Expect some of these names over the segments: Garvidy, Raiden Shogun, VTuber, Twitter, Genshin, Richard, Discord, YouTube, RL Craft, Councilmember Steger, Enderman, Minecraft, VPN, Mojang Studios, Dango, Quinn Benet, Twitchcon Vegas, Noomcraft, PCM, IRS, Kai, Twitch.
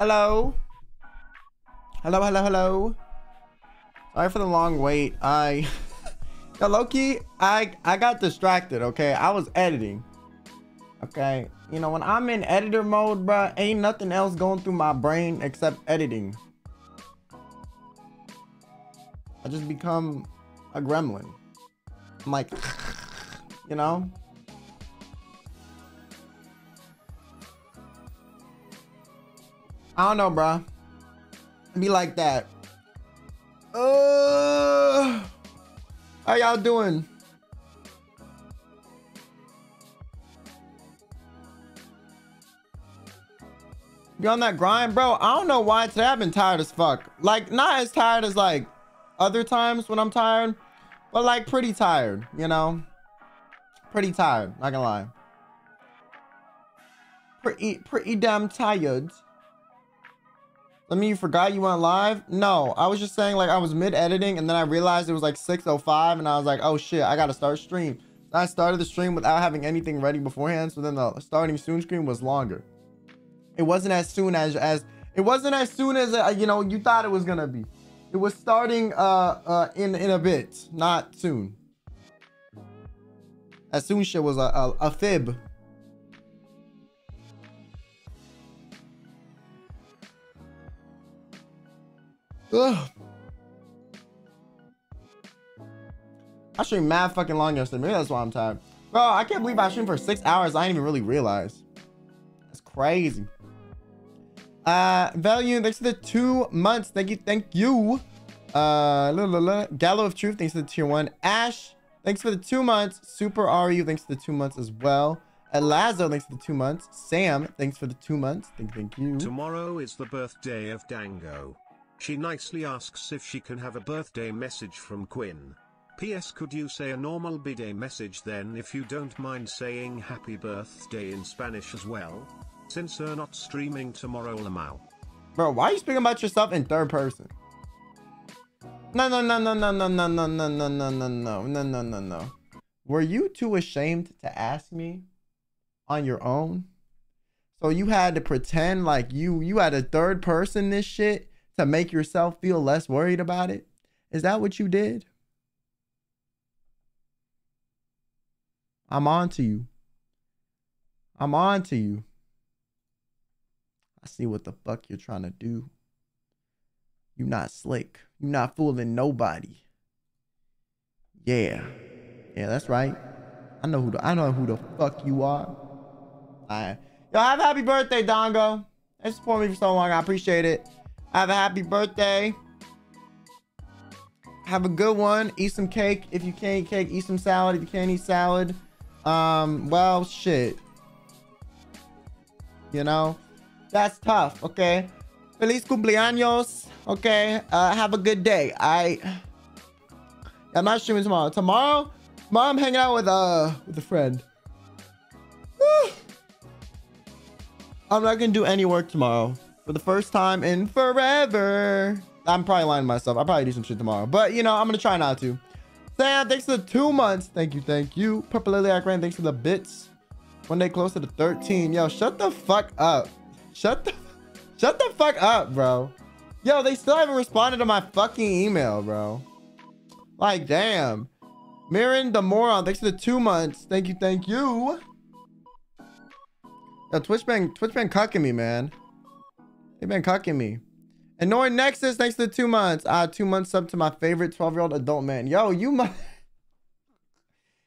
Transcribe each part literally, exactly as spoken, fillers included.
Hello. Hello, hello, hello. Sorry for the long wait. I yo, low-key, I I got distracted, okay? I was editing. Okay, you know, when I'm in editor mode, bruh, ain't nothing else going through my brain except editing. I just become a gremlin. I'm like, you know? I don't know, bruh. It'd be like that. Uh, how y'all doing? You on that grind, bro? I don't know why today I've been tired as fuck. Like, not as tired as like other times when I'm tired, but like pretty tired, you know? Pretty tired, not gonna lie. Pretty, pretty damn tired. I mean, you forgot you went live? No, I was just saying like I was mid-editing and then I realized it was like six oh five and I was like, oh shit, I gotta start stream. And I started the stream without having anything ready beforehand, so then the starting soon screen was longer. It wasn't as soon as, as it wasn't as soon as, uh, you know, you thought it was gonna be. It was starting uh, uh, in, in a bit, not soon. That soon shit was a, a, a fib. Ugh. I streamed mad fucking long yesterday. Maybe that's why I'm tired. Bro, I can't believe I streamed for six hours. I didn't even really realize. That's crazy. Uh, Value, thanks for the two months. Thank you, thank you. Uh, la, la, la. Gallo of Truth, thanks for the tier one. Ash, thanks for the two months. Super R U, thanks for the two months as well. Elazo, thanks for the two months. Sam, thanks for the two months. Thank, thank you. Tomorrow is the birthday of Dango. She nicely asks if she can have a birthday message from Quinn. P S Could you say a normal birthday message then if you don't mind saying happy birthday in Spanish as well? Since they're not streaming tomorrow, Lamau. Bro, why are you speaking about yourself in third person? No, no, no, no, no, no, no, no, no, no, no, no, no, no, no, no, no. Were you too ashamed to ask me on your own? So you had to pretend like you, you had a third person this shit? To make yourself feel less worried about it? Is that what you did? I'm on to you. I'm on to you. I see what the fuck you're trying to do. You're not slick. You're not fooling nobody. Yeah. Yeah, that's right. I know who the, I know who the fuck you are. All right. Yo, have a happy birthday, Dango. Thanks for supporting me for so long. I appreciate it. Have a happy birthday. Have a good one. Eat some cake. If you can't eat cake, eat some salad. If you can't eat salad, um, well, shit. You know, that's tough. Okay. Feliz cumpleaños. Okay. Uh, have a good day. I, I'm not streaming tomorrow. Tomorrow, tomorrow I'm hanging out with, uh, with a friend. Woo. I'm not going to do any work tomorrow. For the first time in forever. I'm probably lying to myself. I'll probably do some shit tomorrow. But, you know, I'm going to try not to. Sam, thanks for the two months. Thank you, thank you. Purple Lily Akran, thanks for the bits. One day closer to thirteen. Yo, shut the fuck up. Shut the, shut the fuck up, bro. Yo, they still haven't responded to my fucking email, bro. Like, damn. Mirren the Moron, thanks for the two months. Thank you, thank you. Yo, Twitch been, Twitch been cucking me, man. They've been cucking me. Annoying Nexus, thanks to the two months. Ah, uh, two months up to my favorite twelve-year-old adult man. Yo, you must...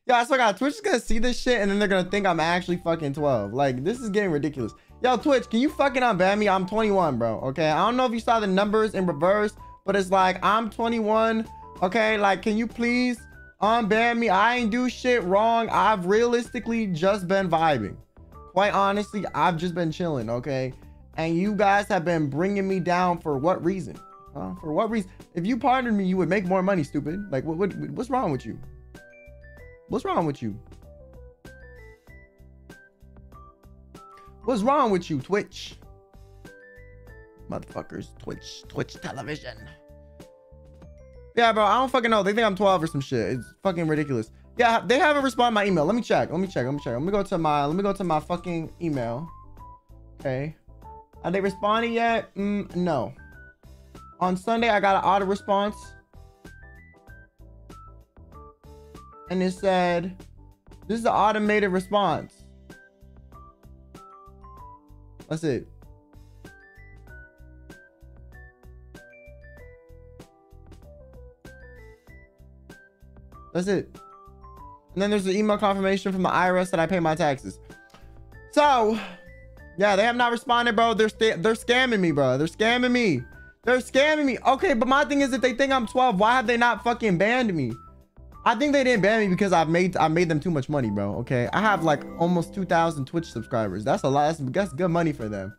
Yo, I swear to God, Twitch is gonna see this shit and then they're gonna think I'm actually fucking twelve. Like, this is getting ridiculous. Yo, Twitch, can you fucking unban me? I'm twenty-one, bro, okay? I don't know if you saw the numbers in reverse, but it's like, I'm twenty-one, okay? Like, can you please unban me? I ain't do shit wrong. I've realistically just been vibing. Quite honestly, I've just been chilling, okay? And you guys have been bringing me down for what reason? Huh? For what reason? If you pardoned me, you would make more money, stupid. Like, what, what, what's wrong with you? What's wrong with you? What's wrong with you, Twitch? Motherfuckers, Twitch, Twitch television. Yeah, bro, I don't fucking know. They think I'm twelve or some shit. It's fucking ridiculous. Yeah, they haven't responded to my email. Let me check. Let me check. Let me check. Let me go to my, let me go to my fucking email. Okay. Are they responding yet? Mm, no. On Sunday, I got an auto response. And it said, this is the automated response. That's it. That's it. And then there's the email confirmation from the I R S that I pay my taxes. So, yeah, they have not responded, bro. They're they're scamming me, bro. They're scamming me. They're scamming me. Okay, but my thing is, if they think I'm twelve, why have they not fucking banned me? I think they didn't ban me because I've made I made them too much money, bro. Okay, I have like almost two thousand Twitch subscribers. That's a lot. That's, that's good money for them.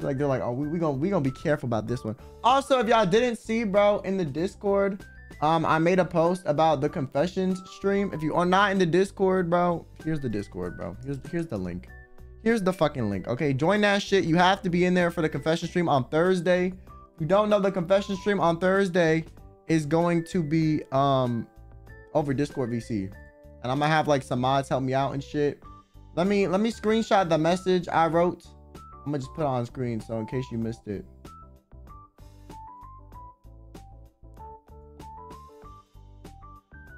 Like they're like, oh, we we gonna we gonna be careful about this one. Also, if y'all didn't see, bro, in the Discord, um, I made a post about the confessions stream. If you are not in the Discord, bro, here's the Discord, bro. Here's here's the link. Here's the fucking link. Okay, join that shit. You have to be in there for the confession stream on Thursday. If you don't know, the confession stream on Thursday is going to be um. over Discord V C, and I'm gonna have like some mods help me out and shit. Let me let me screenshot the message I wrote. I'm gonna just put it on screen so in case you missed it.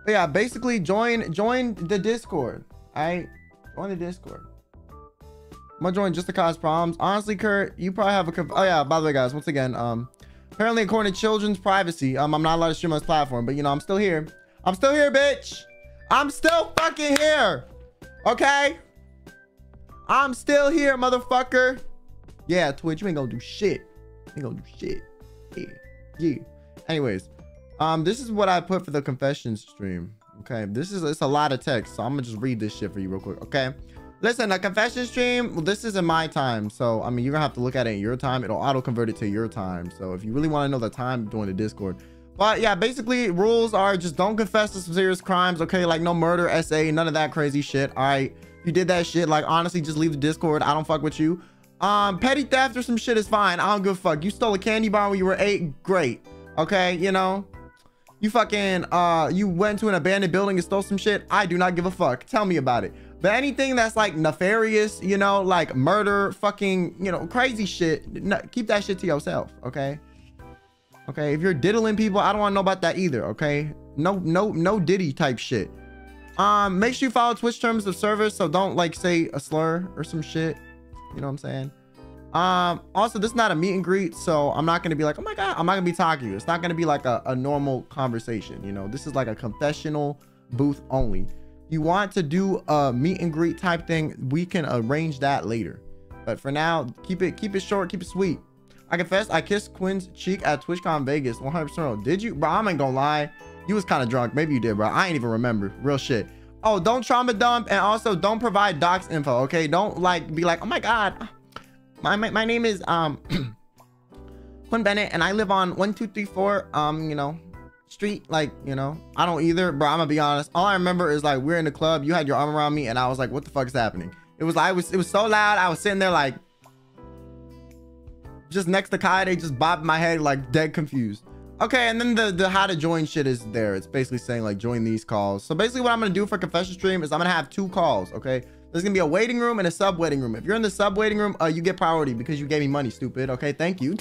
But yeah, basically join join the Discord. All right, join the Discord. I'm gonna join just to cause problems. Honestly, Kurt, you probably have a. Oh yeah, by the way, guys, once again, um, apparently according to children's privacy, um, I'm not allowed to stream on this platform, but you know, I'm still here. I'm still here, bitch. I'm still fucking here. Okay? I'm still here, motherfucker. Yeah, Twitch, you ain't gonna do shit. You ain't gonna do shit. Yeah. Yeah. Anyways, um, this is what I put for the confessions stream. Okay? This is, it's a lot of text, so I'm gonna just read this shit for you real quick. Okay? Listen, a confession stream, well, this is in my time. So, I mean, you're gonna have to look at it in your time. It'll auto-convert it to your time. So, if you really want to know the time, join the Discord. But yeah, basically rules are just don't confess to some serious crimes, okay? Like no murder, S A, none of that crazy shit. All right, if you did that shit, like honestly, just leave the Discord. I don't fuck with you. Um, petty theft or some shit is fine. I don't give a fuck. You stole a candy bar when you were eight, great. Okay, you know, you fucking uh, you went to an abandoned building and stole some shit. I do not give a fuck. Tell me about it. But anything that's like nefarious, you know, like murder, fucking, you know, crazy shit, keep that shit to yourself, okay? Okay, if you're diddling people, I don't want to know about that either, okay? No, no, no Diddy type shit. Um, make sure you follow Twitch terms of service, so don't, like, say a slur or some shit. You know what I'm saying? Um, also, this is not a meet and greet, so I'm not going to be like, oh my God, I'm not going to be talking to you. It's not going to be like a, a normal conversation, you know? This is like a confessional booth only. You want to do a meet and greet type thing, we can arrange that later. But for now, keep it, keep it short, keep it sweet. I confess, I kissed Quinn's cheek at TwitchCon Vegas. one hundred percent. Did you? Bro, I'm ain't gonna lie. You was kind of drunk. Maybe you did, bro. I ain't even remember. Real shit. Oh, don't trauma dump. And also, don't provide docs info, okay? Don't, like, be like, oh, my God. My my, my name is um Quinn Benet, and I live on one two three four, um, you know, street. Like, you know, I don't either. Bro, I'm gonna be honest. All I remember is, like, we're in the club. You had your arm around me, and I was like, what the fuck is happening? It was, I was, it was so loud. I was sitting there, like, just next to Kai, they just bopped my head like dead confused. Okay, and then the, the how to join shit is there. It's basically saying like join these calls. So basically what I'm gonna do for confession stream is I'm gonna have two calls, okay? There's gonna be a waiting room and a sub waiting room. If you're in the sub waiting room, uh, you get priority because you gave me money, stupid. Okay, thank you.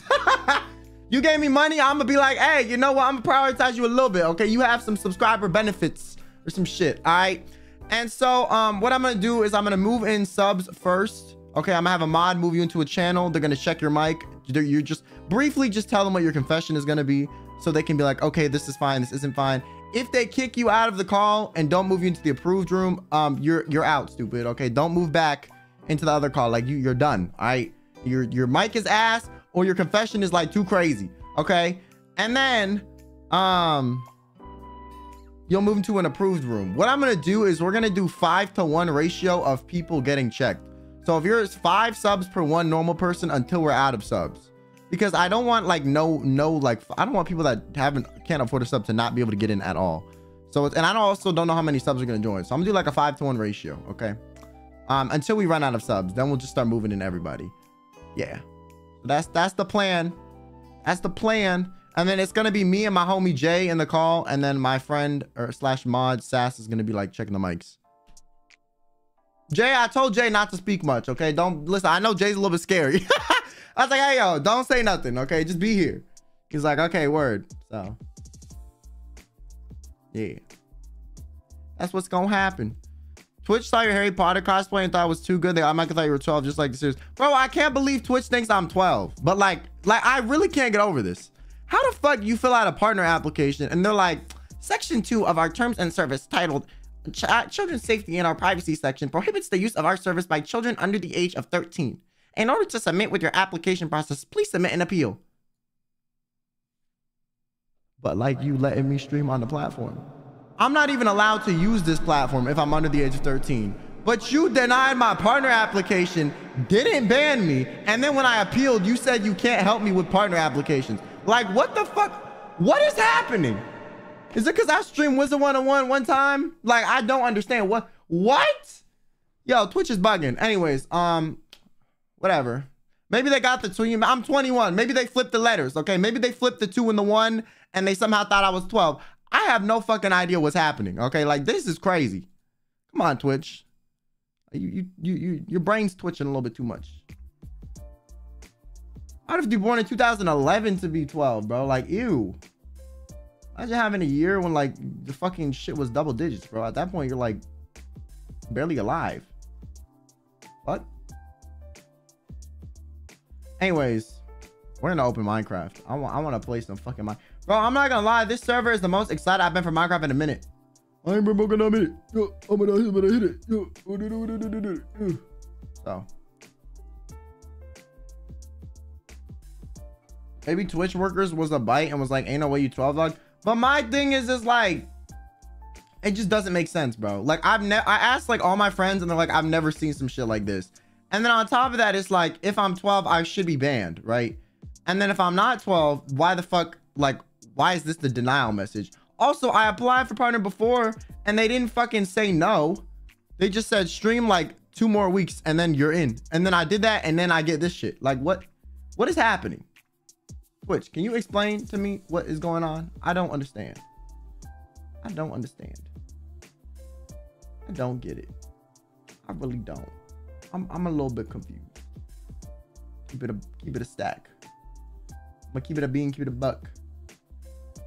You gave me money, I'm gonna be like, hey, you know what? I'm gonna prioritize you a little bit, okay? You have some subscriber benefits or some shit, all right? And so um, what I'm gonna do is I'm gonna move in subs first. Okay, I'm gonna have a mod move you into a channel. They're gonna check your mic. You just briefly just tell them what your confession is gonna be so they can be like, okay, this is fine, this isn't fine. If they kick you out of the call and don't move you into the approved room, um you're you're out, stupid. Okay, don't move back into the other call. Like you you're done. All right, your your mic is ass or your confession is like too crazy, okay? And then um you'll move into an approved room. What I'm gonna do is we're gonna do five to one ratio of people getting checked. So if you're five subs per one normal person until we're out of subs, because I don't want like no, no, like I don't want people that haven't can't afford a sub to not be able to get in at all. So it's, and I also don't know how many subs are going to join. So I'm gonna do like a five to one ratio. Okay. Um, until we run out of subs, then we'll just start moving in everybody. Yeah, that's, that's the plan. That's the plan. And then it's going to be me and my homie Jay in the call. And then my friend or slash mod Sass is going to be like checking the mics. Jay, I told Jay not to speak much, okay? Don't listen. I know Jay's a little bit scary. I was like, hey, yo, don't say nothing, okay? Just be here. He's like, okay, word. So, yeah. That's what's gonna happen. Twitch saw your Harry Potter cosplay and thought it was too good. They automatically thought you were twelve, just like the series. Bro, I can't believe Twitch thinks I'm twelve. But like, like I really can't get over this. How the fuck you fill out a partner application and they're like, section two of our terms and service titled Ch Children's Safety and Our Privacy section prohibits the use of our service by children under the age of thirteen. In order to submit with your application process, please submit an appeal. But like you letting me stream on the platform. I'm not even allowed to use this platform if I'm under the age of thirteen. But you denied my partner application, didn't ban me, and then when I appealed, you said you can't help me with partner applications. Like, what the fuck? What is happening? Is it because I streamed Wizard one oh one one time? Like, I don't understand. What? What? Yo, Twitch is bugging. Anyways, um, whatever. Maybe they got the two. I'm twenty-one. Maybe they flipped the letters, okay? Maybe they flipped the two and the one, and they somehow thought I was twelve. I have no fucking idea what's happening. Okay, like this is crazy. Come on, Twitch. You, you, you, you your brain's twitching a little bit too much. I'd have to be born in two thousand eleven to be twelve, bro. Like, ew. Imagine having a year when like the fucking shit was double digits, bro. At that point, you're like barely alive. What? Anyways, we're gonna open Minecraft. I want, I want to play some fucking Minecraft. Bro, I'm not gonna lie, this server is the most excited I've been for Minecraft in a minute. I ain't been broken a minute. Yo, I'm gonna hit it. Yo, so. Maybe Twitch workers was a bite and was like, ain't no way you twelve vlog. But my thing is just like, it just doesn't make sense, bro. Like I've never, I asked like all my friends and they're like, I've never seen some shit like this. And then on top of that, it's like, if I'm twelve, I should be banned, right? And then if I'm not twelve, why the fuck, like, why is this the denial message? Also, I applied for partner before and they didn't fucking say no. They just said stream like two more weeks and then you're in. And then I did that and then I get this shit. Like what, what is happening? Twitch, can you explain to me what is going on? I don't understand. I don't understand. I don't get it. I really don't. I'm, I'm a little bit confused. Keep it a, keep it a stack. I'm gonna keep it a bean, keep it a buck.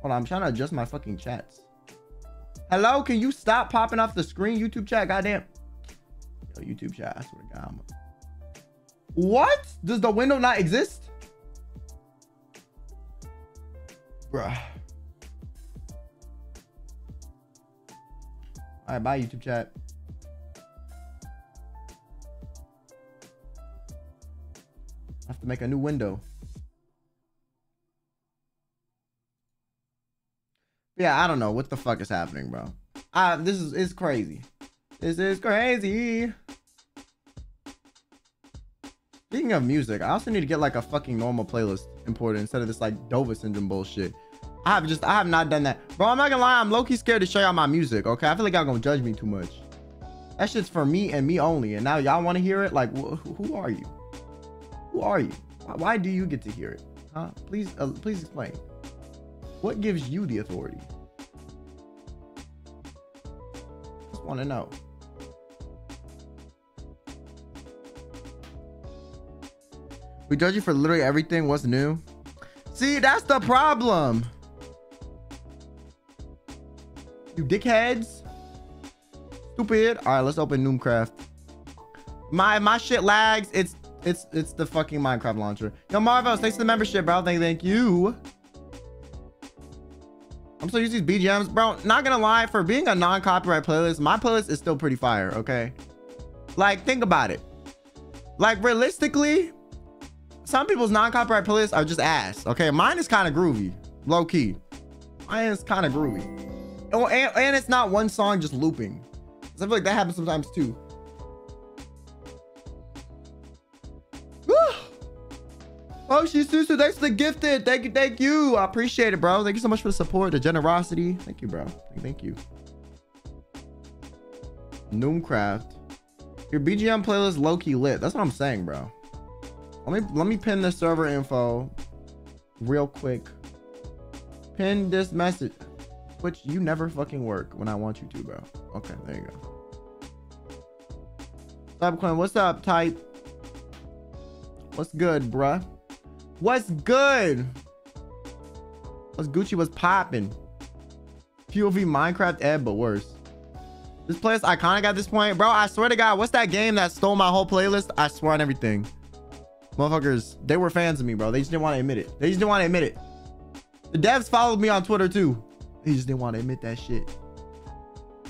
Hold on, I'm trying to adjust my fucking chats. Hello, can you stop popping off the screen? YouTube chat, goddamn. Yo, YouTube chat, I swear to God. I'm a... What? Does the window not exist? Bruh. All right, bye, YouTube chat. I have to make a new window. Yeah, I don't know what the fuck is happening, bro. Uh, this is it's crazy. This is crazy. Speaking of music, I also need to get like a fucking normal playlist imported instead of this like Dover syndrome bullshit. I have just I have not done that, bro. I'm not gonna lie, I'm low-key scared to show y'all my music. Okay, I feel like y'all gonna judge me too much. That shit's for me and me only. And now y'all want to hear it? Like, wh who are you? Who are you? Why do you get to hear it? Huh? Please, uh, please explain. What gives you the authority? Just want to know. We judge you for literally everything. What's new? See, that's the problem. You dickheads. Stupid. All right, let's open Noomcraft. My my shit lags. It's it's it's the fucking Minecraft launcher. Yo, Marvos, thanks for the membership, bro. Thank thank you. I'm still using these B G Ms, bro. Not gonna lie, for being a non-copyright playlist, my playlist is still pretty fire, okay? Like, think about it. Like, realistically, some people's non-copyright playlists are just ass, okay? Mine is kind of groovy, low-key. Mine is kind of groovy. Oh, and, and it's not one song just looping. Because I feel like that happens sometimes, too. Oh, she's Susu, thanks for the gifted. Thank you, thank you. I appreciate it, bro. Thank you so much for the support, the generosity. Thank you, bro. Thank you. Noomcraft. Your B G M playlist low-key lit. That's what I'm saying, bro. Let me let me pin the server info real quick. Pin this message. Which you never fucking work when I want you to, bro. Okay, there you go. What's up, Quinn? What's up, type? What's good, bruh? What's good? What's Gucci? What's poppin'? P O V Minecraft ed, but worse. This player's iconic at this point. Bro, I swear to God, what's that game that stole my whole playlist? I swear on everything. Motherfuckers, they were fans of me, bro. They just didn't want to admit it. They just didn't want to admit it. The devs followed me on Twitter, too. They just didn't want to admit that shit.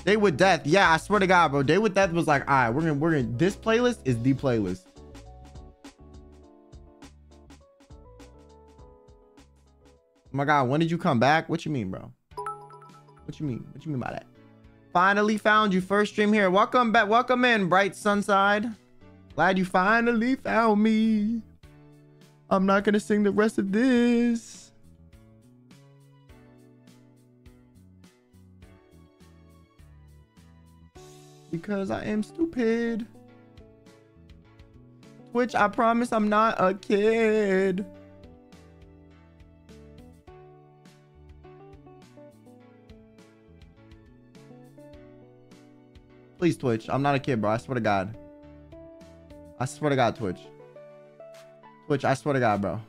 Day with Death. Yeah, I swear to God, bro. Day with Death was like, all right, we're gonna, we're gonna, this playlist is the playlist. Oh my God, when did you come back? What you mean, bro? What you mean? What you mean by that? Finally found you. First stream here. Welcome back. Welcome in, Bright Sunside. Glad you finally found me. I'm not gonna sing the rest of this. Because I am stupid. Twitch, I promise I'm not a kid. Please, Twitch. I'm not a kid, bro. I swear to God. I swear to God, Twitch. Twitch, I swear to God, bro.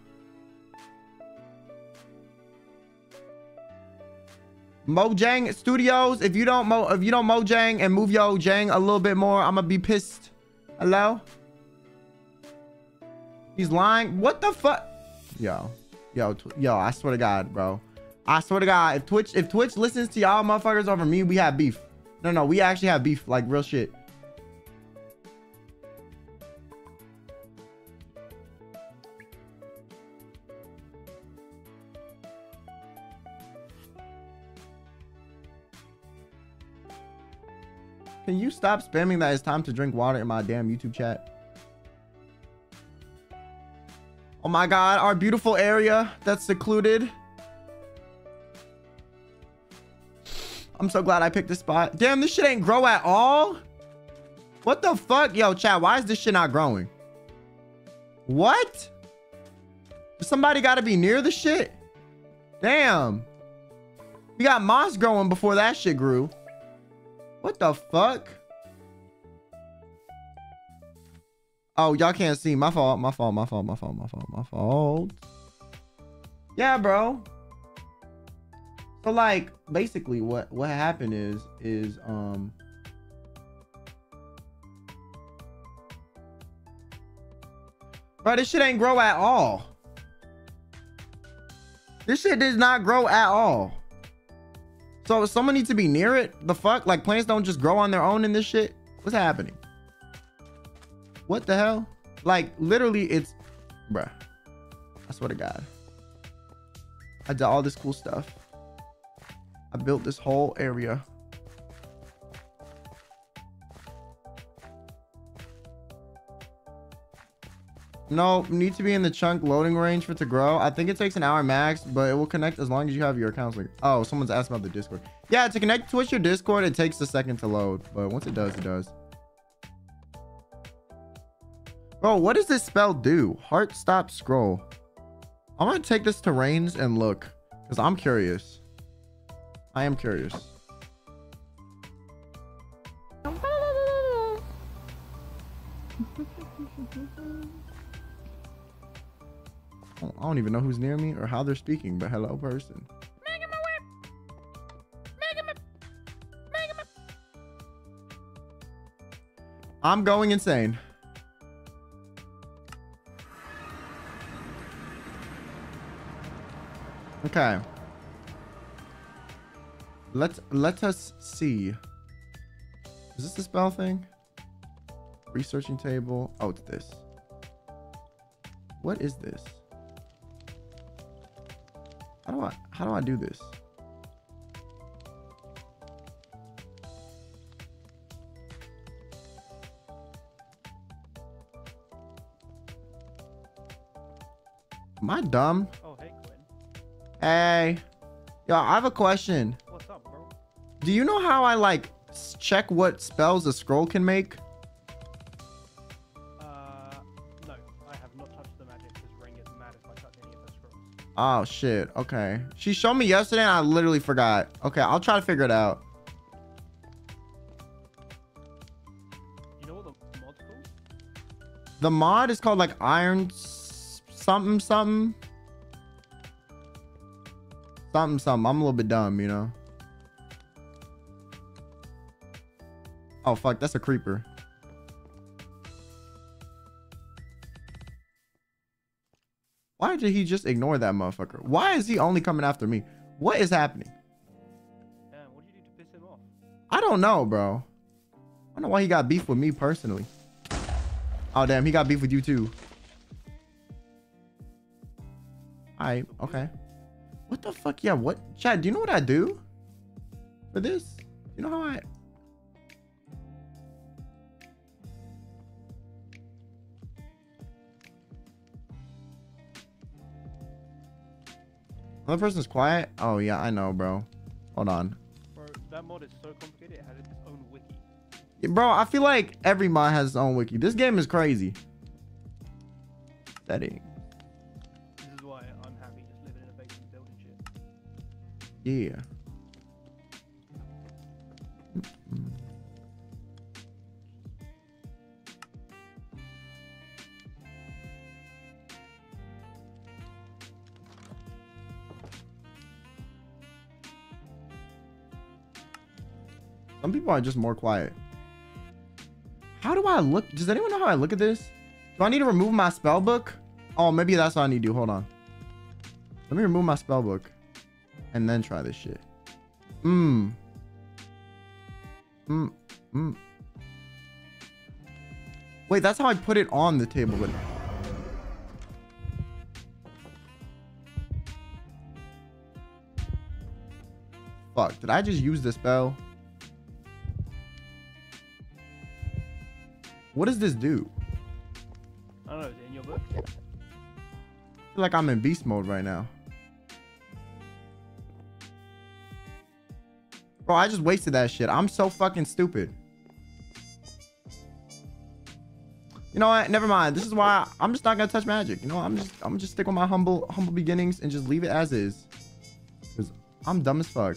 Mojang Studios, if you don't mo if you don't Mojang and move your Jang a little bit more, I'm gonna be pissed. Hello? He's lying. What the fuck? Yo, yo, yo! I swear to God, bro. I swear to God, if Twitch if Twitch listens to y'all motherfuckers over me, we have beef. No, no, we actually have beef, like real shit. Can you stop spamming that it's time to drink water in my damn YouTube chat? Oh my God, our beautiful area that's secluded. I'm so glad I picked this spot. Damn, this shit ain't grow at all. What the fuck? Yo, chat, why is this shit not growing? What? Somebody gotta be near the shit? Damn. We got moss growing before that shit grew. What the fuck? Oh, y'all can't see. My fault. My fault. My fault. My fault. My fault. My fault. Yeah, bro. So like, basically, what what happened is is um. Bro, this shit ain't grow at all. This shit does not grow at all. So someone needs to be near it. The fuck? Like plants don't just grow on their own in this shit? What's happening? What the hell? Like literally it's... Bruh. I swear to God. I did all this cool stuff. I built this whole area. No, need to be in the chunk loading range for it to grow. I think it takes an hour max, but it will connect as long as you have your accounts linked. Oh, someone's asked about the Discord. Yeah, to connect to your Discord, it takes a second to load. But once it does, it does. Bro, what does this spell do? Heart stop scroll. I'm going to take this to Reigns and look. Because I'm curious. I am curious. I don't even know who's near me or how they're speaking, but hello, person. Mega my whip. Mega my, Mega my. I'm going insane. Okay. Let's let us see. Is this the spell thing? Researching table. Oh, it's this. What is this? How do I, how do I do this? Am I dumb? Oh, hey, Quinn. Hey. Yo, I have a question. What's up, bro? Do you know how I, like, check what spells a scroll can make? Oh shit. Okay. She showed me yesterday and I literally forgot. Okay, I'll try to figure it out. You know the multiple? The mod is called like Iron something something something something. I'm a little bit dumb, you know. Oh fuck, that's a creeper. Why did he just ignore that motherfucker? Why is he only coming after me? What is happening? Damn, what did you do to piss him off? I don't know, bro. I don't know why he got beef with me personally. Oh damn, he got beef with you too. Alright, okay. What the fuck? Yeah, what? Chad, do you know what I do for this? You know how I... Another person's quiet? Oh yeah, I know, bro. Hold on. Bro, that mod is so complicated, it has its own wiki. Yeah, bro, I feel like every mod has its own wiki. This game is crazy. That ain't. This is why I'm happy just living in a basement building shit. Yeah. Mm-hmm. Some people are just more quiet. How do I look? Does anyone know how I look at this? Do I need to remove my spell book? Oh, maybe that's what I need to do. Hold on. Let me remove my spell book and then try this shit. Mmm. Mmm. Mmm. Wait, that's how I put it on the table. But... fuck, did I just use the spell? What does this do? I don't know. Is it in your book? I feel like I'm in beast mode right now. Bro, I just wasted that shit. I'm so fucking stupid. You know what? Never mind. This is why I'm just not gonna touch magic. You know, I'm just I'm just stick with my humble humble beginnings and just leave it as is. Cause I'm dumb as fuck.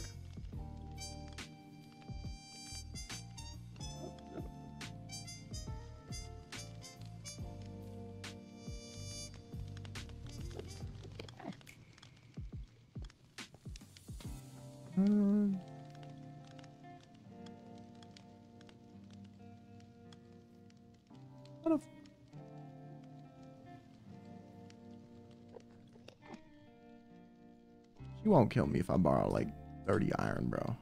You won't kill me if I borrow like thirty iron, bro.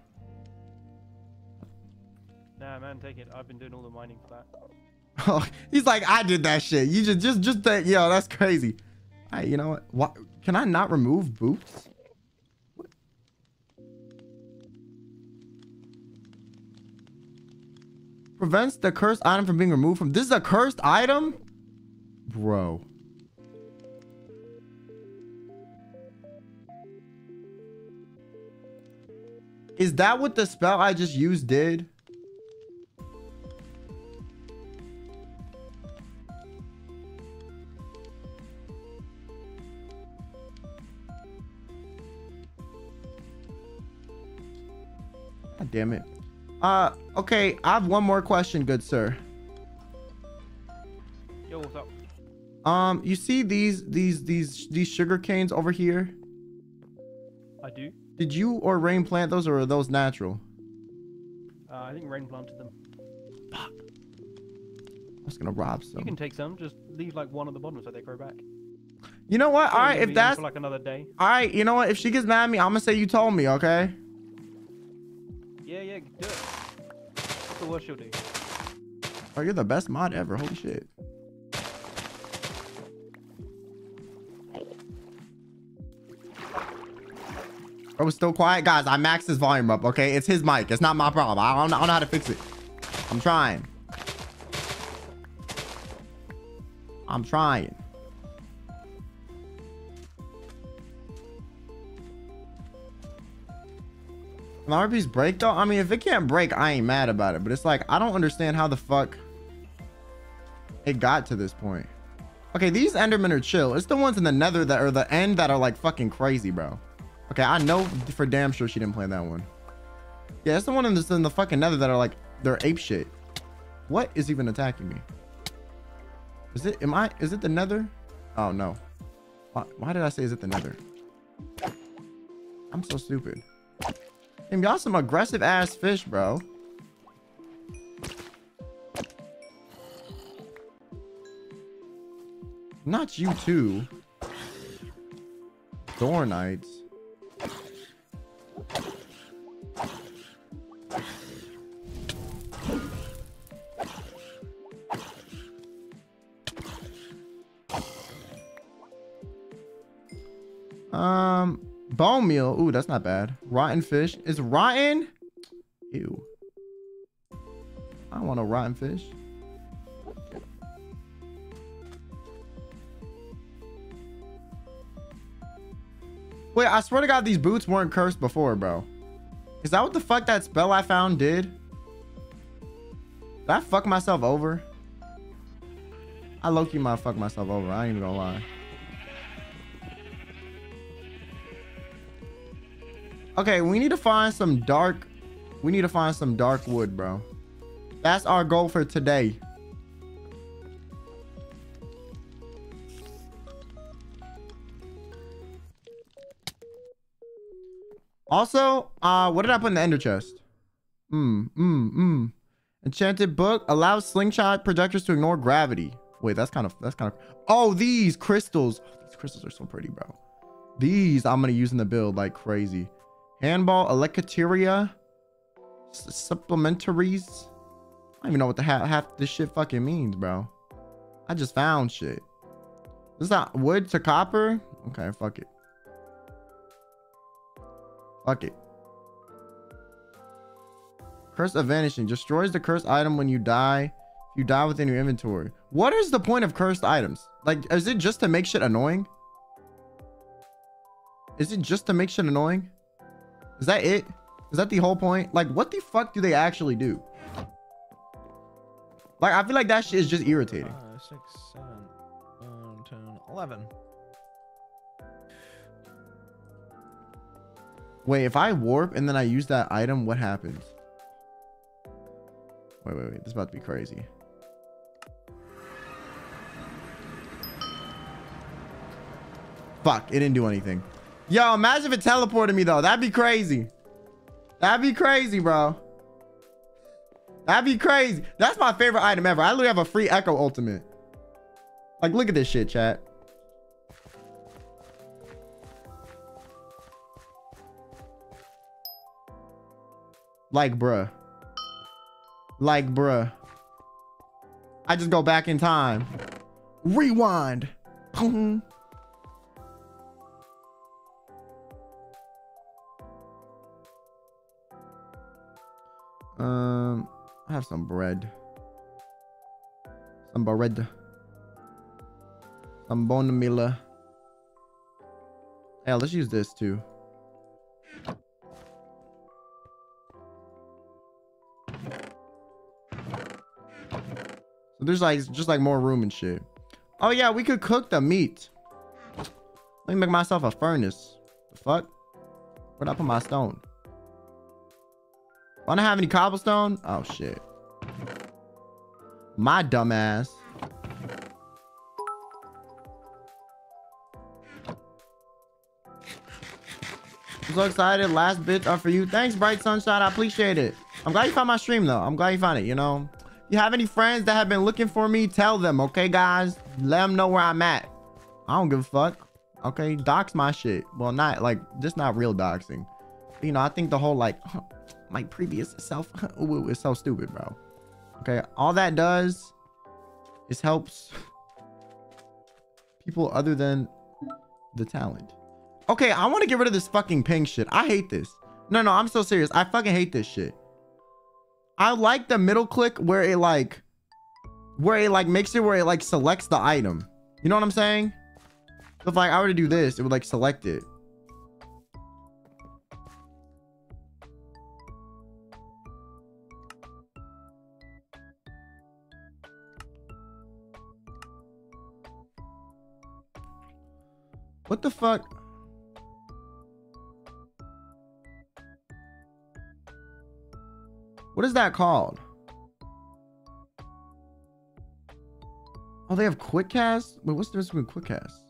Nah, man, take it. I've been doing all the mining for that. Oh, he's like, I did that shit. You just, just, just that. Yo, that's crazy. All right, you know what? What? Can I not remove boots? What? Prevents the cursed item from being removed from. This is a cursed item, bro. Is that what the spell I just used did? God damn it. Uh, okay. I have one more question, good sir. Yo, what's up? Um, you see these, these, these, these sugar canes over here? I do. Did you or Rain plant those, or are those natural? Uh, I think Rain planted them. Fuck. I was gonna rob some. You can take some. Just leave like one at the bottom so they grow back. You know what? So all right, if that's for like another day. All right, you know what? If she gets mad at me, I'm gonna say you told me, okay? Yeah, yeah, do it. That's the worst you'll do. Oh, you're the best mod ever. Holy shit. Bro, it's still quiet. Guys, I maxed his volume up, okay? It's his mic. It's not my problem. I don't, I don't know how to fix it. I'm trying. I'm trying. Can my R Ps break, though? I mean, if it can't break, I ain't mad about it. But it's like, I don't understand how the fuck it got to this point. Okay, these Endermen are chill. It's the ones in the nether that are the end that are, like, fucking crazy, bro. Okay, I know for damn sure she didn't play that one. Yeah, it's the one in the, in the fucking nether that are like, they're ape shit. What is even attacking me? Is it, am I, is it the nether? Oh no. Why, why did I say is it the nether? I'm so stupid. Damn, y'all some aggressive ass fish, bro. Not you two. Door Knights. Um, bone meal. Ooh, that's not bad. Rotten fish. It's rotten? Ew. I don't want no rotten fish. Wait, I swear to God, these boots weren't cursed before, bro. Is that what the fuck that spell I found did? Did I fuck myself over? I low-key might fuck myself over. I ain't even gonna lie. Okay, we need to find some dark... We need to find some dark wood, bro. That's our goal for today. Also, uh, what did I put in the ender chest? Mm, mm, mm. Enchanted book allows slingshot projectors to ignore gravity. Wait, that's kind of, that's kind of, oh, these crystals. These crystals are so pretty, bro. These I'm going to use in the build like crazy. Handball, Elecateria, supplementaries. I don't even know what the half, half this shit fucking means, bro. I just found shit. This is not wood to copper. Okay, fuck it. Fuck it. Curse of Vanishing. Destroys the cursed item when you die. You die within your inventory. What is the point of cursed items? Like, is it just to make shit annoying? Is it just to make shit annoying? Is that it? Is that the whole point? Like, what the fuck do they actually do? Like, I feel like that shit is just irritating. Five, six, seven, nine, ten, eleven. Wait, if I warp and then I use that item, what happens? Wait, wait, wait. This is about to be crazy. Fuck, it didn't do anything. Yo, imagine if it teleported me, though. That'd be crazy. That'd be crazy, bro. That'd be crazy. That's my favorite item ever. I literally have a free Echo Ultimate. Like, look at this shit, chat. Like, bruh. Like, bruh. I just go back in time. Rewind. Boom. Um, I have some bread. Some bread. Some bonamilla. Hey, let's use this too. So there's like just like more room and shit. Oh yeah, we could cook the meat. Let me make myself a furnace. The fuck? Where'd I put my stone? I don't have any cobblestone. Oh shit. My dumb ass. I'm so excited. Last bits are for you. Thanks, Bright Sunshine. I appreciate it. I'm glad you found my stream though. I'm glad you found it, you know. If you have any friends that have been looking for me, tell them, okay guys? Let them know where I'm at. I don't give a fuck. Okay, dox my shit. Well, not like just not real doxing. But, you know, I think the whole like my previous self ooh, is so stupid, bro. Okay, all that does is helps people other than the talent. Okay, I want to get rid of this fucking ping shit. I hate this. No, no, I'm so serious. I fucking hate this shit. I like the middle click where it like where it like makes it where it like selects the item. You know what I'm saying? So if like I were to do this, it would like select it. What the fuck? What is that called? Oh, Oh, they have quick cast? Wait, what's the difference between quick cast?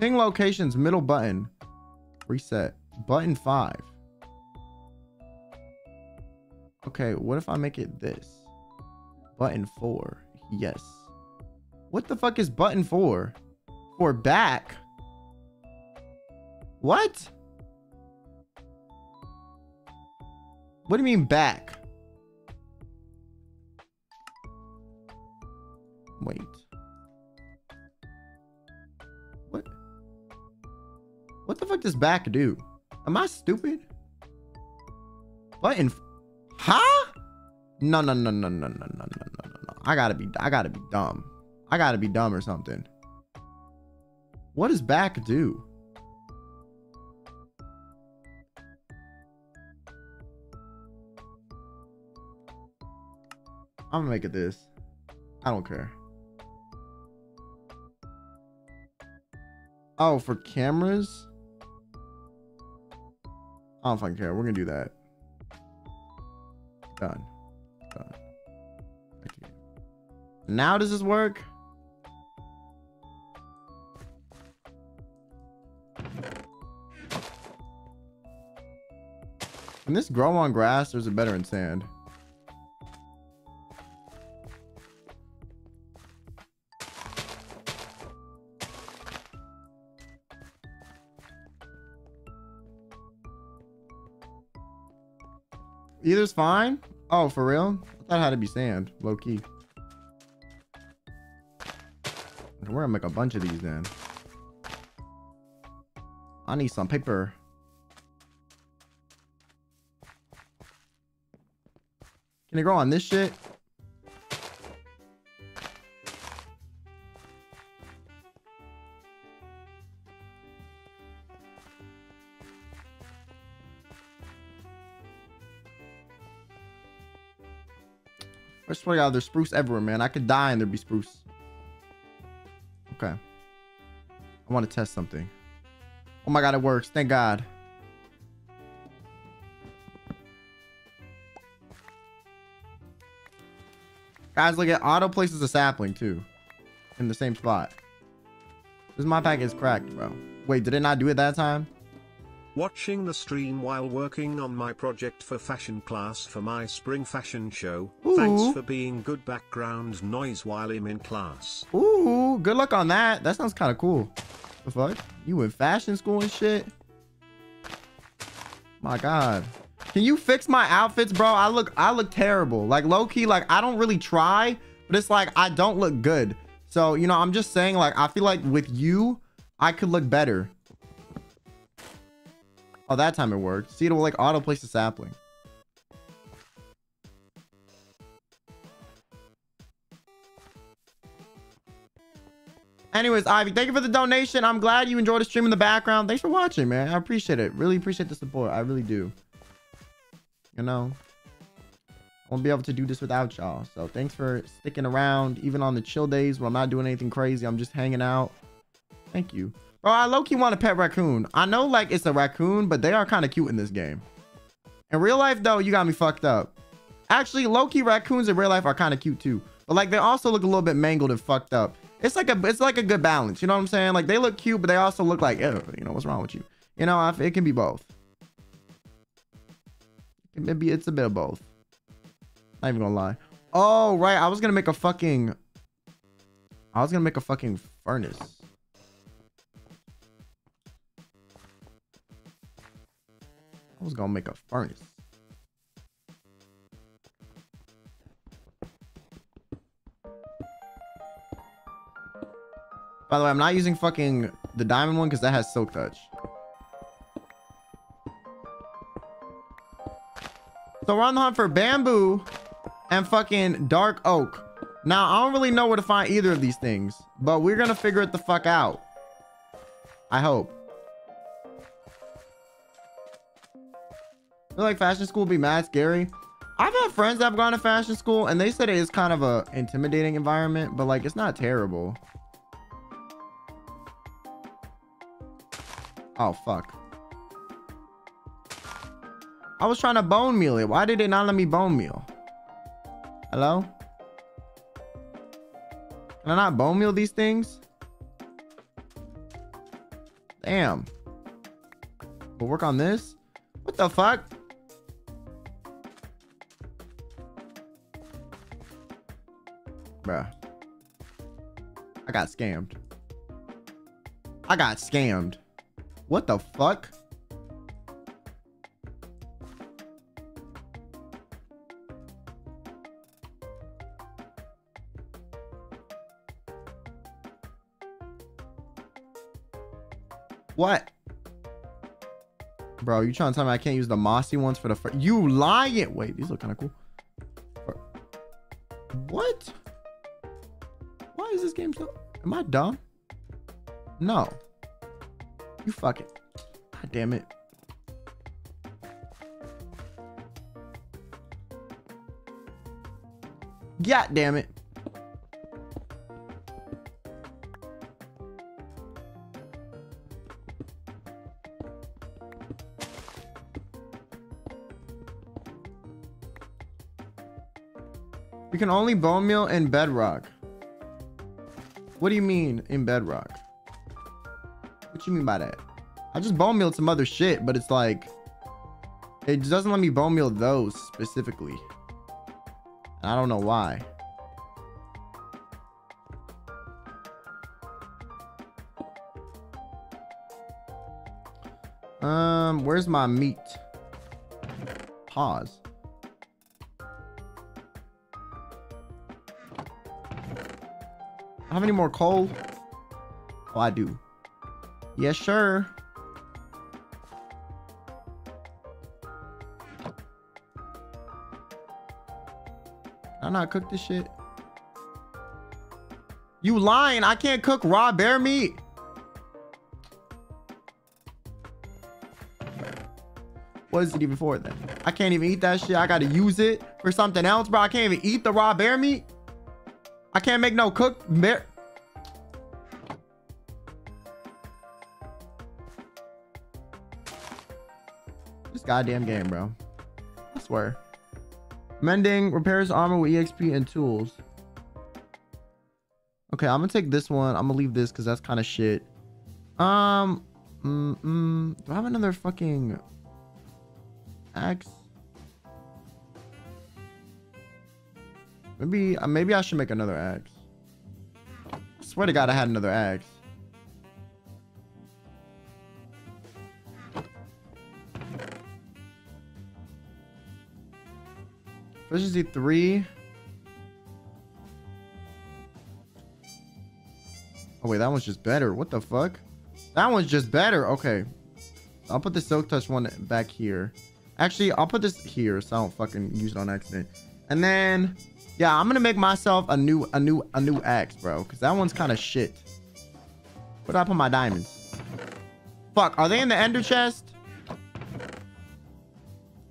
Ping locations, middle button. Reset. Button five. Okay, what if I make it this? Button four. Yes. What the fuck is button four? For back? What? What do you mean back? Wait. What? What the fuck does back do? Am I stupid? Button? Huh? No, no, no, no, no, no, no, no, no, no. I gotta be, I gotta be dumb. I gotta be dumb or something. What does back do? I'm gonna make it this. I don't care. Oh, for cameras? I don't fucking care. We're gonna do that. Done. Done. Okay. Now does this work? Can this grow on grass or is it better in sand? Either's fine. Oh, for real? I thought it had to be sand, low key. We're gonna make a bunch of these then. I need some paper. Can it grow on this shit? I swear to God, there's spruce everywhere, man. I could die and there'd be spruce. Okay. I want to test something. Oh my God, it works. Thank God. Guys, look at auto places a sapling too. In the same spot. This my pack is cracked, bro. Wait, did it not do it that time? Watching the stream while working on my project for fashion class for my spring fashion show. Ooh. Thanks for being good background noise while I'm in class. Ooh, good luck on that. That sounds kind of cool. The fuck? You in fashion school and shit? My God. Can you fix my outfits, bro? I look, I look terrible. Like low key, like I don't really try, but it's like I don't look good. So, you know, I'm just saying like, I feel like with you, I could look better. Oh, that time it worked. See, it'll like auto place the sapling. Anyways, Ivy, thank you for the donation. I'm glad you enjoyed the stream in the background. Thanks for watching, man. I appreciate it. Really appreciate the support. I really do. You know, I won't be able to do this without y'all. So thanks for sticking around. Even on the chill days where I'm not doing anything crazy, I'm just hanging out. Thank you. Bro, I low-key want a pet raccoon. I know, like, it's a raccoon, but they are kind of cute in this game. In real life, though, you got me fucked up. Actually, low-key raccoons in real life are kind of cute, too. But, like, they also look a little bit mangled and fucked up. It's like a it's like a good balance, you know what I'm saying? Like, they look cute, but they also look like, ew, you know, what's wrong with you? You know, I, it can be both. Maybe it's a bit of both. Not even gonna lie. Oh, right, I was gonna make a fucking... I was gonna make a fucking furnace. I was gonna make a furnace. By the way, I'm not using fucking the diamond one because that has silk touch. So we're on the hunt for bamboo and fucking dark oak. Now, I don't really know where to find either of these things, but we're gonna figure it the fuck out. I hope. I feel like fashion school would be mad scary. I've had friends that have gone to fashion school and they said it is kind of a intimidating environment, but like it's not terrible. Oh fuck. I was trying to bone meal it. Why did it not let me bone meal? Hello? Can I not bone meal these things? Damn. We'll work on this. What the fuck? Bruh. I got scammed. I got scammed. What the fuck? What? Bro, you trying to tell me I can't use the mossy ones for the first? You lying. Wait, these look kind of cool. What? Why is this game so... Am I dumb? No. You fuck it. God damn it. God damn it. You can only bone meal in bedrock. What do you mean in bedrock? What you mean by that? I just bone mealed some other shit, but it's like it just doesn't let me bone meal those specifically. And I don't know why. Um, where's my meat? Pause. Have any more coal? Oh, I do. Yes, sure. I not cook this shit. You lying? I can't cook raw bear meat. What is it even for then? I can't even eat that shit. I gotta use it for something else, bro. I can't even eat the raw bear meat. I can't make no cook bear. This goddamn game, bro. I swear. Mending repairs armor with E X P and tools. Okay, I'm gonna take this one. I'm gonna leave this because that's kind of shit. Um, mm, mm, do I have another fucking axe? Maybe, maybe I should make another axe. I swear to God, I had another axe. Efficiency three. Oh wait, that one's just better. What the fuck? That one's just better. Okay. I'll put the silk touch one back here. Actually, I'll put this here so I don't fucking use it on accident. And then... yeah, I'm gonna make myself a new, a new, a new axe, bro. Because that one's kind of shit. Where did I put my diamonds? Fuck, are they in the ender chest?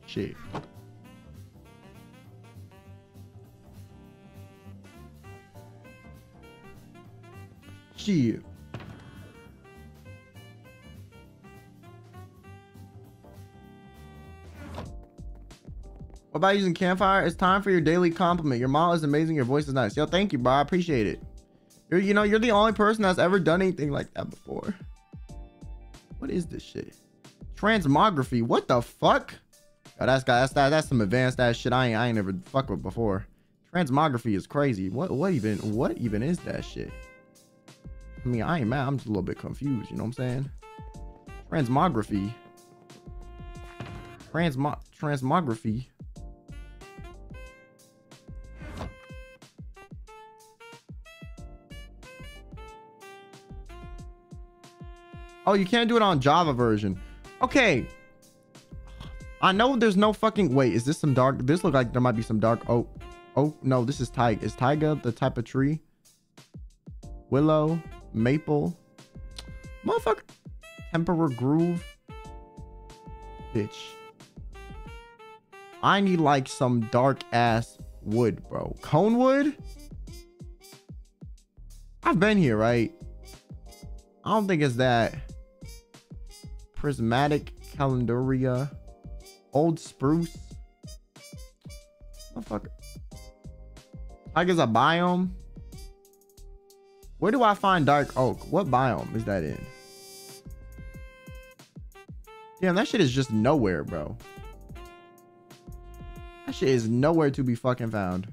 Shit. Shit. What about using campfire? It's time for your daily compliment. Your mom is amazing. Your voice is nice. Yo, thank you, bro. I appreciate it. You're, you know, you're the only person that's ever done anything like that before. What is this shit? Transmography. What the fuck? Yo, that's got that's that that's some advanced ass shit. I ain't I ain't never fucked with before. Transmography is crazy. What what even what even is that shit? I mean, I ain't mad. I'm just a little bit confused. You know what I'm saying? Transmography. Transmo transmography. Oh, you can't do it on Java version. Okay. I know there's no fucking... wait, is this some dark... this look like there might be some dark... oh, oh, no, this is taiga. Is taiga the type of tree? Willow. Maple. Motherfucker. Emperor Groove. Bitch. I need, like, some dark-ass wood, bro. Conewood? I've been here, right? I don't think it's that... prismatic calendaria, old spruce. Motherfucker. Like, is a biome. Where do I find dark oak? What biome is that in? Damn, that shit is just nowhere, bro. That shit is nowhere to be fucking found.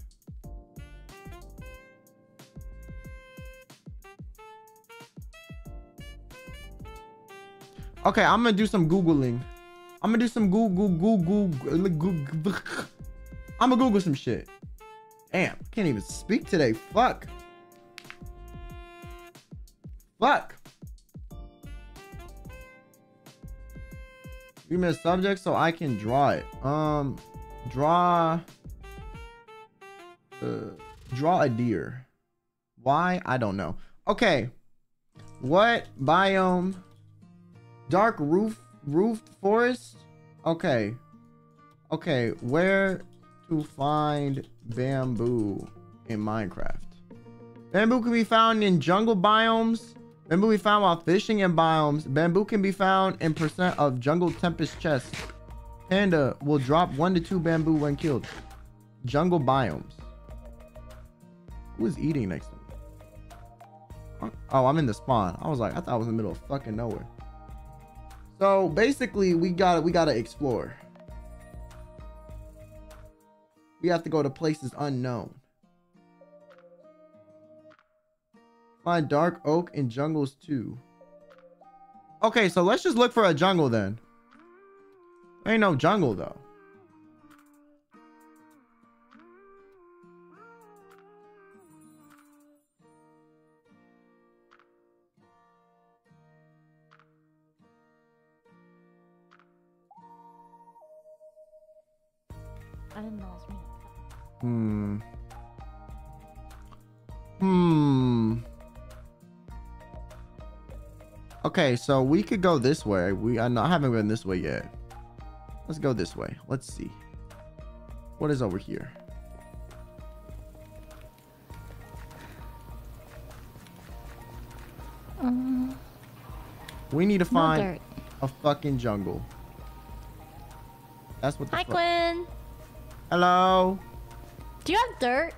Okay, I'm gonna do some Googling. I'm gonna do some Google, Google, Google. I'm gonna Google some shit. Damn, can't even speak today. Fuck. Fuck. Give me a subject so I can draw it. Um, draw. Uh, draw a deer. Why? I don't know. Okay. What biome? Dark roof, roofed forest. Okay. Okay. Where to find bamboo in Minecraft? Bamboo can be found in jungle biomes. Bamboo can be found while fishing in biomes. Bamboo can be found in percent of jungle tempest chests. Panda will drop one to two bamboo when killed. Jungle biomes. Who is eating next to me? Oh, I'm in the spawn. I was like, I thought I was in the middle of fucking nowhere. So basically, we gotta we gotta explore. We have to go to places unknown. Find dark oak in jungles too. Okay, so let's just look for a jungle then. There ain't no jungle though. I didn't know it was me. Hmm. Hmm. Okay, so we could go this way. We I, know, I haven't been this way yet. Let's go this way. Let's see. What is over here? Um, we need to find a fucking jungle. That's what the Hi, Quinn. Hello. Do you have dirt?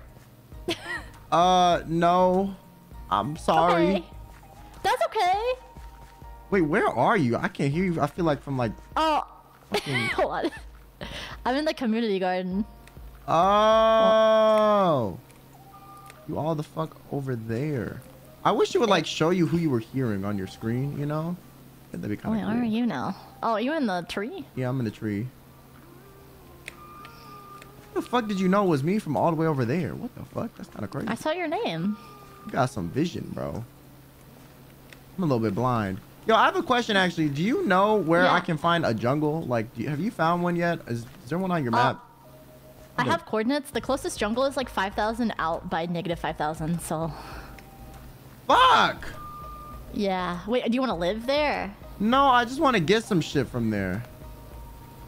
uh, no. I'm sorry. Okay. That's okay. Wait, where are you? I can't hear you. I feel like from like. Oh. Fucking... Hold on. I'm in the community garden. Oh. You all the fuck over there. I wish you would like show you who you were hearing on your screen. You know. That'd be kind of. Wait, cool. Where are you now? Oh, you in the tree? Yeah, I'm in the tree. What the fuck did you know it was me from all the way over there? What the fuck? That's kind of crazy. I saw your name. You got some vision, bro. I'm a little bit blind. Yo, I have a question actually. Do you know where yeah. I can find a jungle? Like, do you, have you found one yet? Is, is there one on your map? Uh, I have coordinates. The closest jungle is like five thousand out by negative five thousand, so... Fuck! Yeah. Wait, do you want to live there? No, I just want to get some shit from there.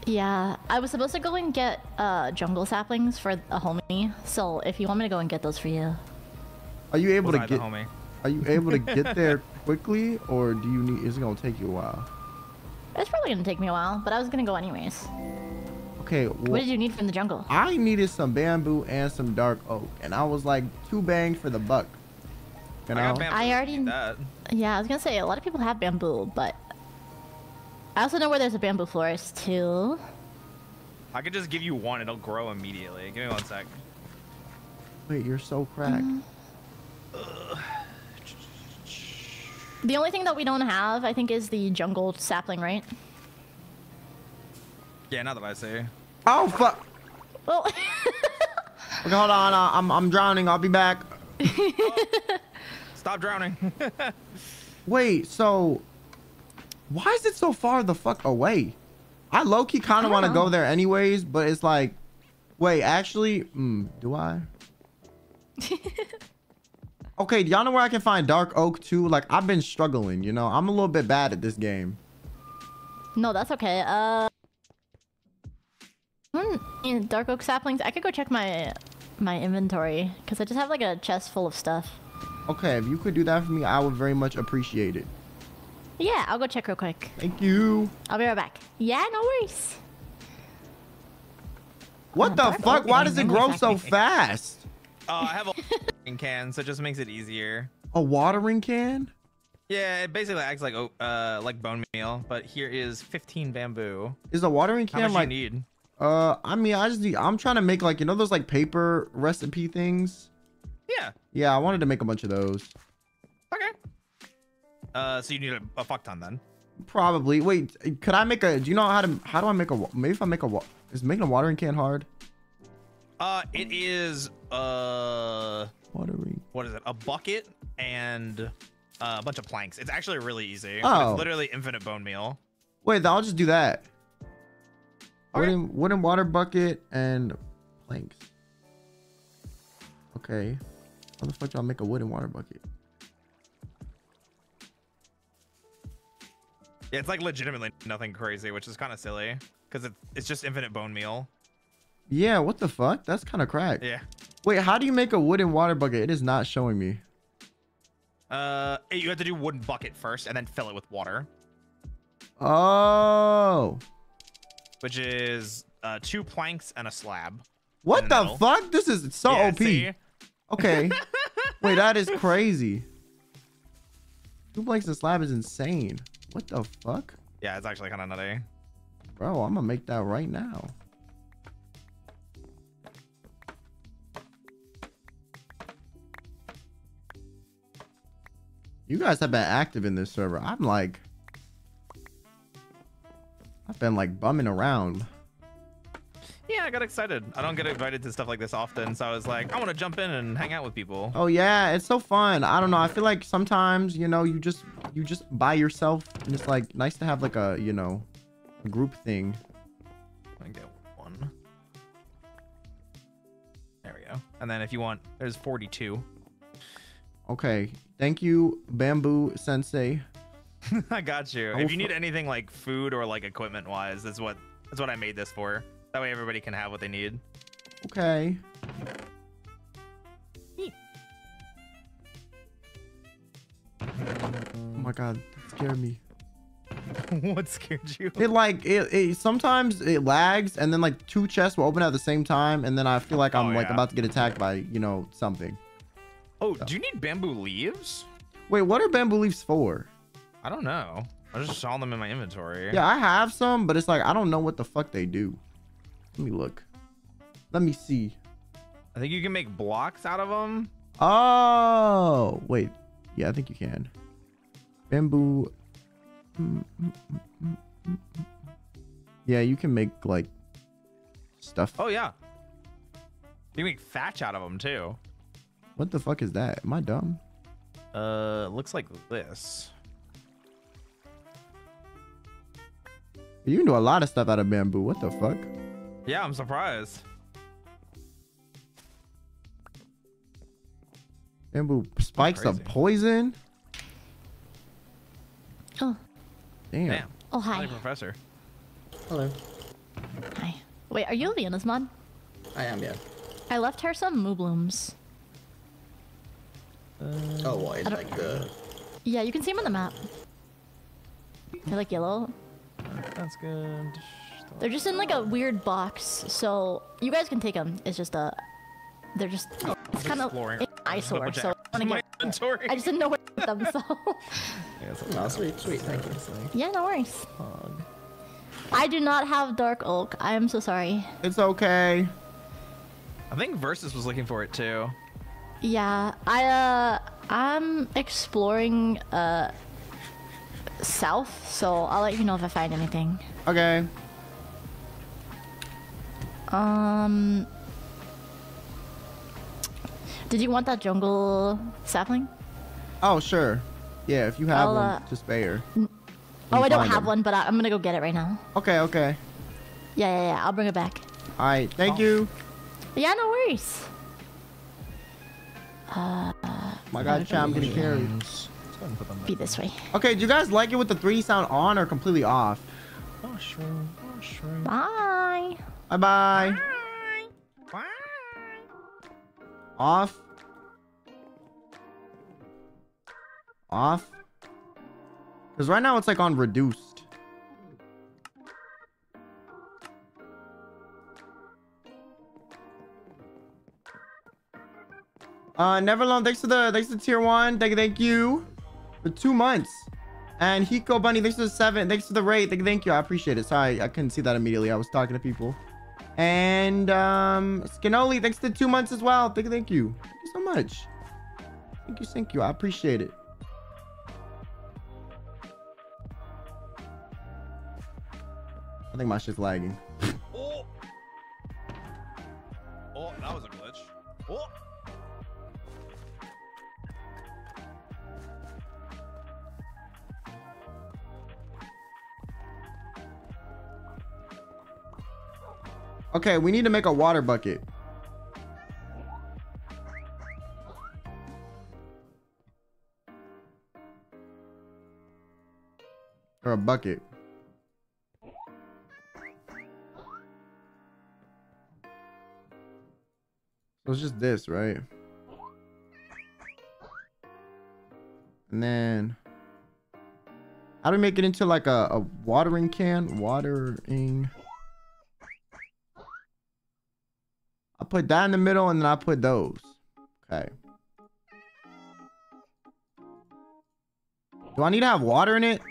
Yeah, I was supposed to go and get uh, jungle saplings for a homie. So if you want me to go and get those for you, are you able we'll to get? Homie. Are you able to get there quickly, or do you need? Is it gonna take you a while? It's probably gonna take me a while, but I was gonna go anyways. Okay. Well, what did you need from the jungle? I needed some bamboo and some dark oak, and I was like two bangs for the buck. You know? I, got bamboo. I already. That. Yeah, I was gonna say a lot of people have bamboo, but. I also know where there's a bamboo forest, too. I could just give you one. It'll grow immediately. Give me one sec. Wait, you're so cracked. Uh, the only thing that we don't have, I think, is the jungle sapling, right? Yeah, now that I see. Oh, fuck. Oh. Okay, hold on. Uh, I'm, I'm drowning. I'll be back. Oh. Stop drowning. Wait, so... Why is it so far the fuck away? I low-key kind of want to go there anyways, but it's like... Wait, actually... Mm, do I? Okay, y'all know where I can find dark oak too? Like, I've been struggling, you know? I'm a little bit bad at this game. No, that's okay. Uh, dark oak saplings. I could go check my, my inventory. Because I just have like a chest full of stuff. Okay, if you could do that for me, I would very much appreciate it. Yeah, I'll go check real quick. Thank you. I'll be right back. Yeah, no worries. What oh, the fuck? Why does it grow so fast? Oh, I have a watering can, so it just makes it easier. A watering can? Yeah, it basically acts like uh like bone meal, but here is fifteen bamboo. Is the watering can? How much like you need? Uh, I mean, I just need. I'm trying to make like you know those like paper recipe things. Yeah. Yeah, I wanted to make a bunch of those. Okay. Uh, so you need a, a fuck ton then. Probably. Wait, could I make a? Do you know how to? How do I make a? Maybe if I make a. Is making a watering can hard? Uh, it is. Uh. Watering. What is it? A bucket and. Uh, a bunch of planks. It's actually really easy. Oh. It's literally infinite bone meal. Wait, I'll just do that. Okay. Wooden, wooden water bucket and planks. Okay. How the fuck do I make a wooden water bucket? Yeah, it's like legitimately nothing crazy, which is kind of silly. Because it's, it's just infinite bone meal. Yeah, what the fuck? That's kind of cracked. Yeah. Wait, how do you make a wooden water bucket? It is not showing me. Uh, you have to do wooden bucket first and then fill it with water. Oh. Which is uh, two planks and a slab. What the, the fuck? This is so yeah, O P. See? Okay. Wait, that is crazy. Two planks and a slab is insane. What the fuck? Yeah, it's actually kind of nutty. Bro, I'm gonna make that right now. You guys have been active in this server. I'm like... I've been like bumming around. Yeah, I got excited. I don't get invited to stuff like this often. So I was like, I want to jump in and hang out with people. Oh yeah, it's so fun. I don't know. I feel like sometimes, you know, you just you just by yourself. And it's like nice to have like a, you know, a group thing. I get one. There we go. And then if you want, there's forty-two. Okay. Thank you, Bamboo Sensei. I got you. If you need anything like food or like equipment wise, that's what that's what I made this for. That way everybody can have what they need. Okay. Eek. Oh my god, that scared me. What scared you? It like it, it sometimes it lags and then like two chests will open at the same time and then I feel like I'm oh, like yeah. about to get attacked by, you know, something. Oh, do you need bamboo leaves? Wait, what are bamboo leaves for? I don't know. I just saw them in my inventory. Yeah, I have some, but it's like, I don't know what the fuck they do. Let me look. Let me see. I think you can make blocks out of them. Oh, wait. Yeah, I think you can. Bamboo. Yeah, you can make like stuff. Oh, yeah. You can make thatch out of them, too. What the fuck is that? Am I dumb? Uh, looks like this. You can do a lot of stuff out of bamboo. What the fuck? Yeah, I'm surprised. Bamboo spikes of poison? Oh. Damn. Damn. Oh, hi. Hi, Professor. Hello. Hi. Wait, are you Leona's mod? I am, yeah. I left her some moo blooms. Uh, oh, why? Like the... Yeah, you can see them on the map. They're like yellow. That's good. They're just in like a weird box, so you guys can take them. It's just a... They're just... Oh, it's kind of an eyesore, so I want to get... I just didn't know where to put them, so... Yeah, oh, sweet, sweet, thank you. Yeah, no worries. Hog. I do not have dark oak. I am so sorry. It's okay. I think Versus was looking for it, too. Yeah, I uh, I'm exploring uh south, so I'll let you know if I find anything. Okay. Um, did you want that jungle sapling? Oh sure, yeah. If you have I'll, one, uh, just spare. Oh, I don't have them. one, but I, I'm gonna go get it right now. Okay, okay. Yeah, yeah, yeah. I'll bring it back. All right, thank oh. you. Yeah, no worries. Uh, my god, I'm getting carried. Be this way. Okay, do you guys like it with the three sound on or completely off? Oh, sure. Oh, sure. Bye. Bye bye. Bye. Bye. Off. Off. Because right now it's like on reduced. Uh, Neverlone, thanks to the thanks to tier one. Thank, thank you for two months. And Hiko Bunny, thanks to the seven. Thanks to the raid. Thank, thank you. I appreciate it. Sorry, I couldn't see that immediately. I was talking to people. And um, Skinoli, thanks to two months as well. Thank, thank you. Thank you so much. Thank you, thank you. I appreciate it. I think my shit's lagging. Oh, oh, that was a glitch. Oh. Okay, we need to make a water bucket. Or a bucket. So it's just this, right? And then how do we make it into like a, a watering can? Watering. I put that in the middle and then I put those. Okay. Do I need to have water in it?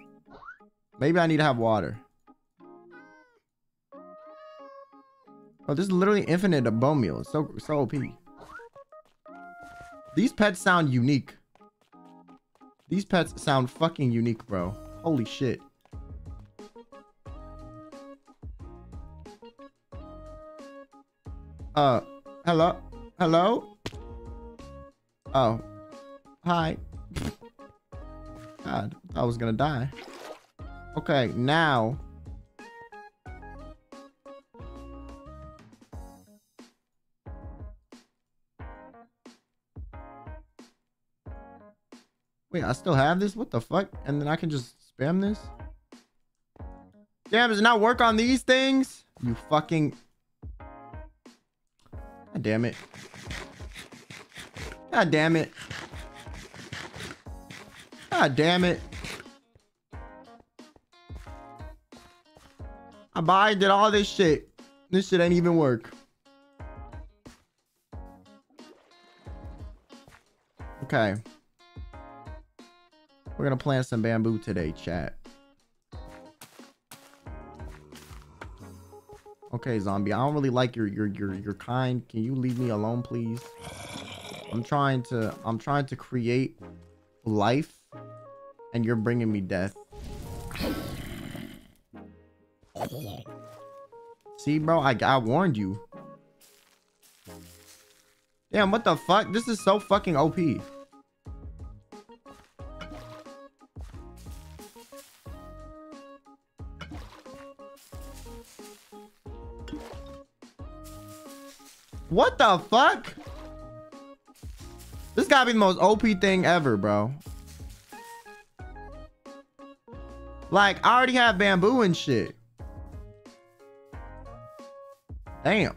Maybe I need to have water. Oh, this is literally infinite of bone meal. It's so, so O P. These pets sound unique. These pets sound fucking unique, bro. Holy shit. Uh, hello? Hello? Oh. Hi. God, I was gonna die. Okay, now... Wait, I still have this? What the fuck? And then I can just spam this? Damn, does it not work on these things? You fucking... God damn it. God damn it. God damn it. I buyed did all this shit. This shit ain't even work. Okay. We're gonna plant some bamboo today, chat. Okay, zombie. I don't really like your your your your kind. Can you leave me alone, please? I'm trying to I'm trying to create life, and you're bringing me death. See, bro, I I warned you. Damn, what the fuck? This is so fucking O P. What the fuck? This gotta be the most O P thing ever, bro. Like, I already have bamboo and shit. Damn.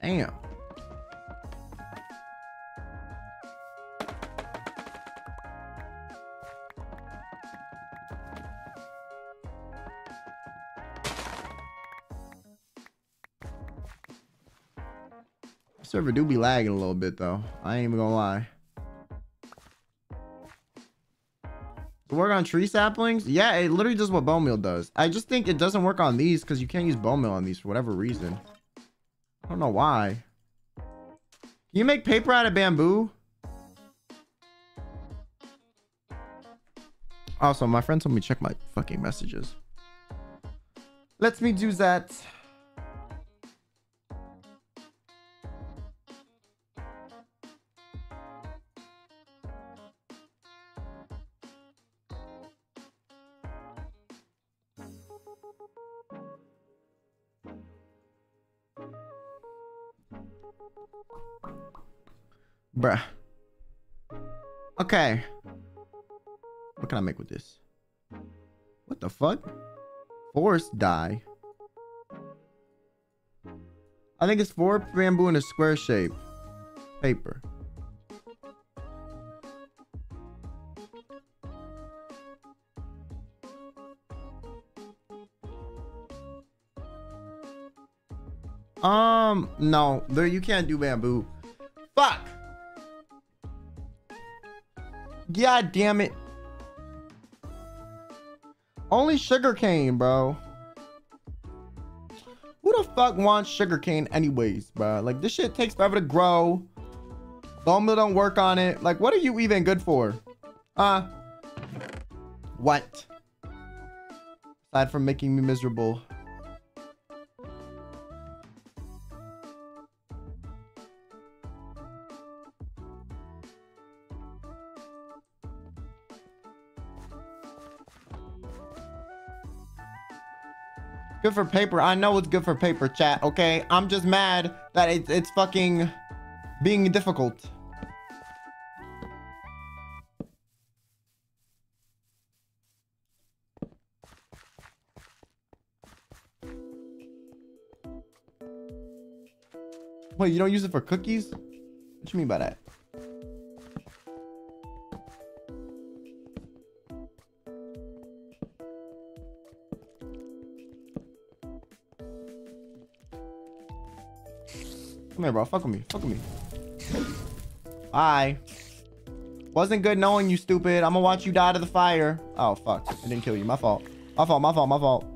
Damn. Server do be lagging a little bit though. I ain't even gonna lie. Work on tree saplings? Yeah, it literally does what bone meal does. I just think it doesn't work on these because you can't use bone meal on these for whatever reason. I don't know why. Can you make paper out of bamboo? Also, my friend told me to check my fucking messages. Let me do that. Bruh. Okay. What can I make with this? What the fuck? Forest dye. I think it's four bamboo in a square shape. Paper. Um, no, there you can't do bamboo. Fuck. God damn it. Only sugarcane, bro. Who the fuck wants sugarcane anyways, bro? Like, this shit takes forever to grow. Bone meal don't work on it. Like, what are you even good for? Uh, what? Aside from making me miserable. Good for paper. I know it's good for paper, chat, okay? I'm just mad that it, it's fucking being difficult. Wait, you don't use it for cookies? What you mean by that? Come here, bro. Fuck with me. Fuck with me. Bye. Wasn't good knowing you, stupid. I'm gonna watch you die to the fire. Oh, fuck. I didn't kill you. My fault. My fault. My fault. My fault.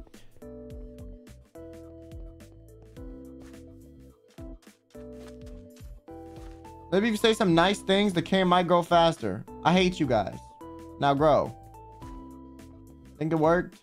Maybe if you say some nice things, the cane might grow faster. I hate you guys. Now grow. Think it worked?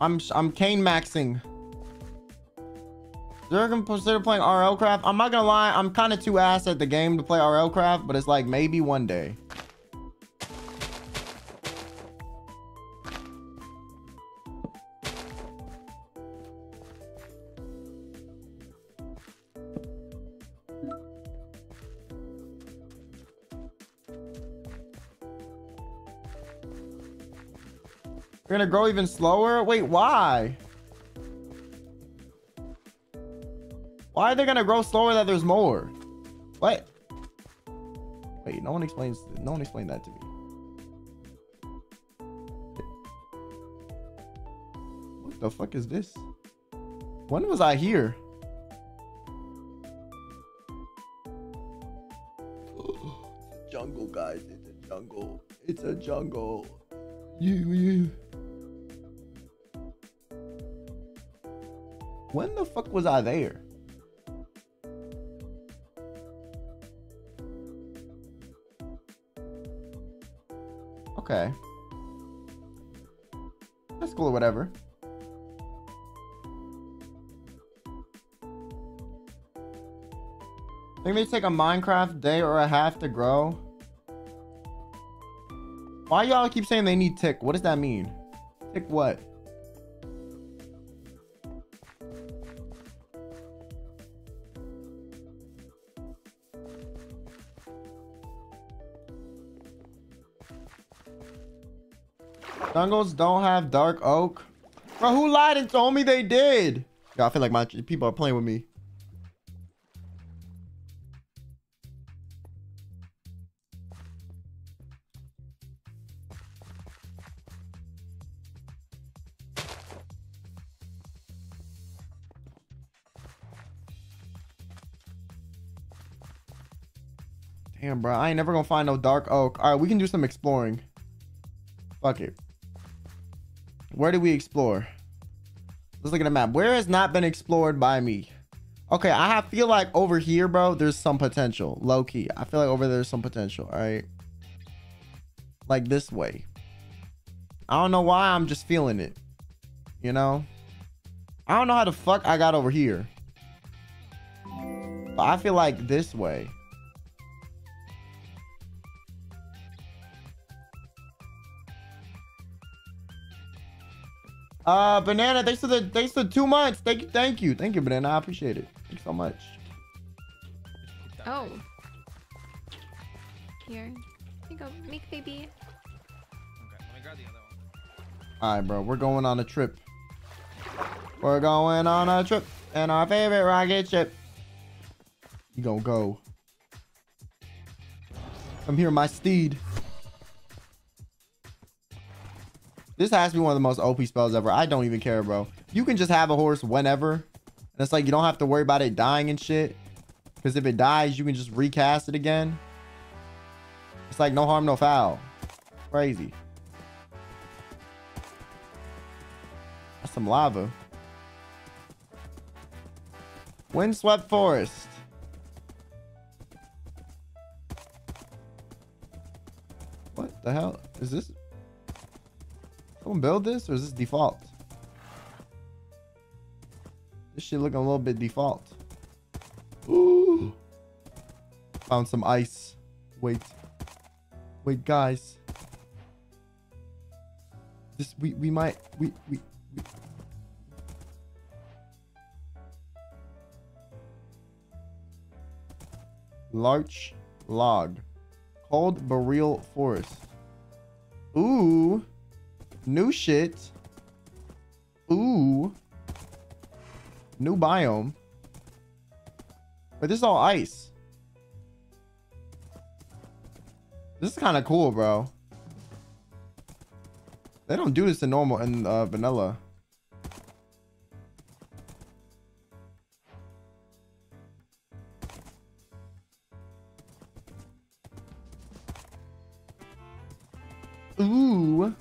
I'm I'm cane maxing. Is there gonna consider playing R L Craft? I'm not gonna lie, I'm kind of too ass at the game to play R L Craft, but it's like maybe one day. You're gonna grow even slower? Wait, why? Why are they gonna grow slower that there's more? What? Wait, no one explains no one explained that to me. What the fuck is this? When was I here? Jungle, guys, it's a jungle. It's a jungle. You you When the fuck was I there? Okay. That's cool or whatever. I think they take a Minecraft day or a half to grow. Why y'all keep saying they need tick? What does that mean? Tick what? Dungles don't have dark oak. Bro, who lied and told me they did? Yo, I feel like my people are playing with me. Damn, bro. I ain't never gonna find no dark oak. All right, we can do some exploring. Fuck it. Where do we explore? Let's look at the map. Where has not been explored by me? Okay, I have, feel like over here, bro, there's some potential. Low key. I feel like over there's some potential, all right? Like this way. I don't know why, I'm just feeling it. You know? I don't know how the fuck I got over here. But I feel like this way. Uh, Banana, thanks for the thanks for two months. Thank you, thank you, thank you, Banana. I appreciate it. Thanks so much. Oh. Here. Here you go. Make baby. Okay, let me grab the other one. Alright, bro. We're going on a trip. We're going on a trip in our favorite rocket ship. You gonna go. Come here, my steed. This has to be one of the most O P spells ever. I don't even care, bro. You can just have a horse whenever. And it's like, you don't have to worry about it dying and shit. Because if it dies, you can just recast it again. It's like no harm, no foul. Crazy. That's some lava. Windswept forest. What the hell? Is this... Someone build this, or is this default? This shit looking a little bit default. Ooh. Found some ice. Wait. Wait, guys. This we we might we we, we. Larch log. Cold Boreal Forest. Ooh. New shit. Ooh. New biome. But this is all ice. This is kind of cool, bro. They don't do this in normal in uh, vanilla. Ooh.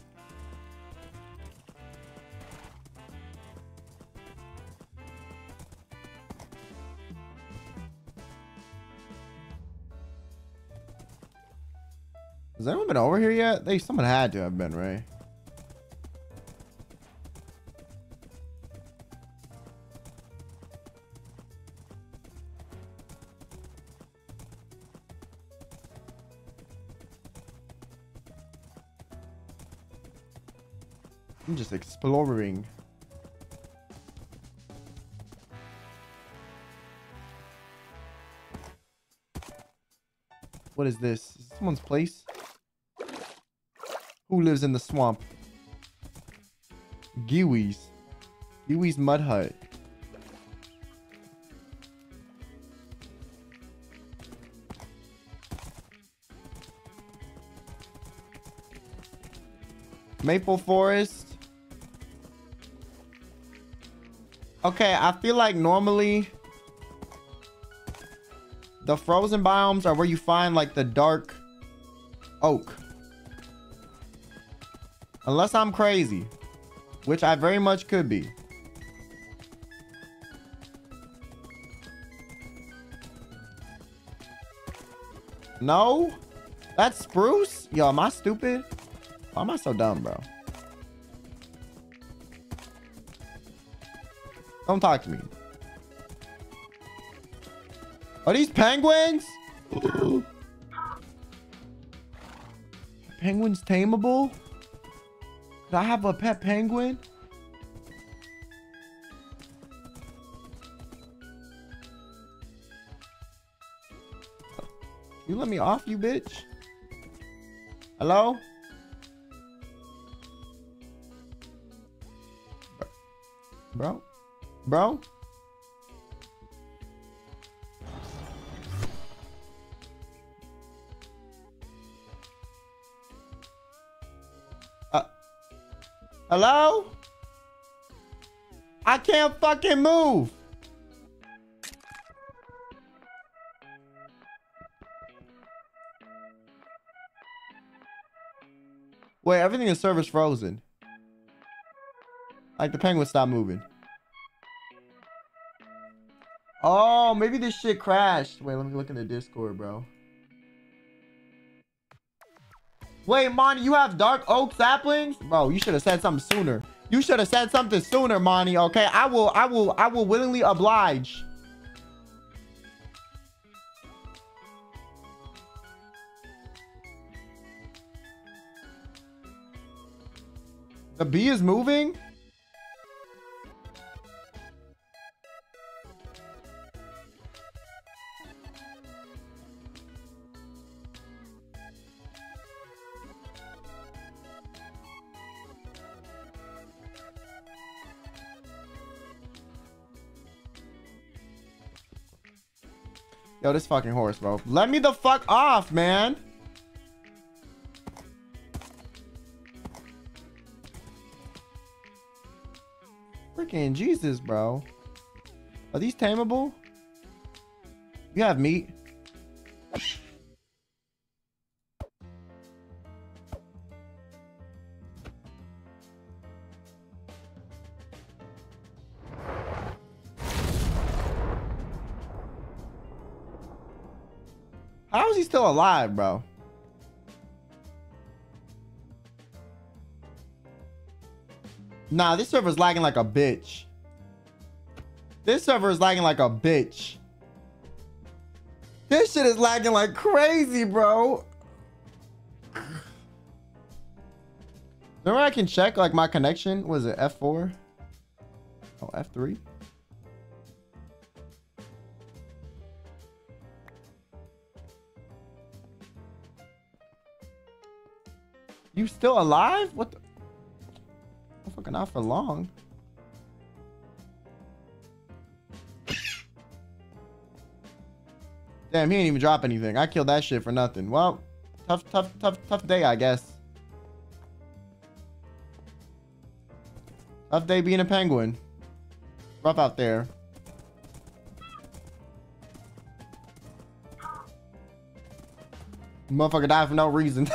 Has anyone been over here yet? They someone had to have been, right? I'm just exploring. What is this? Is this someone's place? Who lives in the swamp? Kiwis. Kiwi's mud hut. Maple forest. Okay, I feel like normally the frozen biomes are where you find like the dark oak. Unless I'm crazy, which I very much could be. No? That's spruce? Yo, am I stupid? Why am I so dumb, bro? Don't talk to me. Are these penguins? Are penguins tameable? Do I have a pet penguin? You let me off, you bitch. Hello? Bro? Bro? Hello? I can't fucking move. Wait, everything in server's frozen. Like the penguin stopped moving. Oh, maybe this shit crashed. Wait, let me look in the Discord, bro. Wait, Monty, you have dark oak saplings? Bro, you should have said something sooner. You should have said something sooner, Monty, okay? I will, I will, I will willingly oblige. The bee is moving? Yo, this fucking horse, bro. Let me the fuck off, man. Freaking Jesus, bro. Are these tameable? You have meat. How is he still alive, bro? Nah, this server's lagging like a bitch. This server is lagging like a bitch. This shit is lagging like crazy, bro. Remember I can check like my connection? Was it F four? Oh, F three? You still alive? What the? I'm fucking out for long. Damn, he ain't even drop anything. I killed that shit for nothing. Well, tough, tough, tough, tough day, I guess. Tough day being a penguin. Rough out there. Motherfucker died for no reason.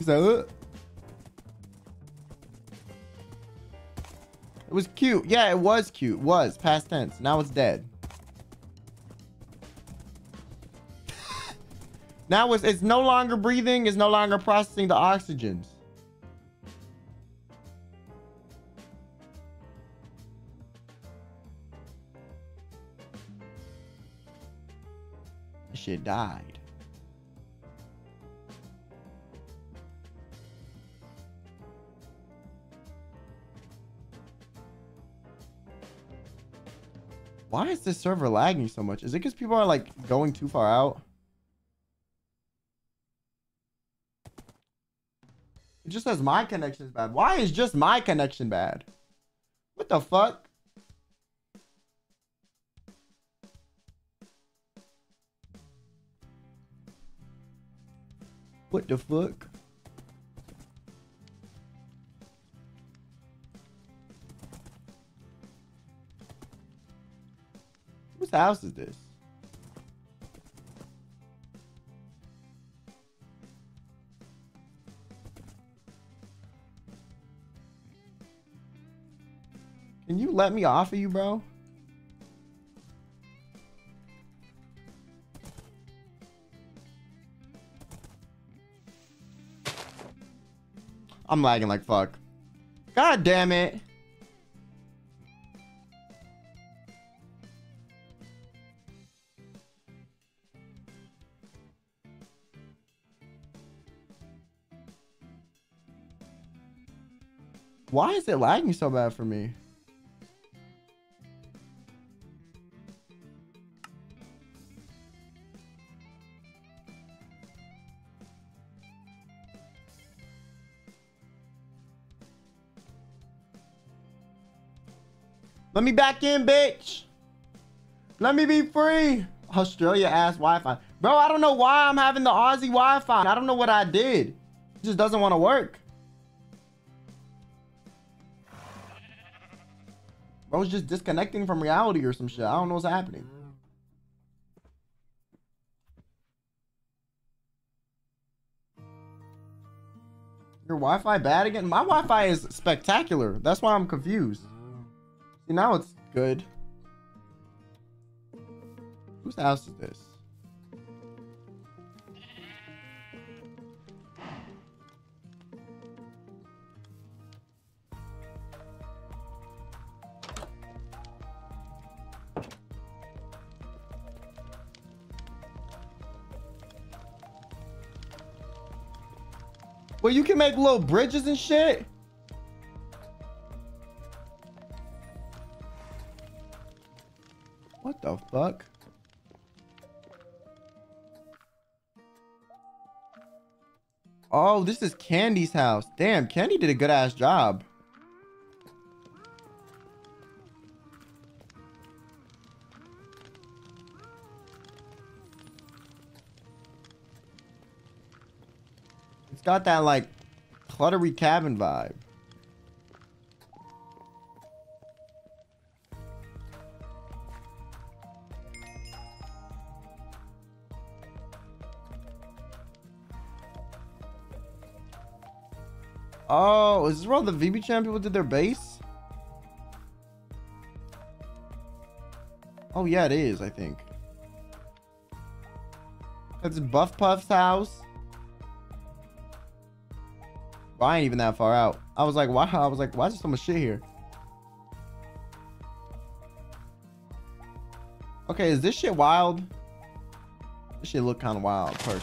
So, it was cute. Yeah, it was cute. Was past tense. Now it's dead. Now it's it's no longer breathing. It's no longer processing the oxygens. This shit died. Why is this server lagging so much? Is it because people are like going too far out? It just says my connection is bad. Why is just my connection bad? What the fuck? What the fuck? Whose house is this? Can you let me off of you, bro? I'm lagging like fuck. God damn it. Why is it lagging so bad for me? Let me back in, bitch. Let me be free. Australia ass Wi-Fi. Bro, I don't know why I'm having the Aussie Wi-Fi. I don't know what I did. It just doesn't want to work. I was just disconnecting from reality or some shit. I don't know what's happening. Your Wi-Fi bad again? My Wi-Fi is spectacular. That's why I'm confused. See, now it's good. Whose house is this? Well, you can make little bridges and shit. What the fuck? Oh, this is Candy's house. Damn, Candy did a good ass job. It's got that like cluttery cabin vibe. Oh, is this where all the V B channel people did their base? Oh yeah, it is, I think. That's Buff Puff's house. Well, I ain't even that far out. I was like, wow, I was like, why is there so much shit here? Okay, is this shit wild? This shit look kinda wild, personally.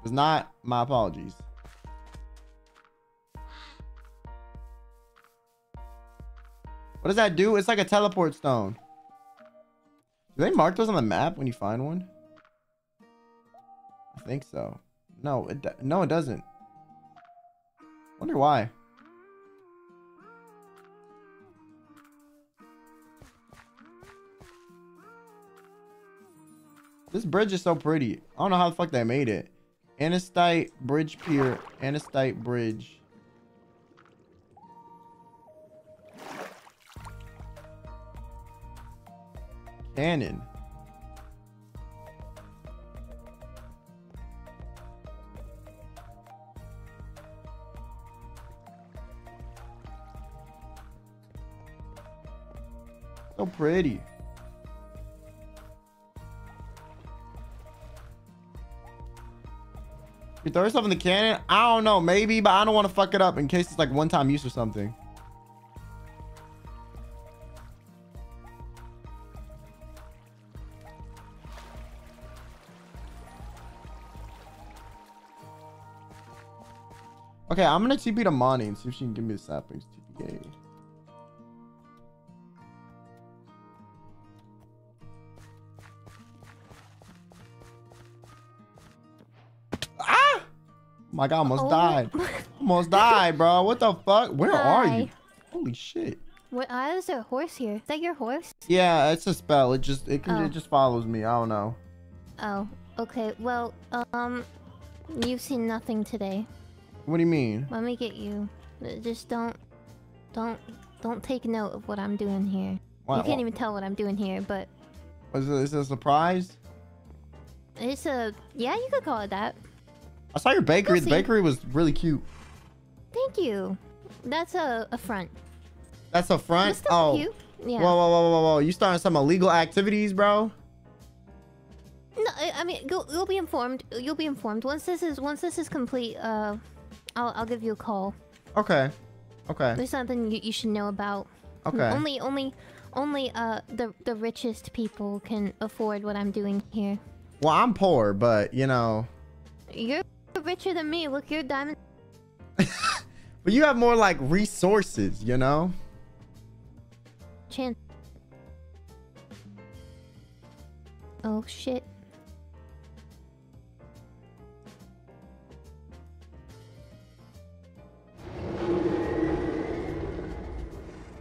It's not, my apologies. What does that do? It's like a teleport stone. Do they mark those on the map when you find one? I think so. No, it no, it doesn't. Wonder why. This bridge is so pretty. I don't know how the fuck they made it. Anastite Bridge Pier. Anastite Bridge. Cannon. So pretty. You throw yourself in the cannon? I don't know, maybe, but I don't want to fuck it up in case it's like one-time use or something. Okay, I'm gonna T P to Moni and see if she can give me the saplings T P game. My God, almost oh. died. Almost died, bro. What the fuck? Where Hi. are you? Holy shit. What? Why is there a horse here? Is that your horse? Yeah, it's a spell. It just it can, oh. it just follows me. I don't know. Oh, okay. Well, um, you've seen nothing today. What do you mean? Let me get you. Just don't, don't, don't take note of what I'm doing here. What? You can't what? even tell what I'm doing here, but. Is it, is it a surprise? It's a yeah. You could call it that. I saw your bakery. The bakery was really cute. Thank you. That's a, a front. That's a front? Oh. Cute. Yeah. Whoa, whoa, whoa, whoa, whoa. You starting some illegal activities, bro? No, I mean, you'll, you'll be informed. You'll be informed. Once this is once this is complete, uh, I'll, I'll give you a call. Okay. Okay. There's something you, you should know about. Okay. Only, only, only uh, the, the richest people can afford what I'm doing here. Well, I'm poor, but, you know. You're richer than me. Look, your diamond. But you have more like resources, you know. Chance. Oh shit.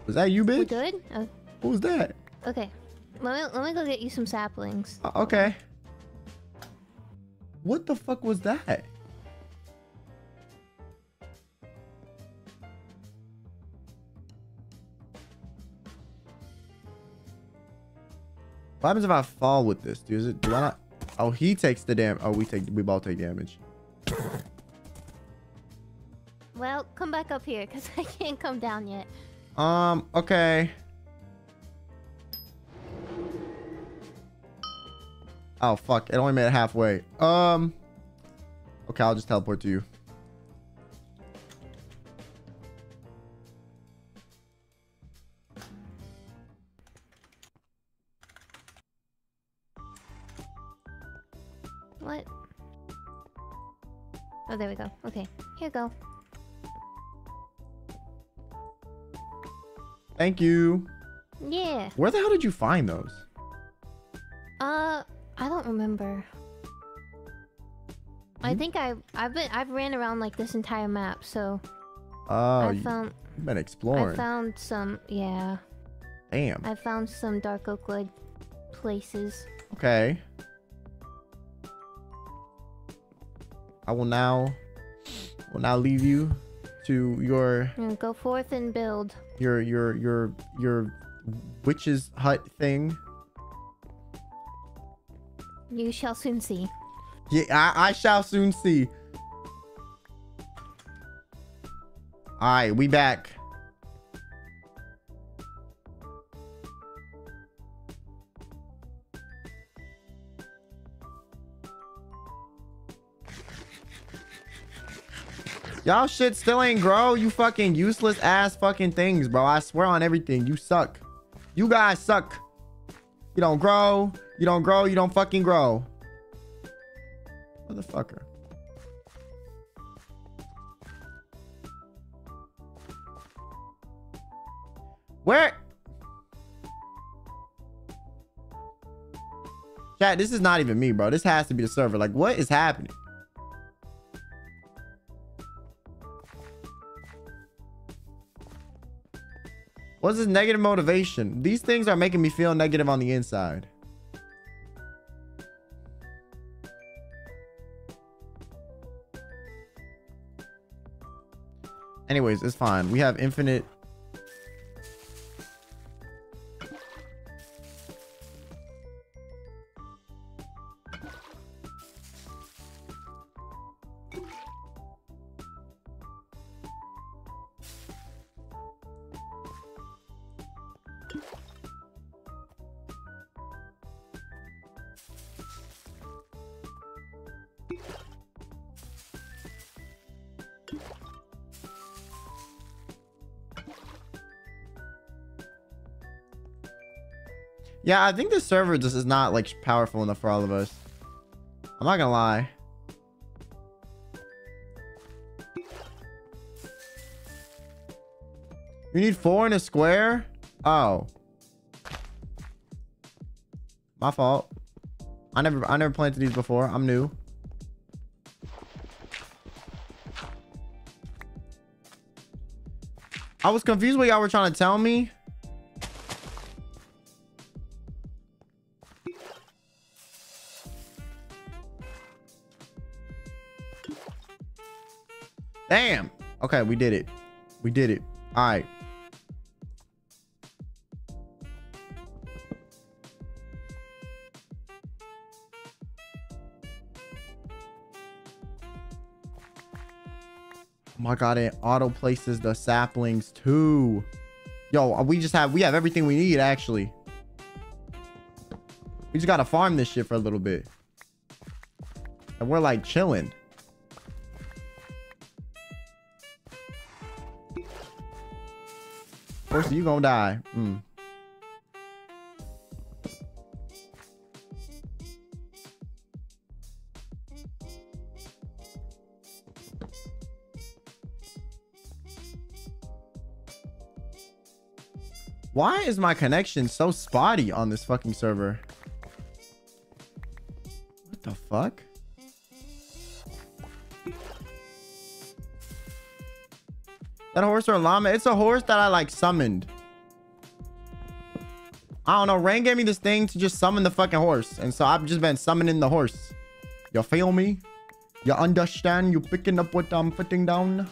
Was that you, bitch? We good? Oh. What was that? Okay. Let me let me go get you some saplings. Uh, okay. What the fuck was that? What happens if I fall with this, dude? Is it, do I not? Oh, he takes the damage. Oh, we take. We both take damage. Well, come back up here, cause I can't come down yet. Um. Okay. Oh fuck! It only made it halfway. Um. Okay, I'll just teleport to you. What? Oh, there we go. Okay, here you go. Thank you. Yeah. Where the hell did you find those? Uh, I don't remember. Hmm? I think I I've been I've ran around like this entire map, so. Oh, I found, you've been exploring. I found some, yeah. Damn. I found some dark oak wood places. Okay. I will now will now leave you to your go forth and build your your your your witch's hut thing. You shall soon see. Yeah, I, I shall soon see. Alright, we back. Y'all shit still ain't grow. You fucking useless ass fucking things, bro. I swear on everything. You suck. You guys suck. You don't grow. You don't grow. You don't fucking grow. Motherfucker. Where? Chat, this is not even me, bro. This has to be the server. Like, what is happening? What's this negative motivation? These things are making me feel negative on the inside. Anyways, it's fine. We have infinite... Yeah, I think this server just is not like powerful enough for all of us. I'm not gonna lie. You need four in a square? Oh. My fault. I never I never planted these before. I'm new. I was confused what y'all were trying to tell me. Damn. Okay, we did it. We did it. All right. Oh my God, it auto places the saplings too. Yo, we just have, we have everything we need actually. We just gotta farm this shit for a little bit. And we're like chilling. First, you gonna die. Mm. Why is my connection so spotty on this fucking server? What the fuck? That horse or llama? It's a horse that I like summoned. I don't know. Rain gave me this thing to just summon the fucking horse. And so I've just been summoning the horse. You feel me? You understand? You picking up what I'm putting down?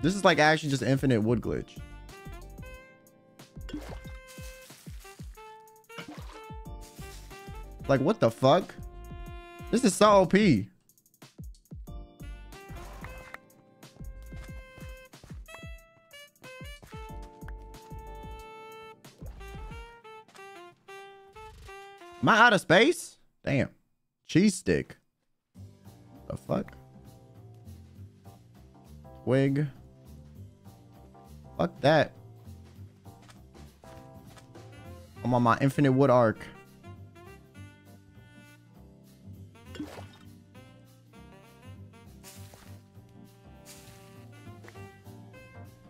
This is like actually just infinite wood glitch. Like what the fuck? This is so O P. Am I out of space? Damn. Cheese stick. The fuck? Twig. Fuck that. I'm on my infinite wood arc. Are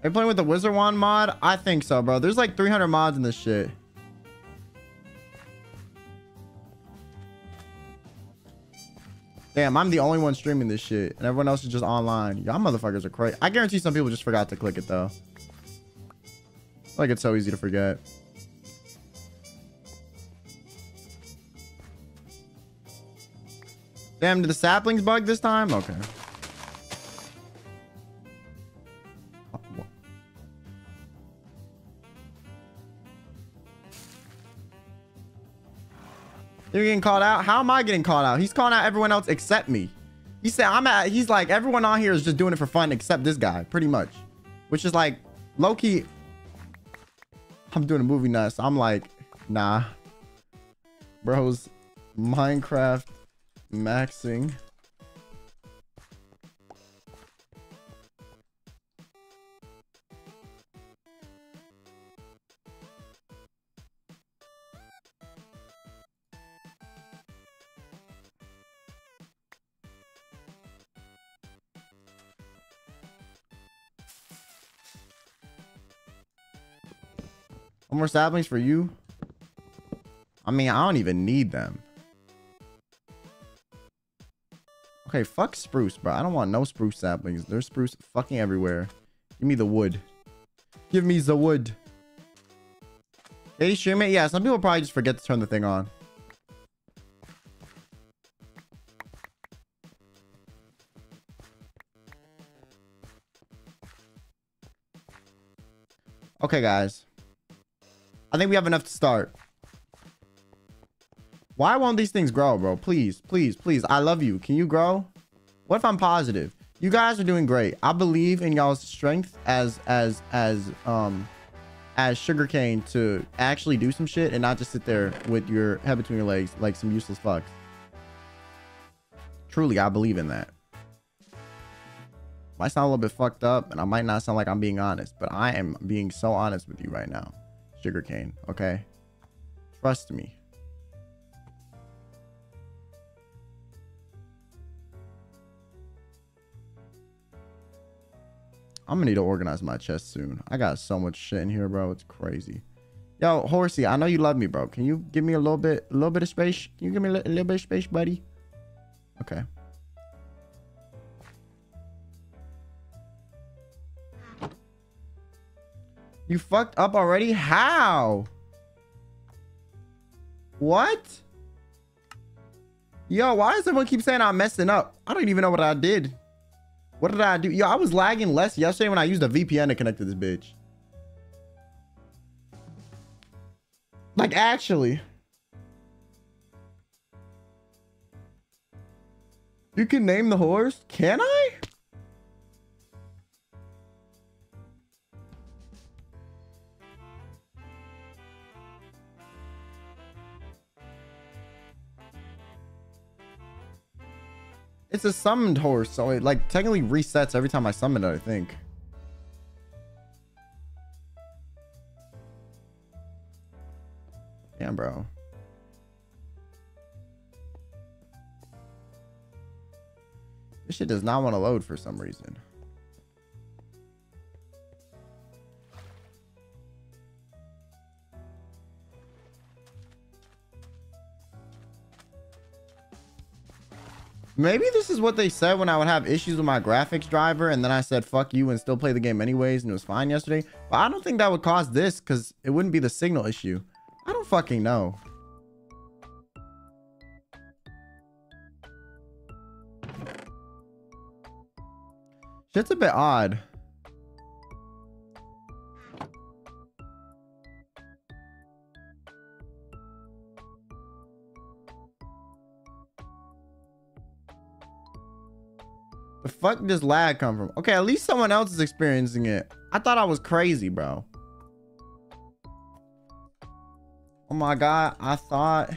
you playing with the Wizard one mod? I think so, bro. There's like three hundred mods in this shit. Damn, I'm the only one streaming this shit, and everyone else is just online. Y'all motherfuckers are crazy. I guarantee some people just forgot to click it, though. Like, it's so easy to forget. Damn, did the saplings bug this time? Okay. You're getting called out? How am I getting called out? He's calling out everyone else except me. He said, I'm at, he's like, everyone on here is just doing it for fun except this guy, pretty much. Which is like, low key, I'm doing a movie nuts. I'm like, nah. Bro's Minecraft maxing. One more saplings for you. I mean, I don't even need them. Okay, fuck spruce, bro. I don't want no spruce saplings. There's spruce fucking everywhere. Give me the wood. Give me the wood. Can you stream it? Yeah, some people probably just forget to turn the thing on. Okay, guys. I think we have enough to start. Why won't these things grow, bro? Please, please, please. I love you. Can you grow? What if I'm positive? You guys are doing great. I believe in y'all's strength as as as um as sugarcane to actually do some shit and not just sit there with your head between your legs like some useless fucks. Truly, I believe in that. Might sound a little bit fucked up, and I might not sound like I'm being honest, but I am being so honest with you right now. Sugarcane, okay? Trust me. I'm gonna need to organize my chest soon. I got so much shit in here, bro. It's crazy. Yo, Horsey, I know you love me, bro. Can you give me a little bit, a little bit of space? Can you give me a little, a little bit of space, buddy? Okay. You fucked up already? How? What? Yo, why does everyone keep saying I'm messing up? I don't even know what I did. What did I do? Yo, I was lagging less yesterday when I used a V P N to connect to this bitch. Like, actually. You can name the horse? Can I? It's a summoned horse, so it like technically resets every time I summon it, I think. Damn, bro. This shit does not want to load for some reason. Maybe this is what they said when I would have issues with my graphics driver, and then I said fuck you and still play the game anyways, and it was fine yesterday. But I don't think that would cause this because it wouldn't be the signal issue. I don't fucking know. Shit's a bit odd. The fuck did this lag come from? Okay, at least someone else is experiencing it. I thought I was crazy, bro. Oh my god, I thought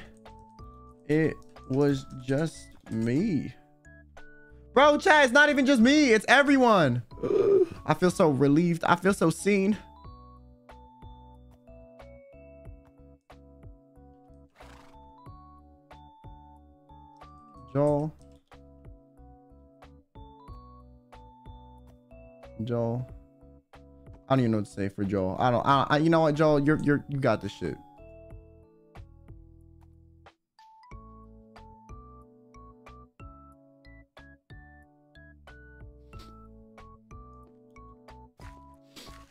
it was just me. Bro, chat, it's not even just me. It's everyone. I feel so relieved. I feel so seen. Joel. Joel, I don't even know what to say for Joel. I don't. I, I you know what, Joel, you're you're you got this shit.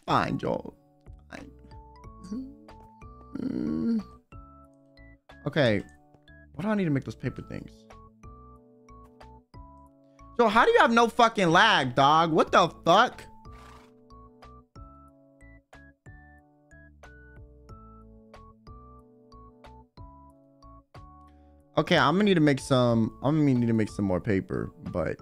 Fine, Joel. Fine. Mm. Okay, what do I need to make those paper things? So how do you have no fucking lag, dog? What the fuck? Okay, I'm gonna need to make some, I'm gonna need to make some more paper, but.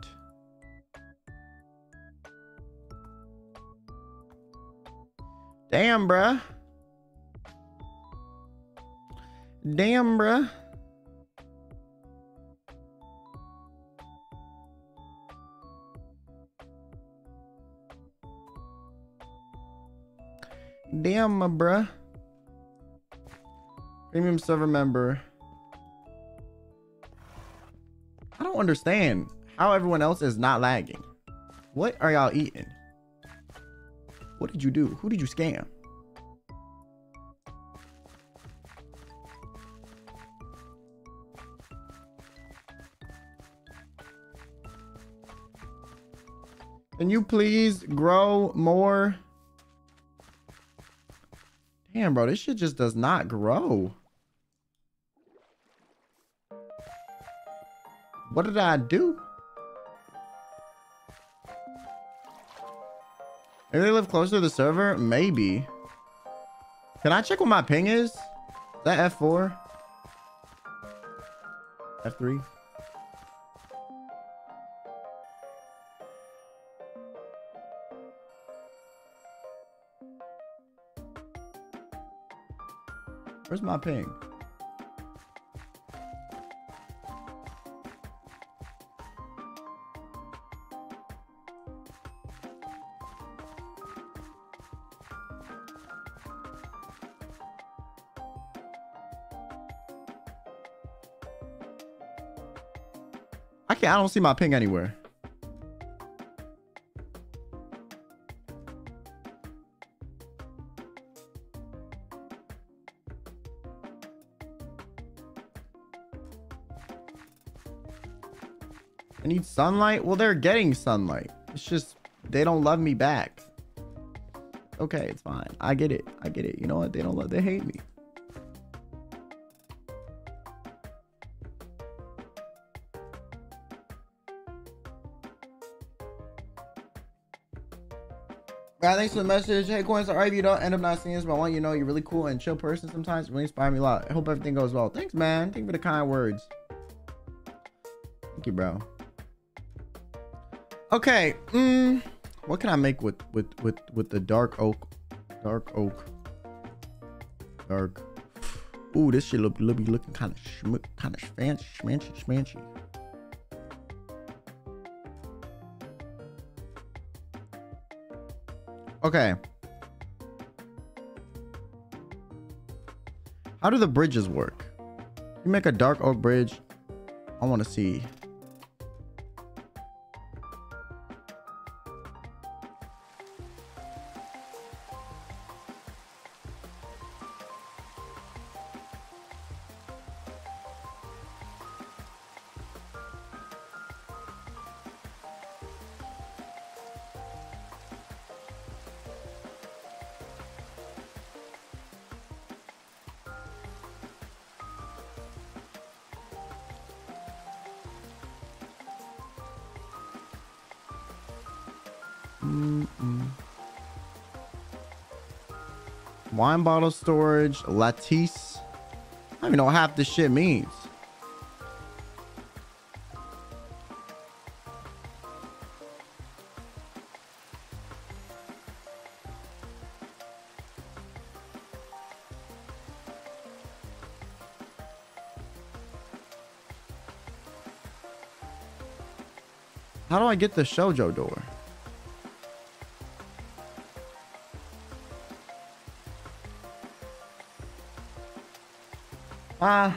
Damn, bruh. Damn, bruh. Damn, my bruh. Premium server member. I don't understand how everyone else is not lagging. What are y'all eating? What did you do? Who did you scam? Can you please grow more? Damn, bro, this shit just does not grow. What did I do? Maybe they live closer to the server? Maybe. Can I check what my ping is? Is that F four? F three? Where's my ping? I can't, I don't see my ping anywhere. I need sunlight. Well, they're getting sunlight. It's just they don't love me back. Okay, it's fine. I get it. I get it. You know what? They don't love. They hate me. Guys, thanks for the message. Hey, Quinn, sorry if you don't end up not seeing this, but I want you to know you're really cool and chill person sometimes. It really inspired me a lot. I hope everything goes well. Thanks, man. Thank you for the kind words. Thank you, bro. Okay, mm, what can I make with, with, with, with the dark oak? Dark oak. Dark. Ooh, this shit look, look, be looking kind of schmick, kind of fancy, schmanchy, schmanchy. Okay. How do the bridges work? You make a dark oak bridge. I want to see. Wine bottle storage, lattice. I don't even know half this shit means. How do I get the shoujo door? Uh,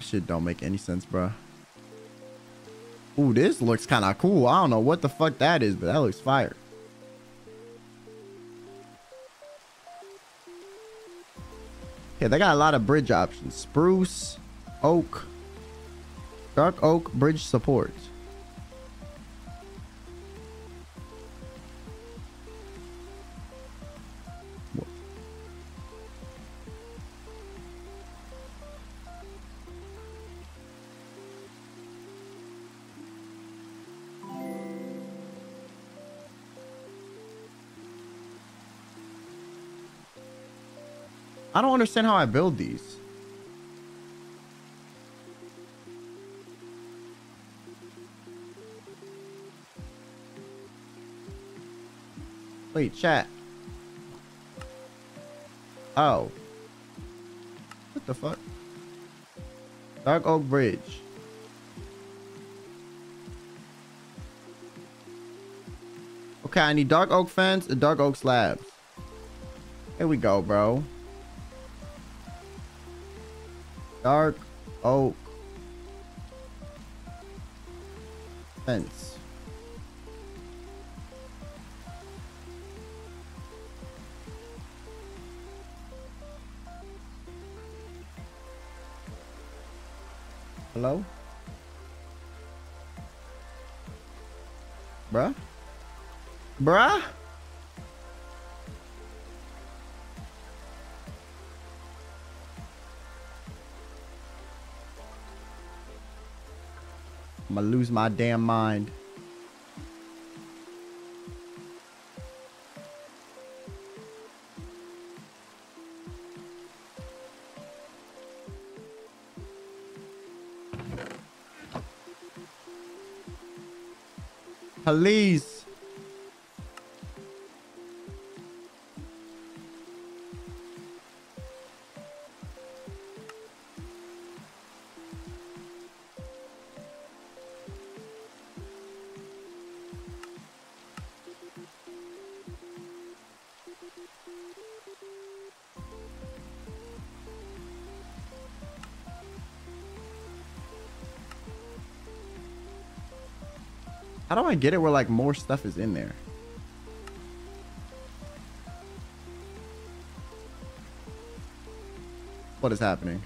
shit don't make any sense, bro. Ooh, this looks kind of cool. I don't know what the fuck that is, but that looks fire. Yeah, they got a lot of bridge options. Spruce, oak. Dark oak bridge support. I don't understand how I build these. Wait, chat. Oh. What the fuck? Dark Oak Bridge. Okay, I need dark oak fence and dark oak slabs. Here we go, bro. Dark oak fence. Hello? Bruh? Bruh? I'm gonna lose my damn mind. Please. How do I get it where like more stuff is in there? What is happening?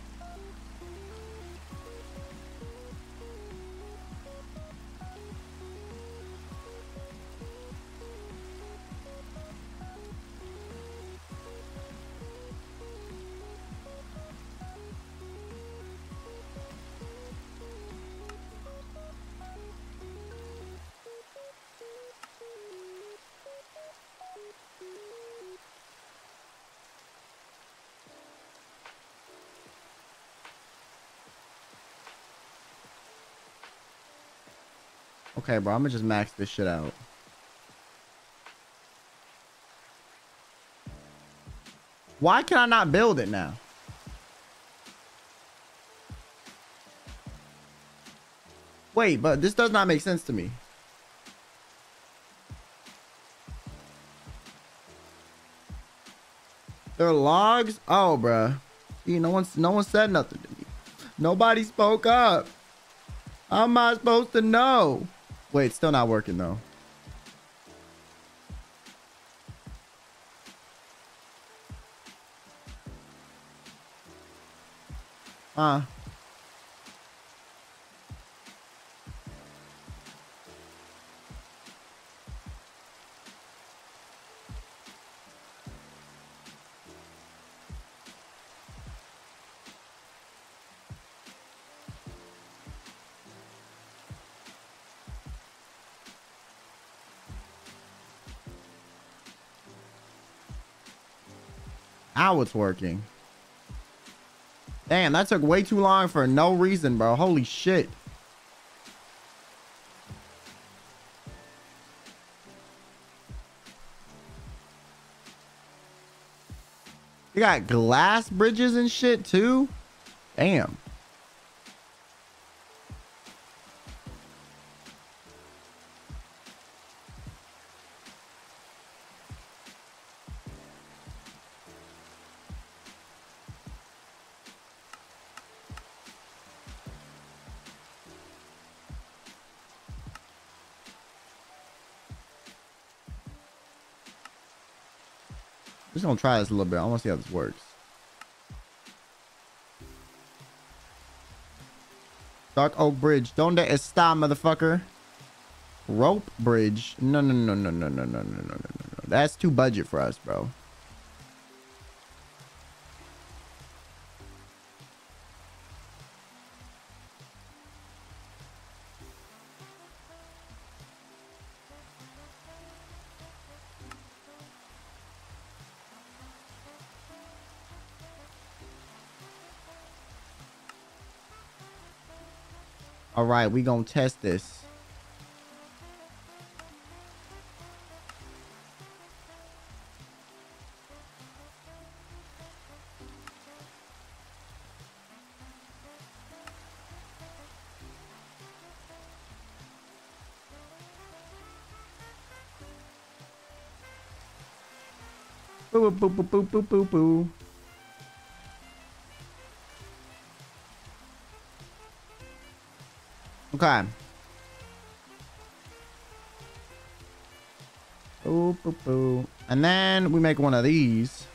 Okay, bro, I'm gonna just max this shit out. Why can I not build it now? Wait, but this does not make sense to me. There are logs? Oh, bro. See, no one, no one said nothing to me. Nobody spoke up. How am I supposed to know? Wait, it's still not working though. Huh. Now it's working. Damn, that took way too long for no reason, bro. Holy shit. You got glass bridges and shit too? Damn. I'm just gonna try this a little bit. I wanna see how this works. Dark Oak Bridge. Donde esta, motherfucker? Rope bridge. No, no, no, no, no, no, no, no, no, no, no. That's too budget for us, bro. All right, we gonna test this. Boo, boo, boo, boo, boo, boo, boo. Okay. Boo, boo, boo. And then we make one of these.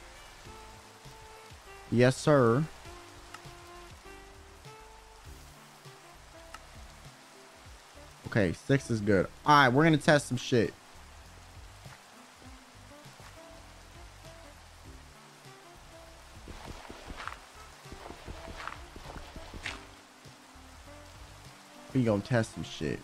Yes, sir. Okay, six is good. All right, we're gonna test some shit. We gonna test some shit.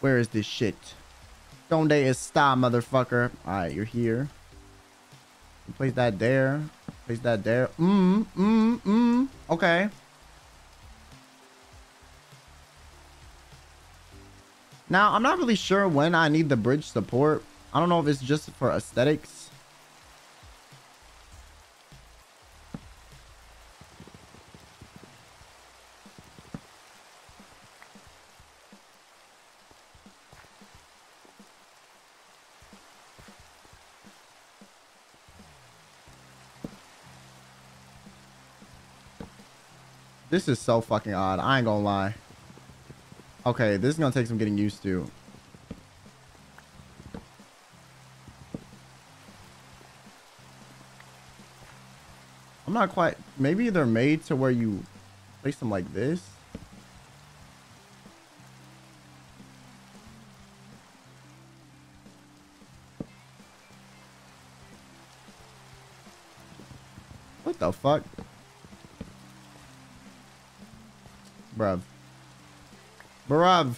Where is this shit? Donde está, motherfucker? All right, you're here. You place that there. Place that there. Mm, mm, mm. Okay. Now, I'm not really sure when I need the bridge support. I don't know if it's just for aesthetics. This is so fucking odd. I ain't gonna lie. Okay, this is gonna take some getting used to. I'm not quite... Maybe they're made to where you place them like this. What the fuck? Bruv. Bruv.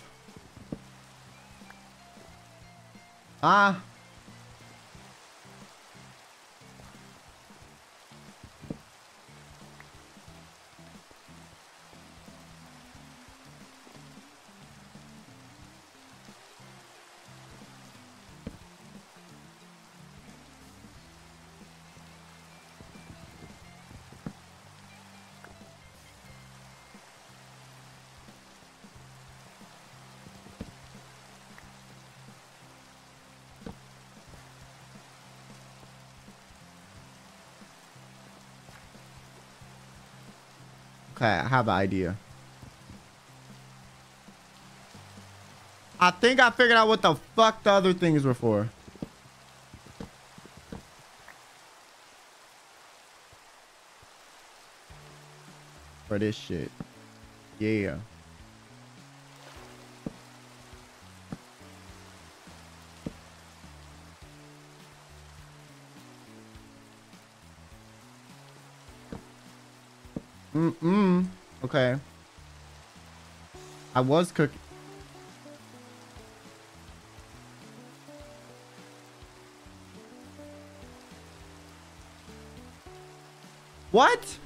Ah. Okay, I have an idea. I think I figured out what the fuck the other things were for. For this shit. Yeah. Mm-mm. Okay. I was cooking. What?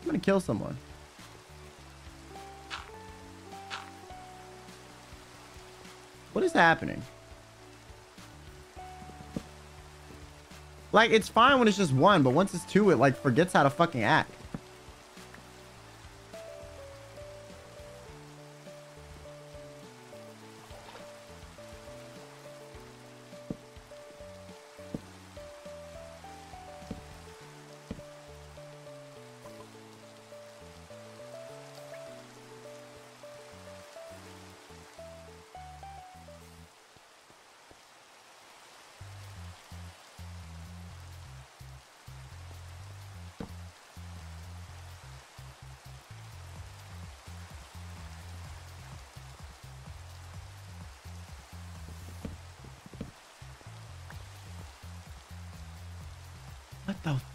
I'm gonna kill someone. What is happening? Like, it's fine when it's just one, but once it's two, it, like, forgets how to fucking act.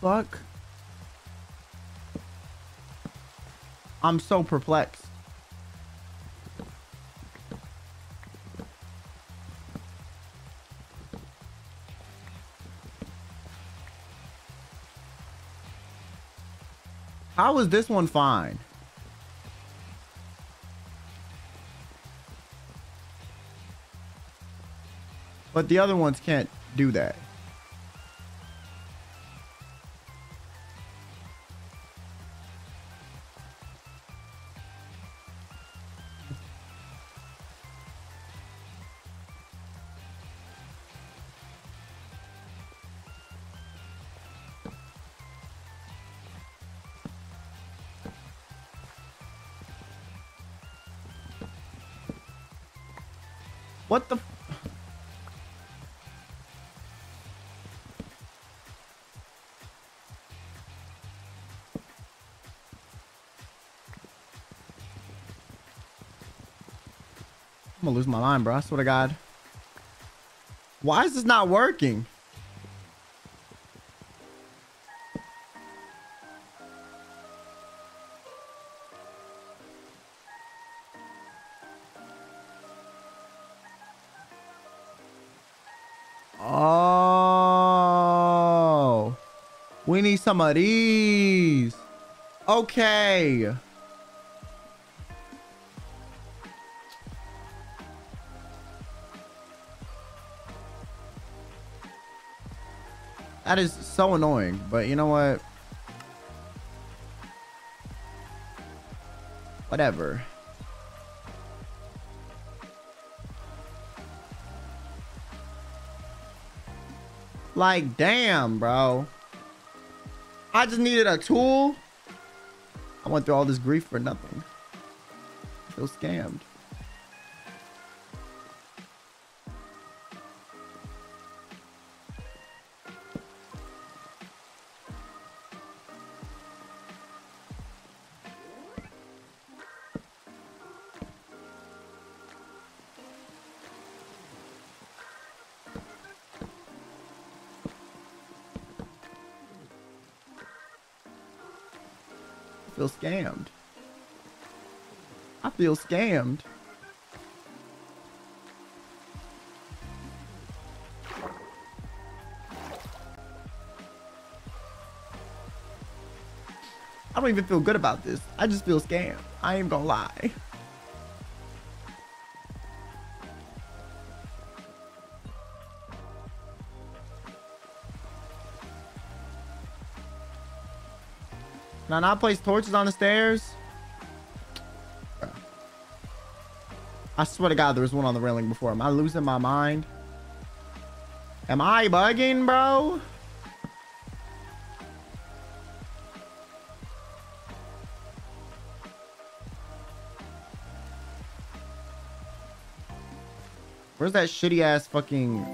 Fuck. I'm so perplexed. How is this one fine? But the other ones can't do that. What the f- I'm gonna lose my line, bro. I swear to God. Why is this not working? Some of these. Okay. That is so annoying, but you know what? Whatever. Like, damn, bro. I just needed a tool. I went through all this grief for nothing. I feel scammed. Scammed. I feel scammed. I don't even feel good about this. I just feel scammed. I ain't gonna lie. Now, I place torches on the stairs. I swear to God, there was one on the railing before. Am I losing my mind? Am I bugging, bro? Where's that shitty ass fucking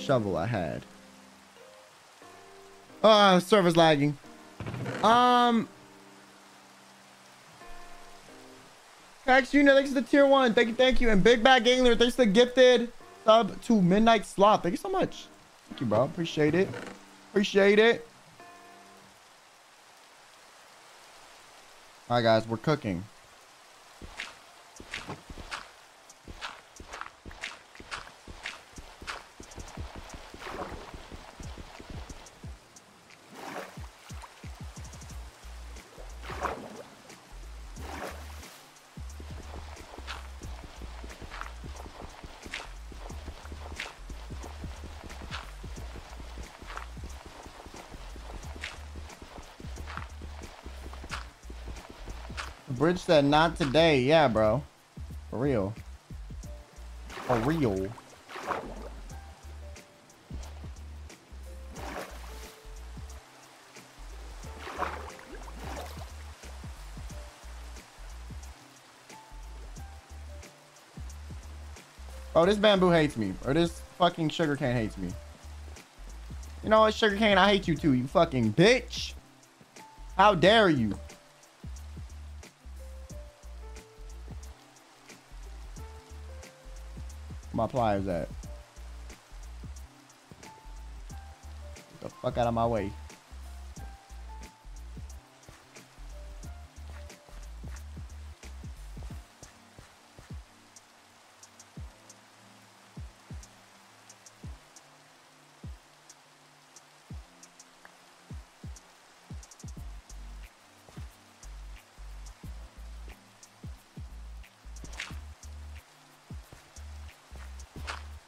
shovel I had? Oh, server's lagging. Um. Pax Junior, thanks to the tier one. Thank you, thank you. And Big Bad Gangler, thanks to the gifted sub to Midnight Slop. Thank you so much. Thank you, bro. Appreciate it. Appreciate it. All right, guys, we're cooking. Bridge said not today. Yeah, bro. For real. For real. Oh, this bamboo hates me. Or this fucking sugarcane hates me. You know what, sugarcane, I hate you too, you fucking bitch. How dare you? My pliers at? Get the fuck out of my way.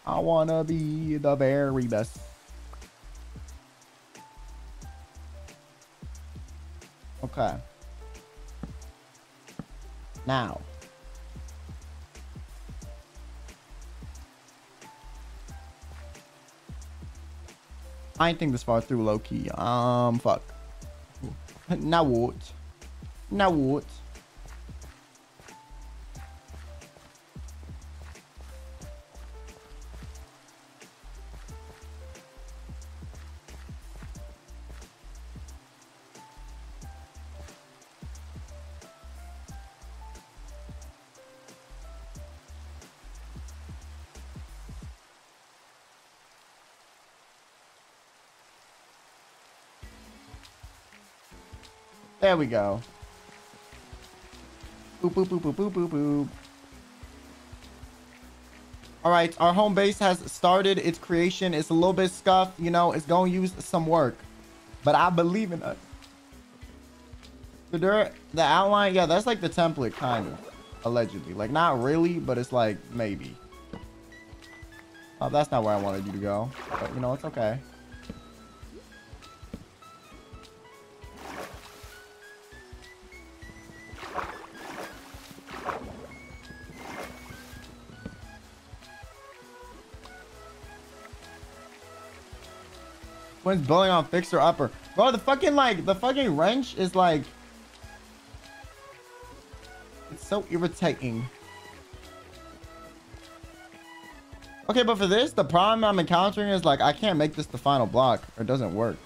I wanna be the very best. Okay. Now. I ain't think this far through low key. Um, fuck. Now what? Now what? There we go. Boop, boop, boop, boop, boop, boop, boop. All right, our home base has started its creation. It's a little bit scuffed, you know, it's going to use some work, but I believe in it. The outline, yeah, that's like the template, kind of, allegedly. Like, not really, but it's like, maybe. Oh, that's not where I wanted you to go, but, you know, it's okay. One's blowing on fixer upper, bro. The fucking like the fucking wrench is like, it's so irritating. Okay, but for this, the problem I'm encountering is like I can't make this the final block, or it doesn't work.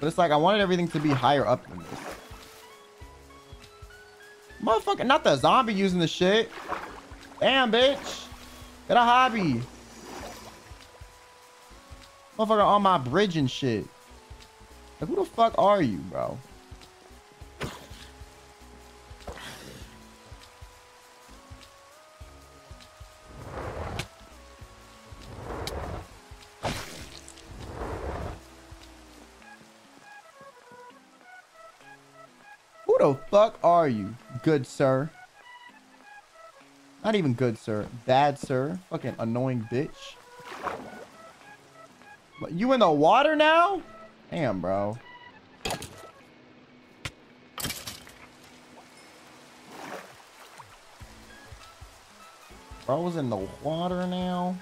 But it's like I wanted everything to be higher up than this. Motherfucker, not the zombie using the shit. Damn, bitch. Get a hobby. Motherfucker on my bridge and shit. Like, who the fuck are you, bro? Who the fuck are you, good sir? Not even good, sir. Bad, sir. Fucking annoying bitch. But you in the water now? Damn, bro. Bro was in the water now.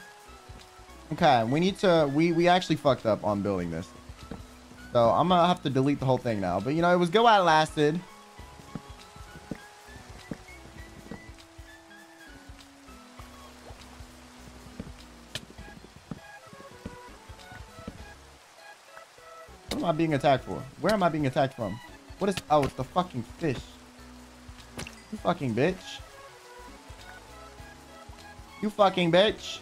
Okay, we need to... We, we actually fucked up on building this. So, I'm gonna have to delete the whole thing now. But, you know, it was good while it lasted. Am I being attacked for? Where am I being attacked from? What is? Oh, it's the fucking fish. You fucking bitch. You fucking bitch.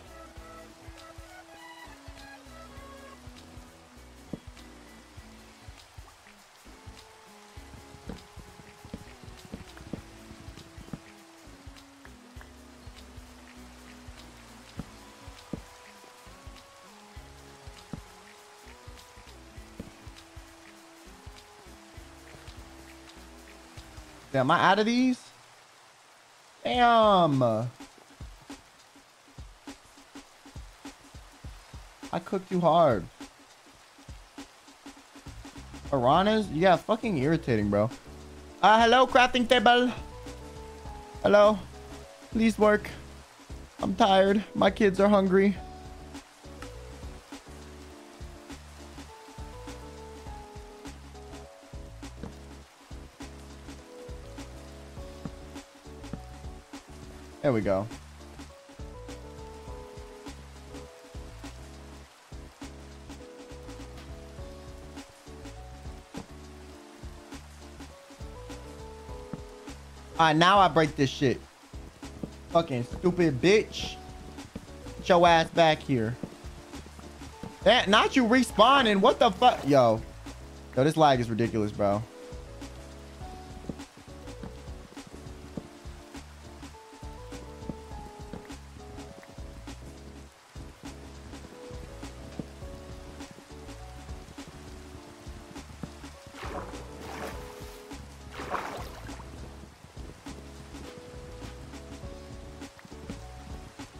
Am I out of these? Damn. I cooked too hard. piranhas? You got fucking irritating, bro. Uh, hello, crafting table. Hello. Please work. I'm tired. My kids are hungry. There we go. Alright, now I break this shit. Fucking stupid bitch. Get your ass back here. That, not you respawning. What the fuck? Yo. Yo, this lag is ridiculous, bro.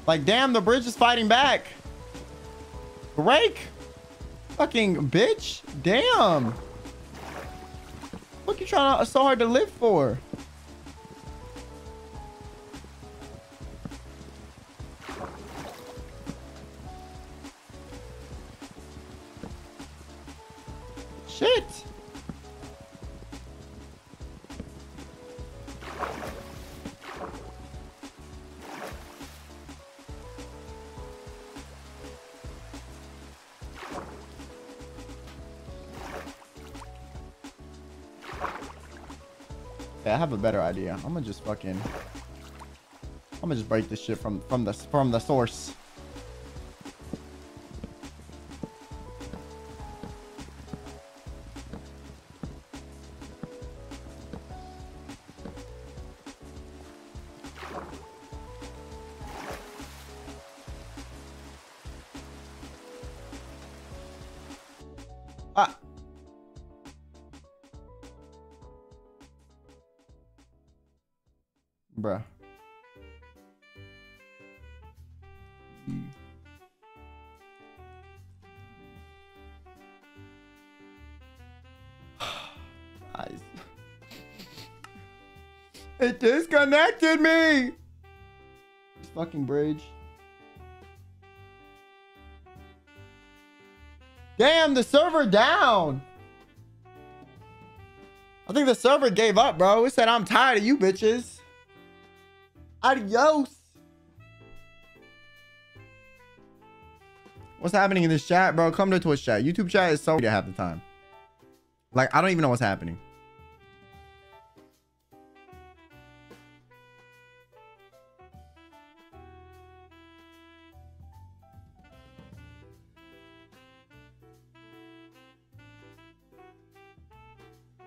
Like, damn, the bridge is fighting back. Break. Fucking bitch. Damn. What you trying to, so hard to live for? Shit. I have a better idea. I'm gonna just fucking I'm gonna just break this shit from from the from the source. Bruh. Mm. It disconnected me. This fucking bridge. Damn, the server down. I think the server gave up, bro. It said, I'm tired of you bitches. Adios. What's happening in this chat, bro? Come to Twitch chat. YouTube chat is so weird half the time. Like, I don't even know what's happening.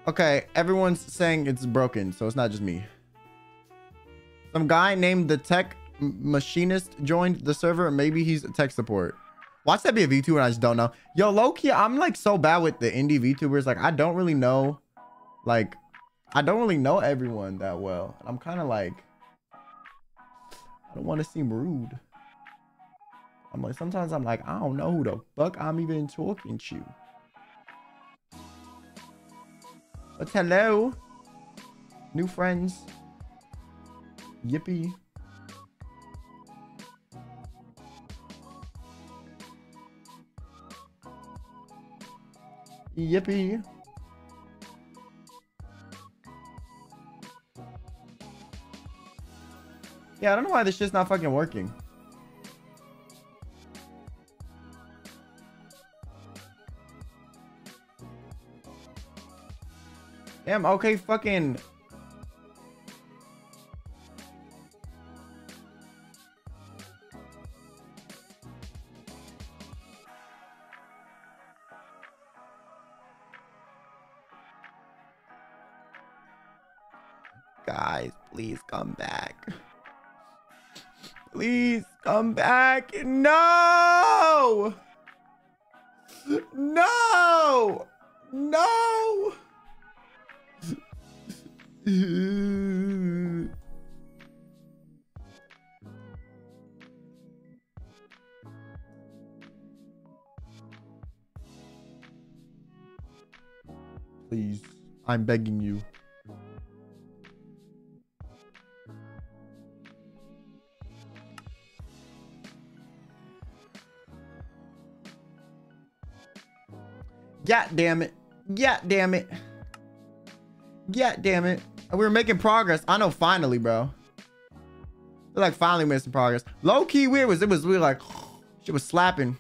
Okay, everyone's saying it's broken, so it's not just me. Some guy named the tech machinist joined the server. Maybe he's tech support. Watch that be a VTuber and I just don't know. Yo, low-key, I'm like so bad with the indie VTubers. Like, I don't really know. Like, I don't really know everyone that well. I'm kind of like, I don't want to seem rude. I'm like, sometimes I'm like, I don't know who the fuck I'm even talking to. But hello, new friends. Yippee. Yippee. Yeah, I don't know why this shit's not fucking working. Damn, okay, fucking... Guys, please come back. Please come back. No! No! No! I'm begging you. God damn it. God damn it. God damn it. We were making progress. I know, finally, bro. We're like finally making some progress. Low key weird was it was we were like shit was slapping.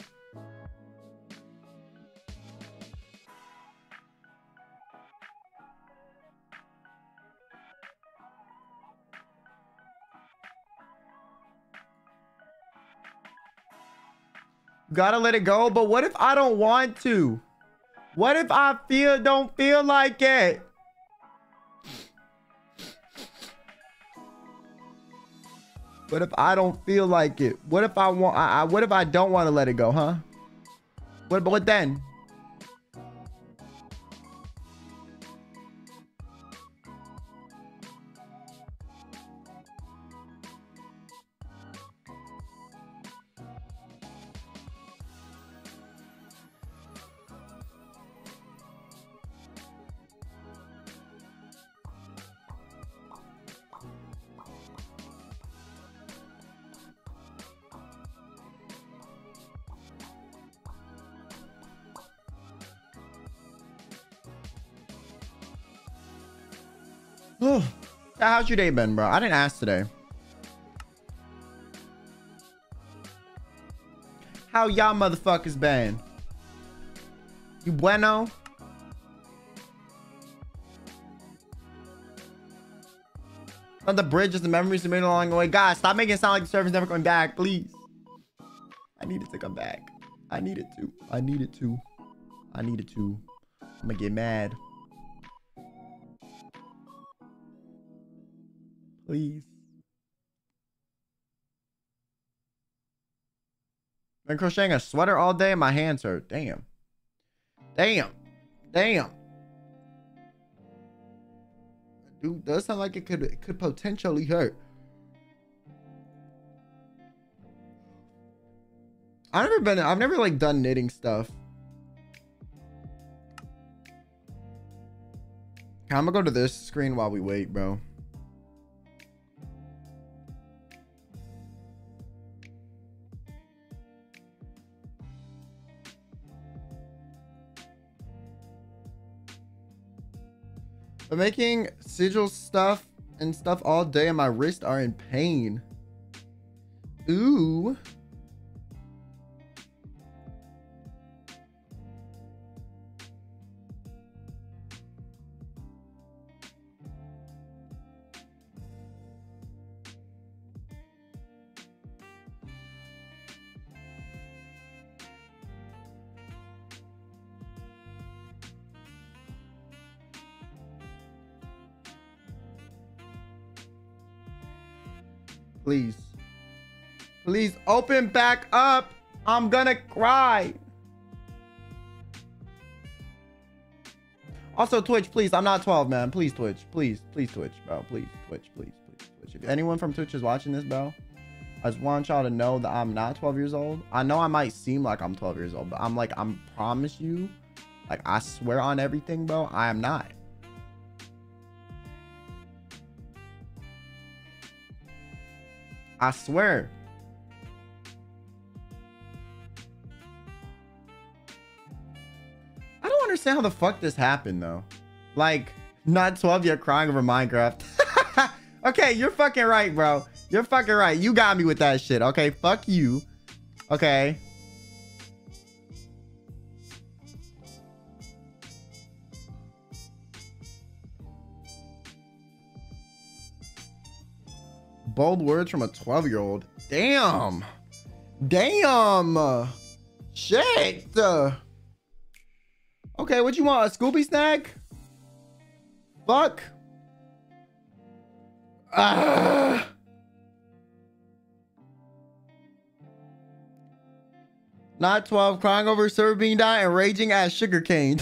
Gotta let it go, but what if I don't want to? What if I feel don't feel like it? What if I don't feel like it? What if I want? I, I what if I don't want to let it go, huh? What? But what then? How's your day been, bro? I didn't ask today. How y'all motherfuckers been? You bueno? On the bridges, the memories we made along the way. Guys, stop making it sound like the server's never coming back, please. I need it to come back. I need it to. I need it to. I need it to. I'm gonna get mad. Please. Been crocheting a sweater all day and my hands hurt. Damn. Damn. Damn. Dude, does sound like it could it could potentially hurt. I've never been I've never like done knitting stuff. I'm gonna go to this screen while we wait, bro. But making sigil stuff and stuff all day and my wrists are in pain. Ooh. Please. Please open back up. I'm gonna cry. Also, Twitch, please. I'm not twelve, man. Please, Twitch. Please, please, Twitch, bro. Please, Twitch, please, please, Twitch. If anyone from Twitch is watching this, bro, I just want y'all to know that I'm not twelve years old. I know I might seem like I'm twelve years old, but I'm like, I promise you, like, I swear on everything, bro, I am not. I swear. I don't understand how the fuck this happened though. Like, not twelve yet crying over Minecraft. Okay, you're fucking right, bro. You're fucking right. You got me with that shit. Okay, fuck you. Okay. Bold words from a twelve year old. Damn. Damn. Shit. Okay, what you want? A Scooby snack? Fuck. Uh. Not twelve, crying over server bean dye and raging at sugarcane.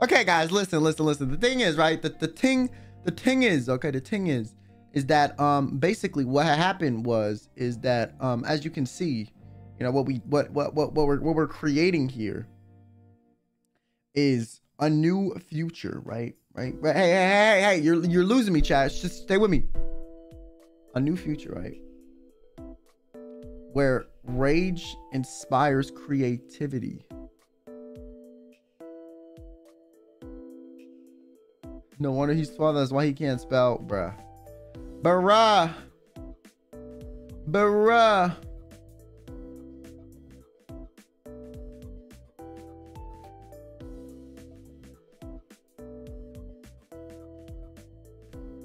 Okay, guys, listen, listen, listen. The thing is, right? The, the thing, the thing is, okay, the thing is, is that um basically what happened was is that um as you can see, you know what we what what what what we're what we're creating here is a new future, right? right? But hey, hey, hey, hey, you're you're losing me, chat. Just stay with me. A new future, right? Where rage inspires creativity. No wonder he swallowed. That's why he can't spell, bruh. Bruh. Bruh.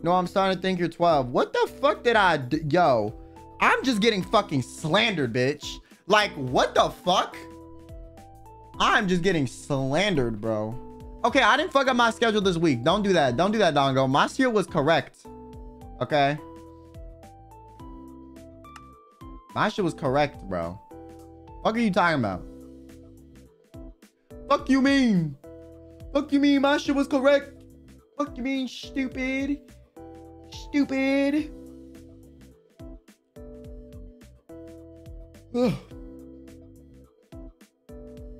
No, I'm starting to think you're twelve. What the fuck did I do? Yo, I'm just getting fucking slandered, bitch. Like, what the fuck? I'm just getting slandered, bro. Okay, I didn't fuck up my schedule this week. Don't do that. Don't do that, Dango. My schedule was correct. Okay? My shit was correct, bro. Fuck are you talking about? Fuck you mean? Fuck you mean my shit was correct? Fuck you mean, stupid? Stupid. Ugh.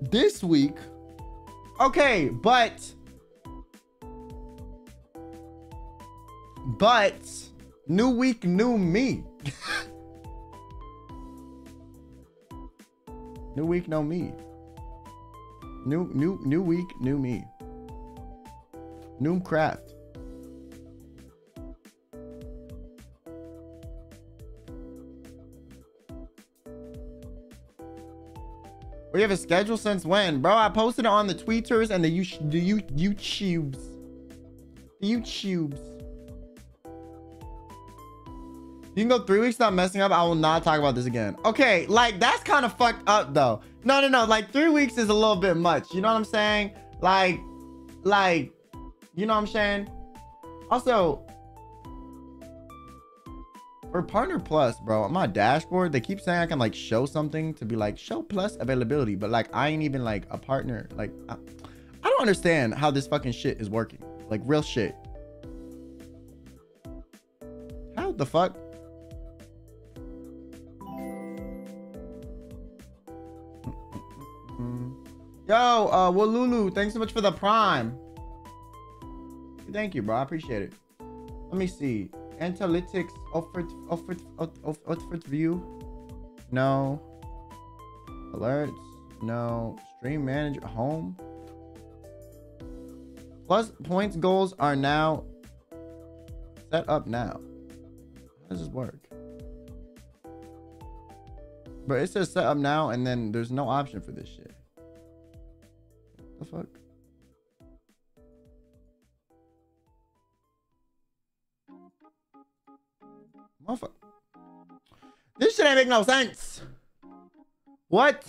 This week. Okay, but. But. New week, new me. New week, no me. New, new, new week, new me. Noomcraft. We have a schedule since when, bro? I posted it on the tweeters and the you the you YouTubes. The YouTubes. You can go three weeks not messing up. I will not talk about this again. Okay, like that's kind of fucked up though. No, no, no. Like three weeks is a little bit much. You know what I'm saying? Like, like, you know what I'm saying? Also, for Partner Plus, bro, on my dashboard, they keep saying I can like show something to be like show plus availability, but like I ain't even like a partner. Like, I, I don't understand how this fucking shit is working. Like real shit. How the fuck? Yo, uh, Walulu, thanks so much for the prime. Thank you, bro. I appreciate it. Let me see. Analytics offered, offered, offered, offered view. No. Alerts. No. Stream manager. Home. Plus points goals are now set up now. How does this work? But it says set up now, and then there's no option for this shit. The fuck? Motherfucker. This shit ain't make no sense. What?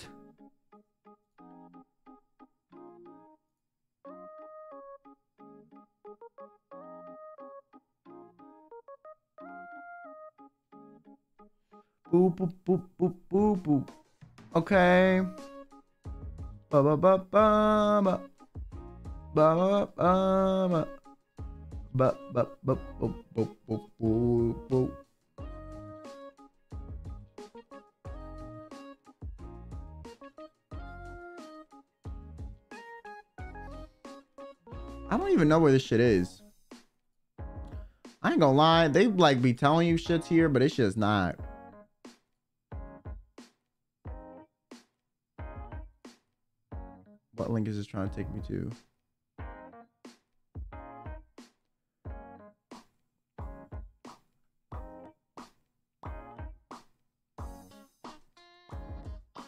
Boop boop boop boop boop boop. Okay. Ba ba ba ba ba ba ba ba ba ba ba ba ba. I don't even know where this shit is. I ain't gonna lie, they like be telling you shit's here, but it's just not. What link is this trying to take me to?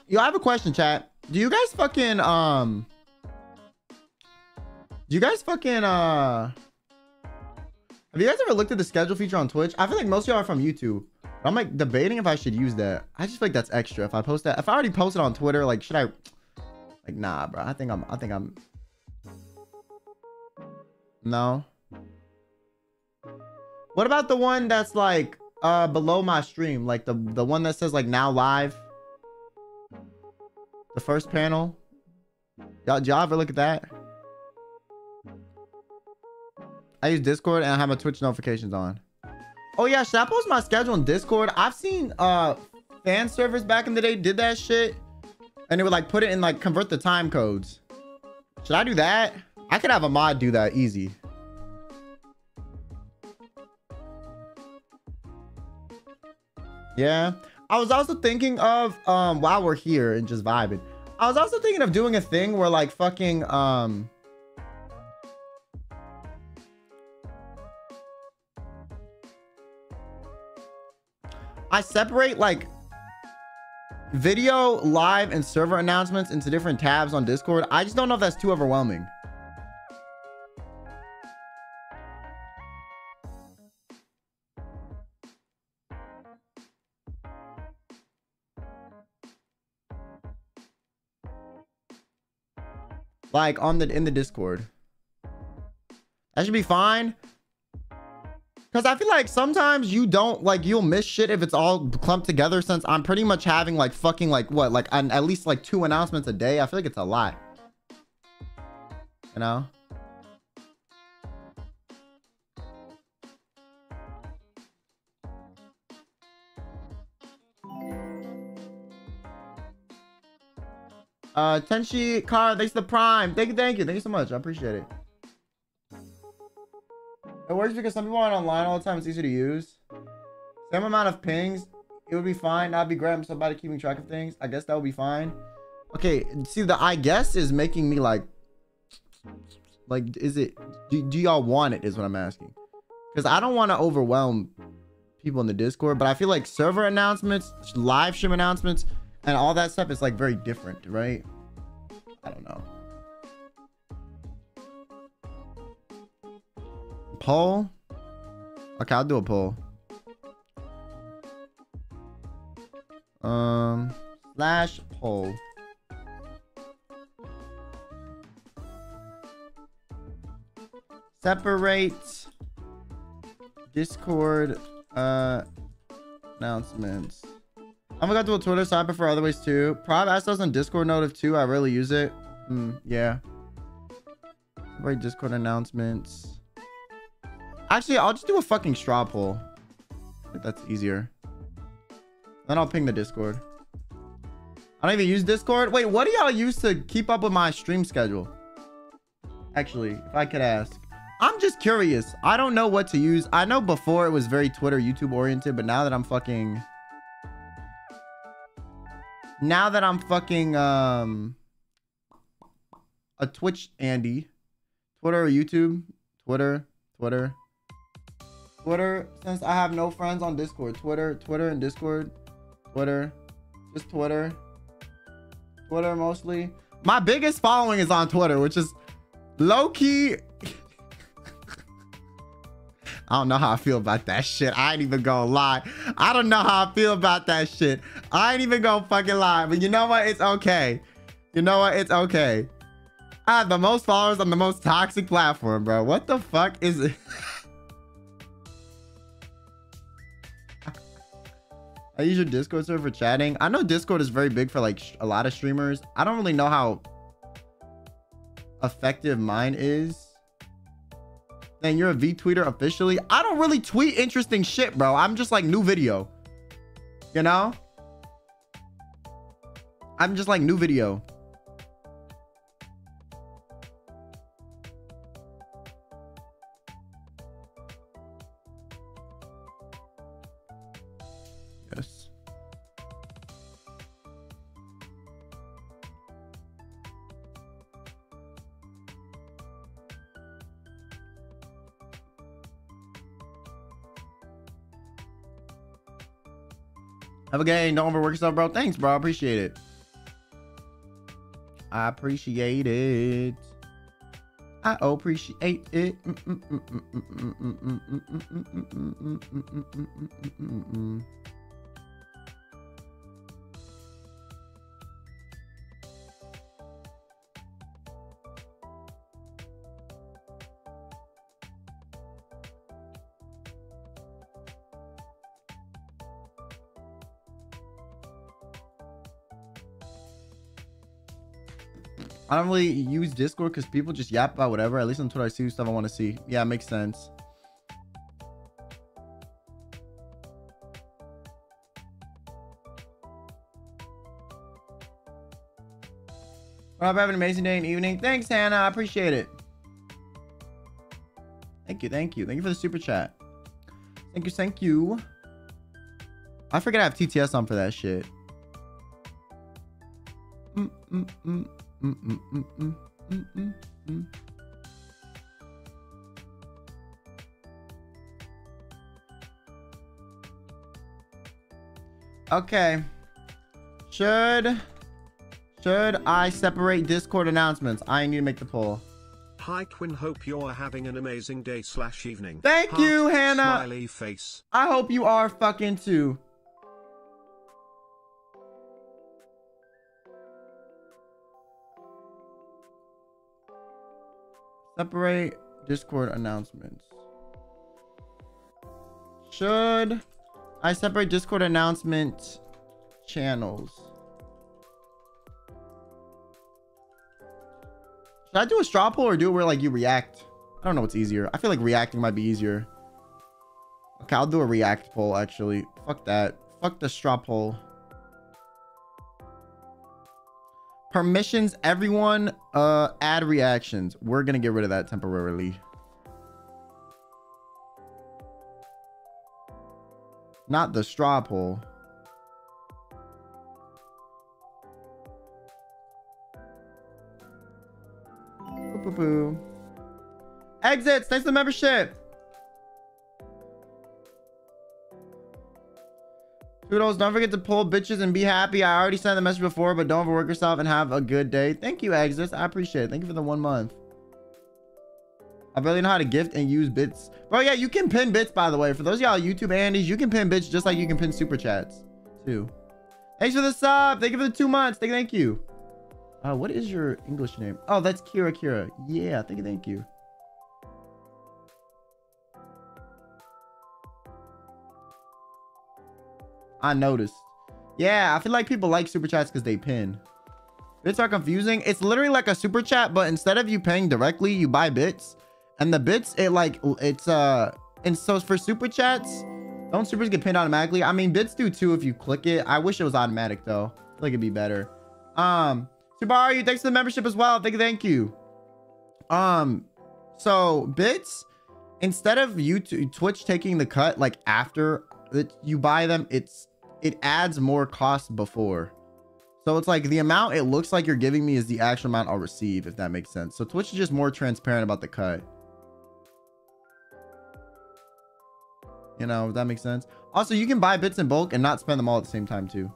Yo, I have a question, chat. Do you guys fucking um do you guys fucking uh have you guys ever looked at the schedule feature on Twitch? I feel like most of y'all are from YouTube. I'm like debating if I should use that. I just feel like that's extra. If I post that, if I already posted on Twitter, like should I? Like, nah, bro. I think I'm, I think I'm. No. What about the one that's like, uh, below my stream? Like the, the one that says like now live. The first panel. Y'all, y'all ever look at that? I use Discord and I have my Twitch notifications on. Oh yeah. Should I post my schedule on Discord? I've seen, uh, fan servers back in the day did that shit. And it would like put it in like convert the time codes. Should I do that? I could have a mod do that easy. Yeah, I was also thinking of um while we're here and just vibing, I was also thinking of doing a thing where like fucking um I separate like video, live, and server announcements into different tabs on Discord. I just don't know if that's too overwhelming. Like on the in the Discord. That should be fine. Cause I feel like sometimes you don't like you'll miss shit if it's all clumped together, since I'm pretty much having like fucking like what like an, at least like two announcements a day. I feel like it's a lot, you know? Uh, Tenshi Car, thanks to the Prime. Thank you, thank you, thank you so much. I appreciate it. It works because some people aren't online all the time. It's easy to use. Same amount of pings. It would be fine. That'd be great. I'm so bad at keeping track of things. I guess that would be fine. Okay. See, the I guess is making me like... Like, is it... Do, do y'all want it is what I'm asking. Because I don't want to overwhelm people in the Discord. But I feel like server announcements, live stream announcements, and all that stuff is like very different, right? I don't know. Poll? Okay, I'll do a poll. Um, slash poll. Separate Discord uh, announcements. I'm gonna go to a Twitter, so I prefer other ways too. Private access on Discord notive too. I really use it. Hmm, yeah. Separate Discord announcements. Actually, I'll just do a fucking straw poll. I think that's easier. Then I'll ping the Discord. I don't even use Discord. Wait, what do y'all use to keep up with my stream schedule? Actually, if I could ask. I'm just curious. I don't know what to use. I know before it was very Twitter, YouTube oriented, but now that I'm fucking... Now that I'm fucking um, a Twitch Andy. Twitter or YouTube? Twitter. Twitter. Twitter, since I have no friends on Discord. Twitter, Twitter and Discord. Twitter, just Twitter. Twitter mostly. My biggest following is on Twitter, which is low-key. I don't know how I feel about that shit. I ain't even gonna lie. I don't know how I feel about that shit. I ain't even gonna fucking lie. But you know what? It's okay. You know what? It's okay. I have the most followers on the most toxic platform, bro. What the fuck is it? I use your Discord server for chatting. I know Discord is very big for like a lot of streamers. I don't really know how effective mine is. Then you're a V-tweeter officially. I don't really tweet interesting shit, bro. I'm just like new video, you know? I'm just like new video. Have a good day. Don't overwork yourself, bro. Thanks, bro. I appreciate it. I appreciate it. I appreciate it. I don't really use Discord because people just yap about whatever. At least on Twitter, I see stuff I want to see. Yeah, it makes sense. I hope you have an amazing day and evening. Thanks, Hannah. I appreciate it. Thank you. Thank you. Thank you for the super chat. Thank you. Thank you. I forget I have T T S on for that shit. Mm, mm, mm, mm, mm, mm, mm, mm, mm, mm. Okay. Should should I separate Discord announcements? I need to make the poll. Hi Quinn, hope you're having an amazing day slash evening. Thank Heart, you, Hannah. Smiley face. I hope you are fucking too. Separate Discord announcements. Should I separate Discord announcement channels? Should I do a straw poll or do it where like you react? I don't know what's easier. I feel like reacting might be easier. Okay, I'll do a react poll actually. Fuck that. Fuck the straw poll. Permissions, everyone, uh, add reactions. We're gonna get rid of that temporarily. Not the straw poll. Boo, boo, boo. Exits, thanks for the membership. Toodles, don't forget to pull bitches and be happy. I already sent the message before, but don't overwork yourself and have a good day. Thank you, Exits. I appreciate it. Thank you for the one month. I barely know how to gift and use bits. Bro, yeah, you can pin bits, by the way. For those of y'all YouTube Andes, you can pin bits just like you can pin super chats, too. Thanks for the sub. Thank you for the two months. Thank you. Thank you. Uh, what is your English name? Oh, that's Kira Kira. Yeah, thank you. Thank you. I noticed. Yeah, I feel like people like super chats because they pin. Bits are confusing. It's literally like a super chat, but instead of you paying directly, you buy bits. And the bits, it like, it's, uh, and so for super chats, don't supers get pinned automatically? I mean, bits do too if you click it. I wish it was automatic though. I feel like it'd be better. Um, Subaru, thanks for the membership as well. Thank you, thank you. Um, so bits, instead of YouTube, Twitch taking the cut, like after it, you buy them, it's, it adds more cost before. So it's like the amount it looks like you're giving me is the actual amount I'll receive, if that makes sense. So Twitch is just more transparent about the cut. You know, if that makes sense. Also, you can buy bits in bulk and not spend them all at the same time, too.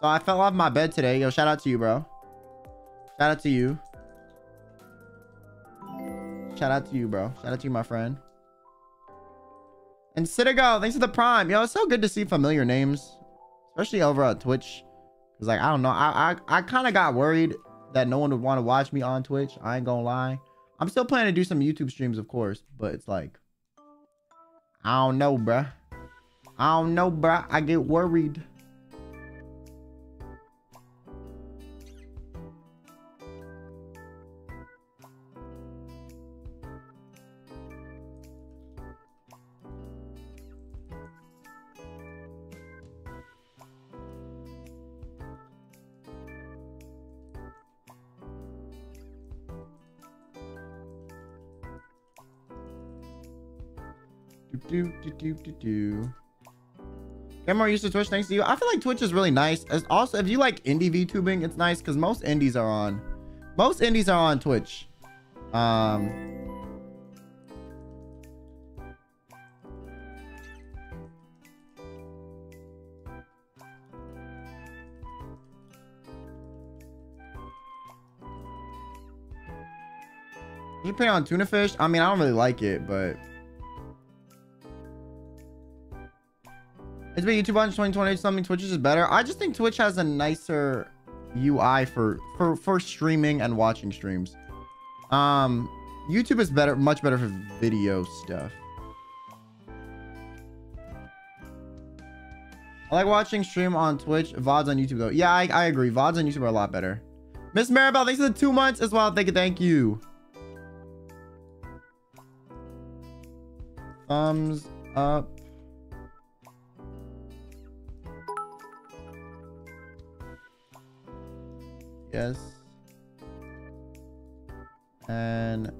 So I fell off my bed today. Yo, shout out to you, bro. Shout out to you. Shout out to you, bro. Shout out to you, my friend. And Citigo, thanks for the prime. Yo, it's so good to see familiar names, especially over on Twitch. Cause like, I don't know, I I, I kind of got worried that no one would want to watch me on Twitch. I ain't gonna lie. I'm still planning to do some YouTube streams, of course, but it's like, I don't know, bruh. I don't know, bruh. I get worried. Do, do, do, do, do. Get more used to Twitch, thanks to you. I feel like Twitch is really nice. As also, if you like indie VTubing, it's nice because most indies are on, most indies are on Twitch. Um, you pay on tuna fish. I mean, I don't really like it, but. It's been YouTube on twenty twenty, something Twitch is just better. I just think Twitch has a nicer U I for, for, for streaming and watching streams. Um, YouTube is better, much better for video stuff. I like watching stream on Twitch, V O Ds on YouTube though. Yeah, I, I agree. V O Ds on YouTube are a lot better. Miss Maribel, thanks for the two months as well. Thank you, thank you. Thumbs up. Yes. And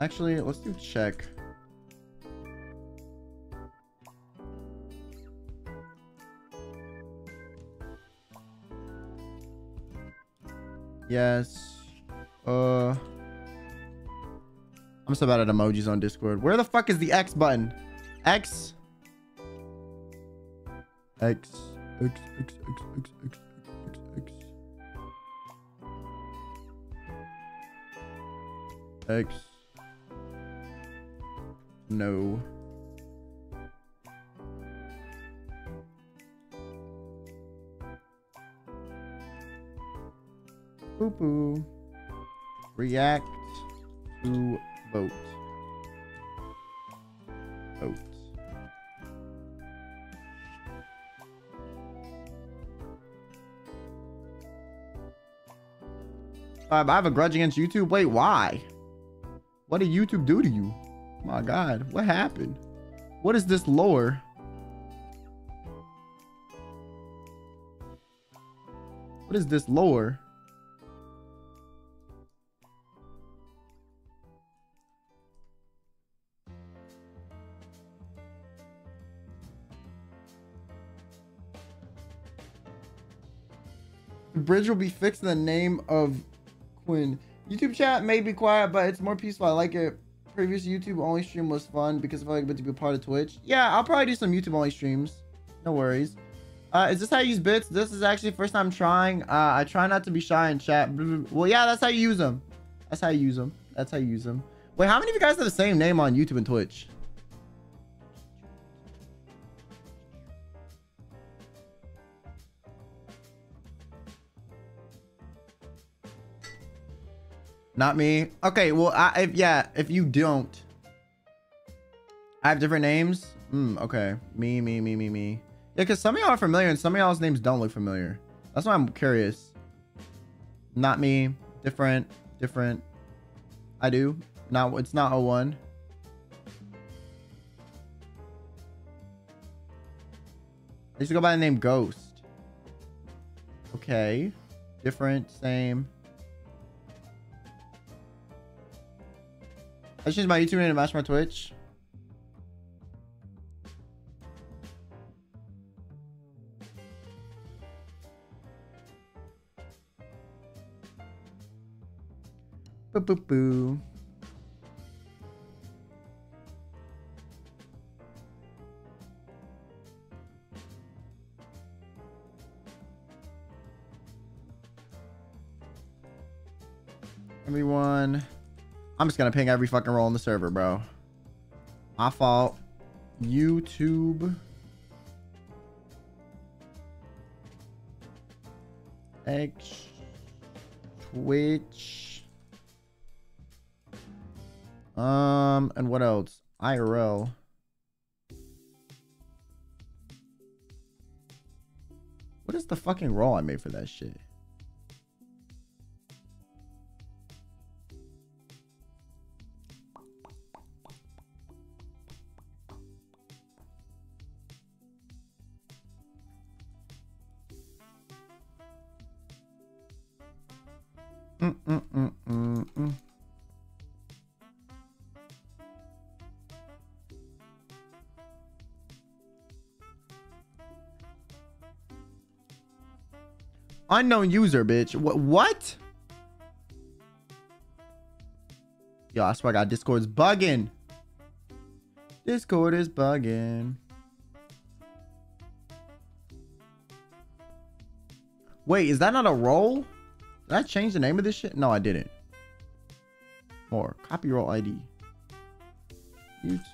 actually, let's do check. Yes. Uh, I'm so bad at emojis on Discord. Where the fuck is the X button? X. X. X. X. X. X. X. X. X. X. No. Poo-poo. React to vote. Vote. Uh, I have a grudge against YouTube. Wait, why? What did YouTube do to you? My God, what happened? What is this lore? What is this lore? Bridge will be fixed in the name of Quinn. YouTube chat may be quiet, but it's more peaceful. I like it. Previous YouTube only stream was fun because I felt like it to be a part of Twitch. Yeah, I'll probably do some YouTube only streams. No worries. Uh, is this how you use bits? This is actually first time trying. Uh, I try not to be shy in chat. Well, yeah, that's how you use them. That's how you use them. That's how you use them. Wait, how many of you guys have the same name on YouTube and Twitch? Not me. Okay, well, I, if, yeah, if you don't, I have different names. Mm, okay, me, me, me, me, me. Yeah, because some of y'all are familiar and some of y'all's names don't look familiar. That's why I'm curious. Not me. Different. Different. I do. Not. It's not oh one. I used to go by the name Ghost. Okay. Different. Same. I changed my YouTube name to match my Twitch. Boo boo boo. Everyone. I'm just gonna ping every fucking role in the server, bro. My fault. YouTube. X. Twitch. Um, and what else? I R L. What is the fucking role I made for that shit? Mm, mm, mm, mm, mm. Unknown user, bitch. What? What? Yo, I swear I got Discord's bugging. Discord is bugging. Wait, is that not a role? Did I change the name of this shit? No, I didn't. More. Copy roll I D. YouTube.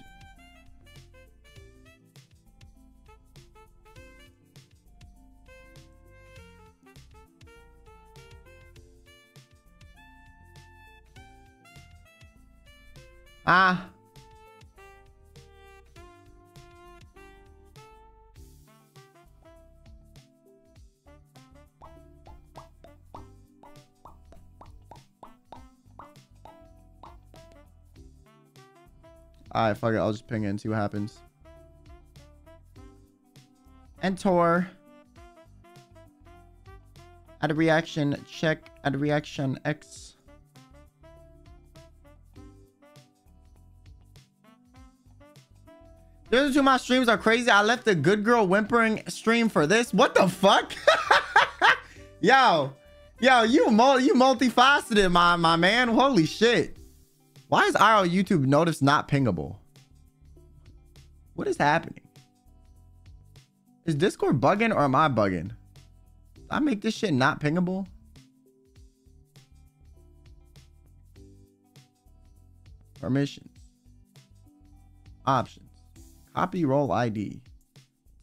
Ah. Alright, fuck it. I'll just ping it and see what happens. Enter. Add a reaction. Check. Add a reaction. X. The other two of my streams are crazy. I left the good girl whimpering stream for this. What the fuck? Yo. Yo, you, mul you multifaceted, my, my man. Holy shit. Why is R L YouTube notice not pingable? What is happening? Is Discord bugging or am I bugging? Did I make this shit not pingable? Permissions. Options. Copy roll I D.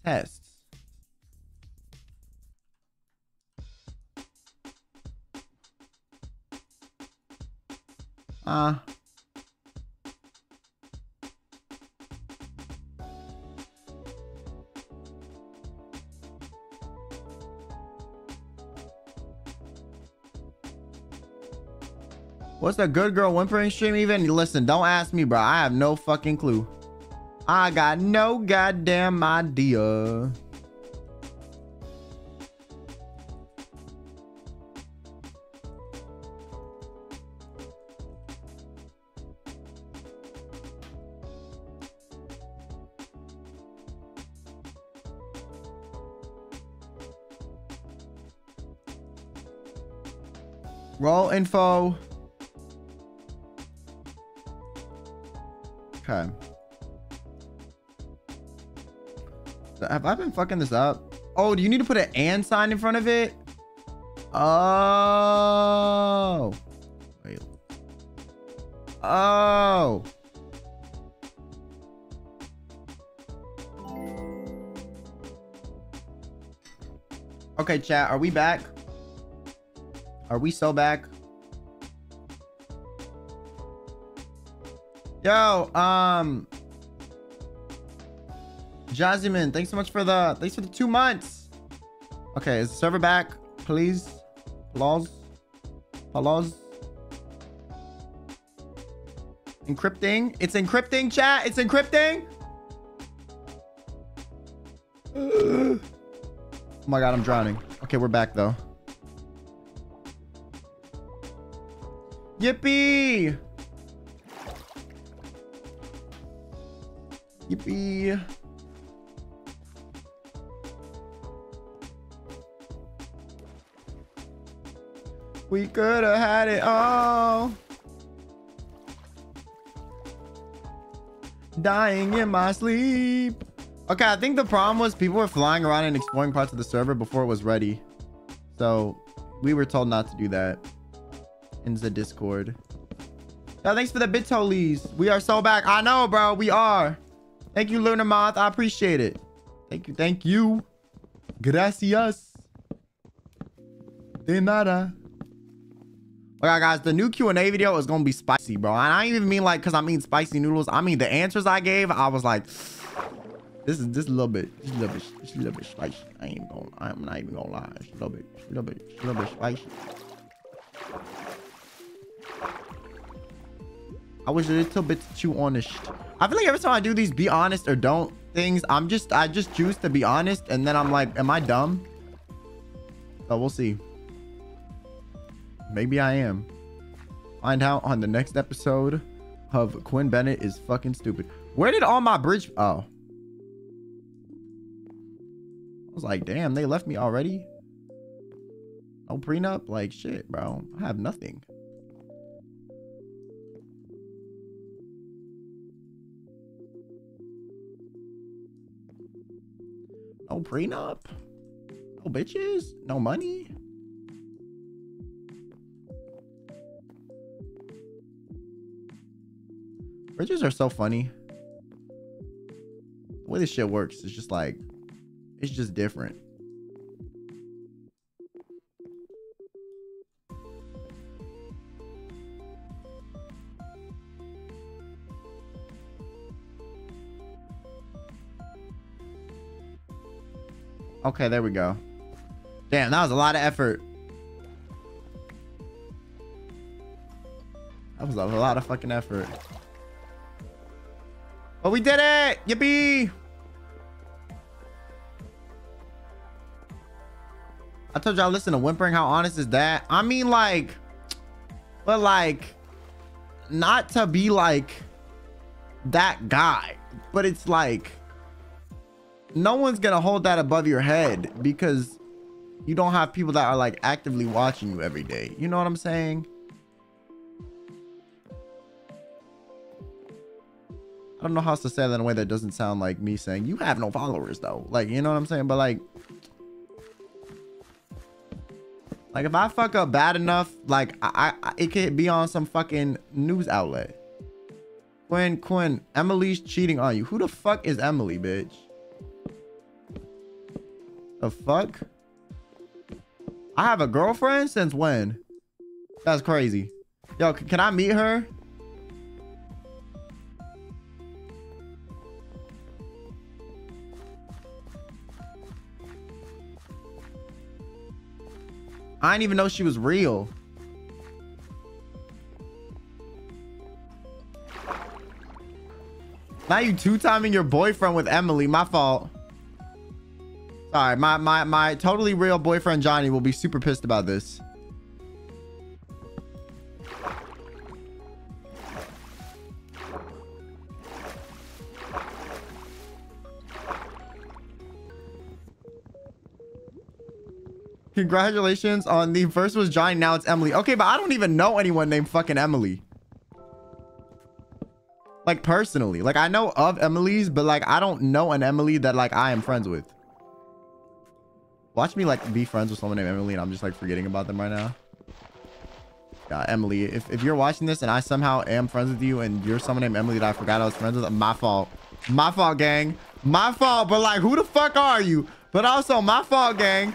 Tests. Uh... What's a good girl whimpering stream even? Listen, don't ask me, bro. I have no fucking clue. I got no goddamn idea. Roll info. Okay. So have I been fucking this up? Oh, do you need to put an and sign in front of it? Oh. Wait. Oh. Okay, chat. Are we back? Are we so back? Yo, um, Jasmine, thanks so much for the, thanks for the two months. Okay, is the server back? Please, applause, applause. Encrypting, it's encrypting, chat, it's encrypting. Oh my God, I'm drowning. Okay, we're back though. Yippee! Yippee. We could have had it all. Dying in my sleep. Okay, I think the problem was people were flying around and exploring parts of the server before it was ready. So we were told not to do that in the Discord. Yo, thanks for the bit tollies. We are so back. I know, bro. We are. Thank you, Lunar Moth. I appreciate it. Thank you. Thank you. Gracias. De nada. All right, guys. The new Q and A video is going to be spicy, bro. And I don't even mean like because I mean spicy noodles. I mean the answers I gave. I was like, this is just a little bit, just a little bit, just a little bit spicy. I ain't gonna, I'm not even going to lie. It's a little bit, a little bit, a little bit spicy. I was a little bit too honest. I feel like every time I do these be honest or don't things, I'm just, I just choose to be honest. And then I'm like, am I dumb? So we'll see. Maybe I am. Find out on the next episode of Quinn Benet is fucking stupid. Where did all my bridge? Oh. I was like, damn, they left me already. No prenup? Like shit, bro. I have nothing. No prenup, no bitches, no money. Bridges are so funny. The way this shit works is just like, it's just different. Okay, there we go. Damn, that was a lot of effort. That was a lot of fucking effort. But we did it! Yippee! I told y'all listen to whimpering. How honest is that? I mean, like, but like, not to be like that guy, but it's like no one's gonna hold that above your head because you don't have people that are like actively watching you every day. You know what I'm saying? I don't know how else to say that in a way that doesn't sound like me saying you have no followers though. Like, you know what I'm saying? But like, like if I fuck up bad enough, like I, I it could be on some fucking news outlet. Quinn, Quinn, Emily's cheating on you. Who the fuck is Emily, bitch? The fuck? I have a girlfriend since when? That's crazy. Yo, can I meet her? I didn't even know she was real. Now you two-timing your boyfriend with Emily. My fault. Sorry, my, my, my totally real boyfriend Johnny will be super pissed about this. Congratulations on the first was Johnny, now it's Emily. Okay, but I don't even know anyone named fucking Emily. Like, personally. Like, I know of Emily's, but like, I don't know an Emily that like I am friends with. Watch me like be friends with someone named Emily and I'm just like forgetting about them right now. Yeah, Emily, if, if you're watching this and I somehow am friends with you and you're someone named Emily that I forgot I was friends with, my fault. My fault, gang. My fault, but like, who the fuck are you? But also, my fault, gang.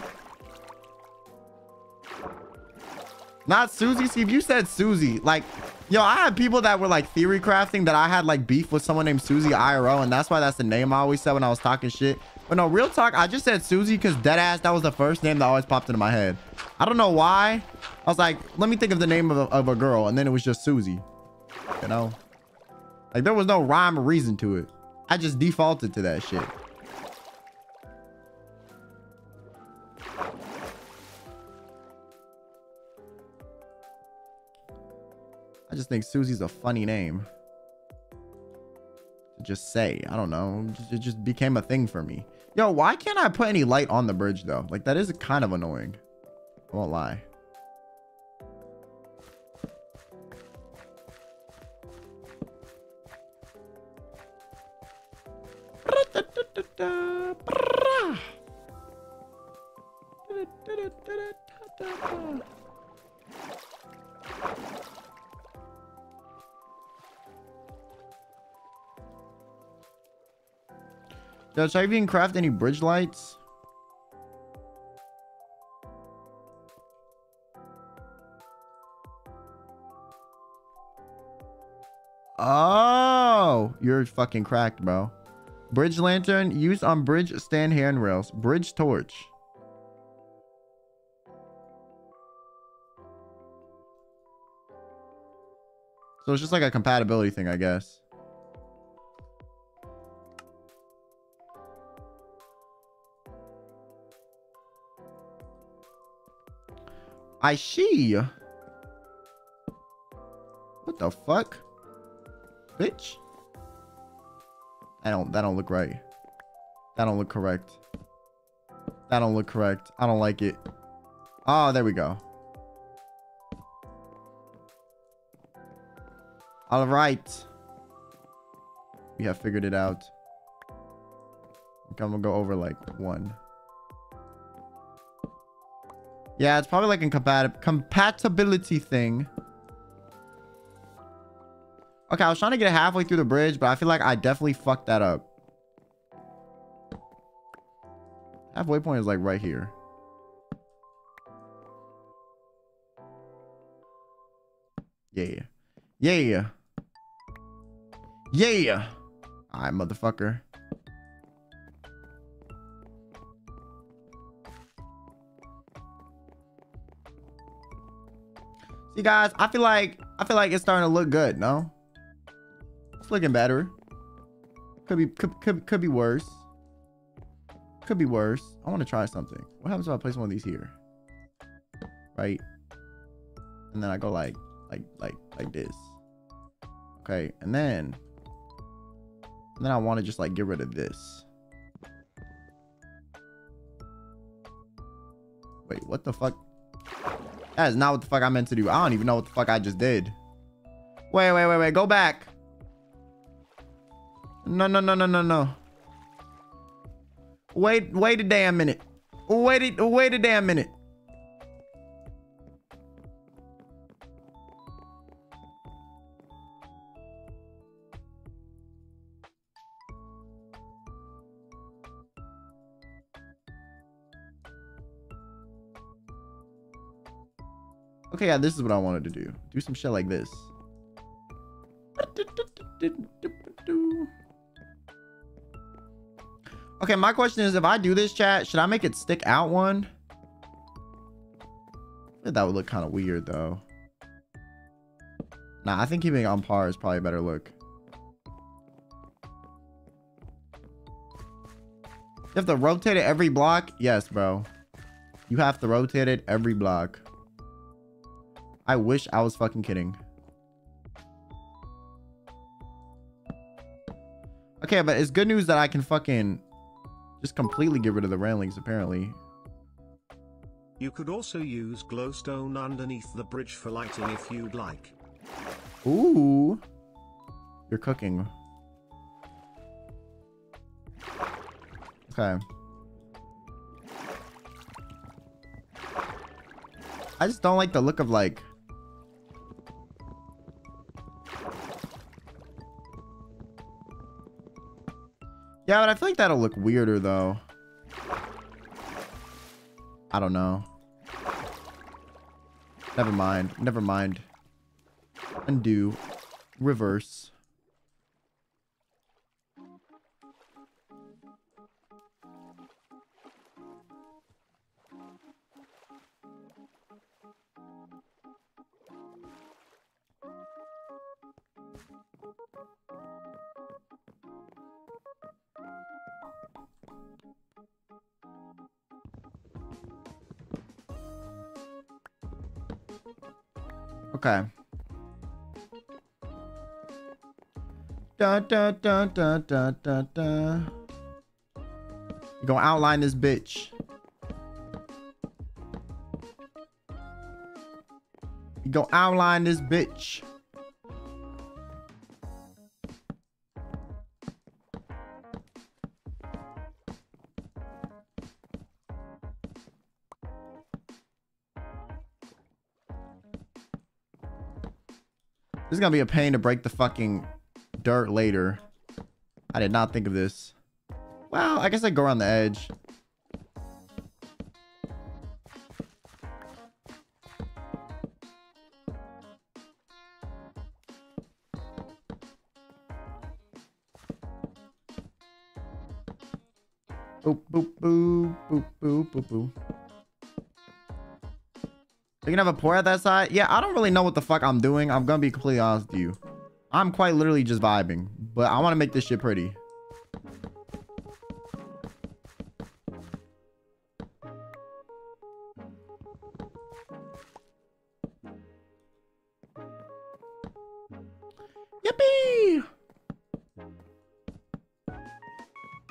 Not Susie. See, if you said Susie, like, yo, I had people that were like theory crafting that I had like beef with someone named Susie I R L, and that's why that's the name I always said when I was talking shit. But no, real talk, I just said Susie because deadass, that was the first name that always popped into my head. I don't know why. I was like, let me think of the name of a, of a girl, and then it was just Susie. You know, like there was no rhyme or reason to it. I just defaulted to that shit. I just think Susie's a funny name. Just say, I don't know. It just became a thing for me. Yo, why can't I put any light on the bridge though? Like that is kind of annoying. I won't lie. Yo, should I even craft any bridge lights? Oh, you're fucking cracked, bro. Bridge lantern, used on bridge stand handrails. Bridge torch. So it's just like a compatibility thing, I guess. I see. What the fuck? Bitch. I don't, that don't look right. That don't look correct. That don't look correct. I don't like it. Oh, there we go. All right. We have figured it out. Okay, I'm gonna go over like one. Yeah, it's probably like a compat compatibility thing. Okay, I was trying to get halfway through the bridge, but I feel like I definitely fucked that up. Halfway point is like right here. Yeah. Yeah. Yeah. All right, motherfucker. You guys, I feel like I feel like it's starting to look good. No, it's looking better. Could be could, could, could be worse. Could be worse. I want to try something. What happens if I place one of these here? Right? And then I go like like like like this. Okay, and then and then I want to just like get rid of this. Wait, what the fuck? That is not what the fuck I meant to do. I don't even know what the fuck I just did. Wait, wait, wait, wait. Go back. No, no, no, no, no, no. Wait, wait a damn minute. Wait, wait a damn minute. Okay, yeah, this is what I wanted to do. Do some shit like this. Okay, my question is, if I do this, chat, should I make it stick out one? That would look kind of weird, though. Nah, I think keeping it on par is probably a better look. You have to rotate it every block? Yes, bro. You have to rotate it every block. I wish I was fucking kidding. Okay, but it's good news that I can fucking just completely get rid of the railings, apparently. You could also use glowstone underneath the bridge for lighting if you'd like. Ooh. You're cooking. Okay. I just don't like the look of like... Yeah, but I feel like that'll look weirder, though. I don't know. Never mind. Never mind. Undo. Reverse. Okay. Da, da, da, da, da, da, da. You're gonna outline this bitch. You're gonna outline this bitch. It's gonna be a pain to break the fucking dirt later. I did not think of this. Well, I guess I go around the edge. Boop, boop, boop, boop, boop, boop, boop. You're gonna have a pour at that side? Yeah, I don't really know what the fuck I'm doing. I'm gonna be completely honest with you. I'm quite literally just vibing, but I want to make this shit pretty. Yippee!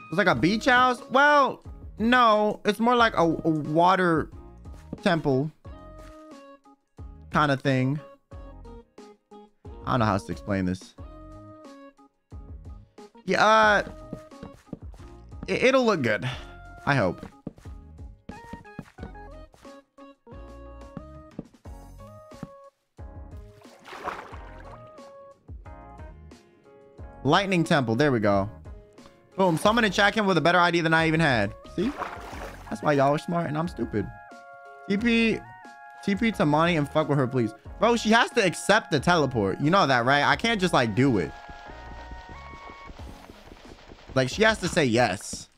It's like a beach house? Well, no, it's more like a, a water temple kind of thing. I don't know how to explain this. Yeah, uh, it, it'll look good. I hope. Lightning Temple. There we go. Boom. Someone in chat came with a better idea than I even had. See? That's why y'all are smart and I'm stupid. T P... T P to Monty and fuck with her, please. Bro, she has to accept the teleport. You know that, right? I can't just, like, do it. Like, she has to say yes.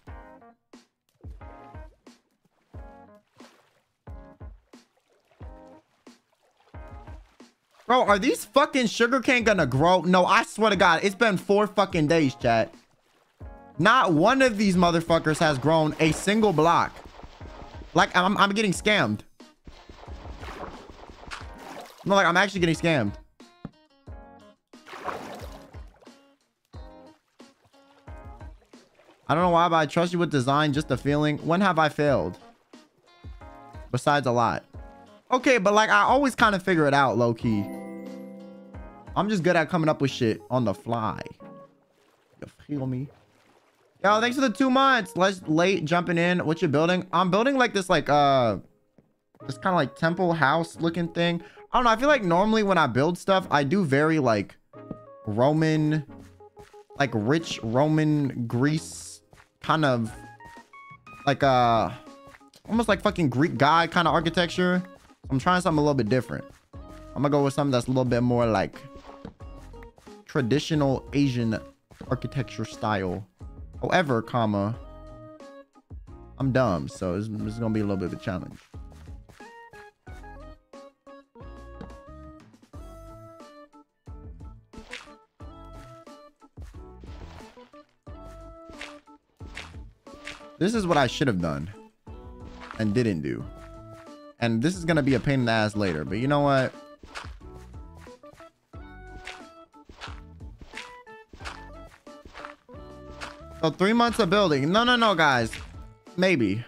Bro, are these fucking sugarcane gonna grow? No, I swear to God. It's been four fucking days, chat. Not one of these motherfuckers has grown a single block. Like, I'm, I'm getting scammed. No, like, I'm actually getting scammed. I don't know why, but I trust you with design. Just a feeling. When have I failed? Besides a lot. Okay, but like, I always kind of figure it out, low-key. I'm just good at coming up with shit on the fly. You feel me? Yo, thanks for the two months. Let's late jumping in. What you building? I'm building like this, like, uh, this kind of like temple house looking thing. I don't know. I feel like normally when I build stuff, I do very like Roman, like rich Roman Greece kind of like, uh, almost like fucking Greek god kind of architecture. I'm trying something a little bit different. I'm gonna go with something that's a little bit more like traditional Asian architecture style. However, comma, I'm dumb, so it's, it's gonna be a little bit of a challenge. This is what I should have done and didn't do. And this is gonna be a pain in the ass later, but you know what? So three months of building. No, no, no, guys. Maybe.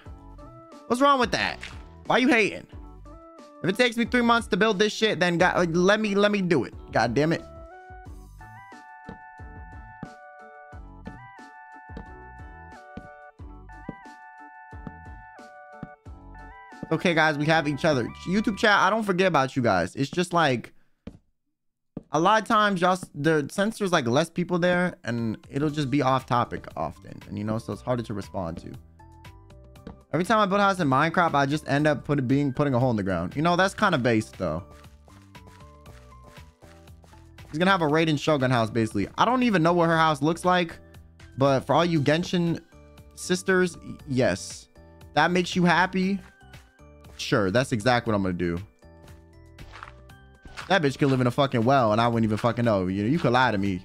What's wrong with that? Why you hating? If it takes me three months to build this shit, then God, let me let me do it. God damn it. Okay, guys, we have each other. YouTube chat, I don't forget about you guys. It's just like a lot of times y'all, the since there's like less people there, and it'll just be off topic often, and you know, so it's harder to respond to. Every time I build a house in Minecraft, I just end up put, being putting a hole in the ground. You know, that's kind of based though. He's gonna have a Raiden Shogun house basically. I don't even know what her house looks like, but for all you Genshin sisters, yes, that makes you happy. Sure, that's exactly what I'm gonna do. That bitch could live in a fucking well, and I wouldn't even fucking know. You know, you could lie to me.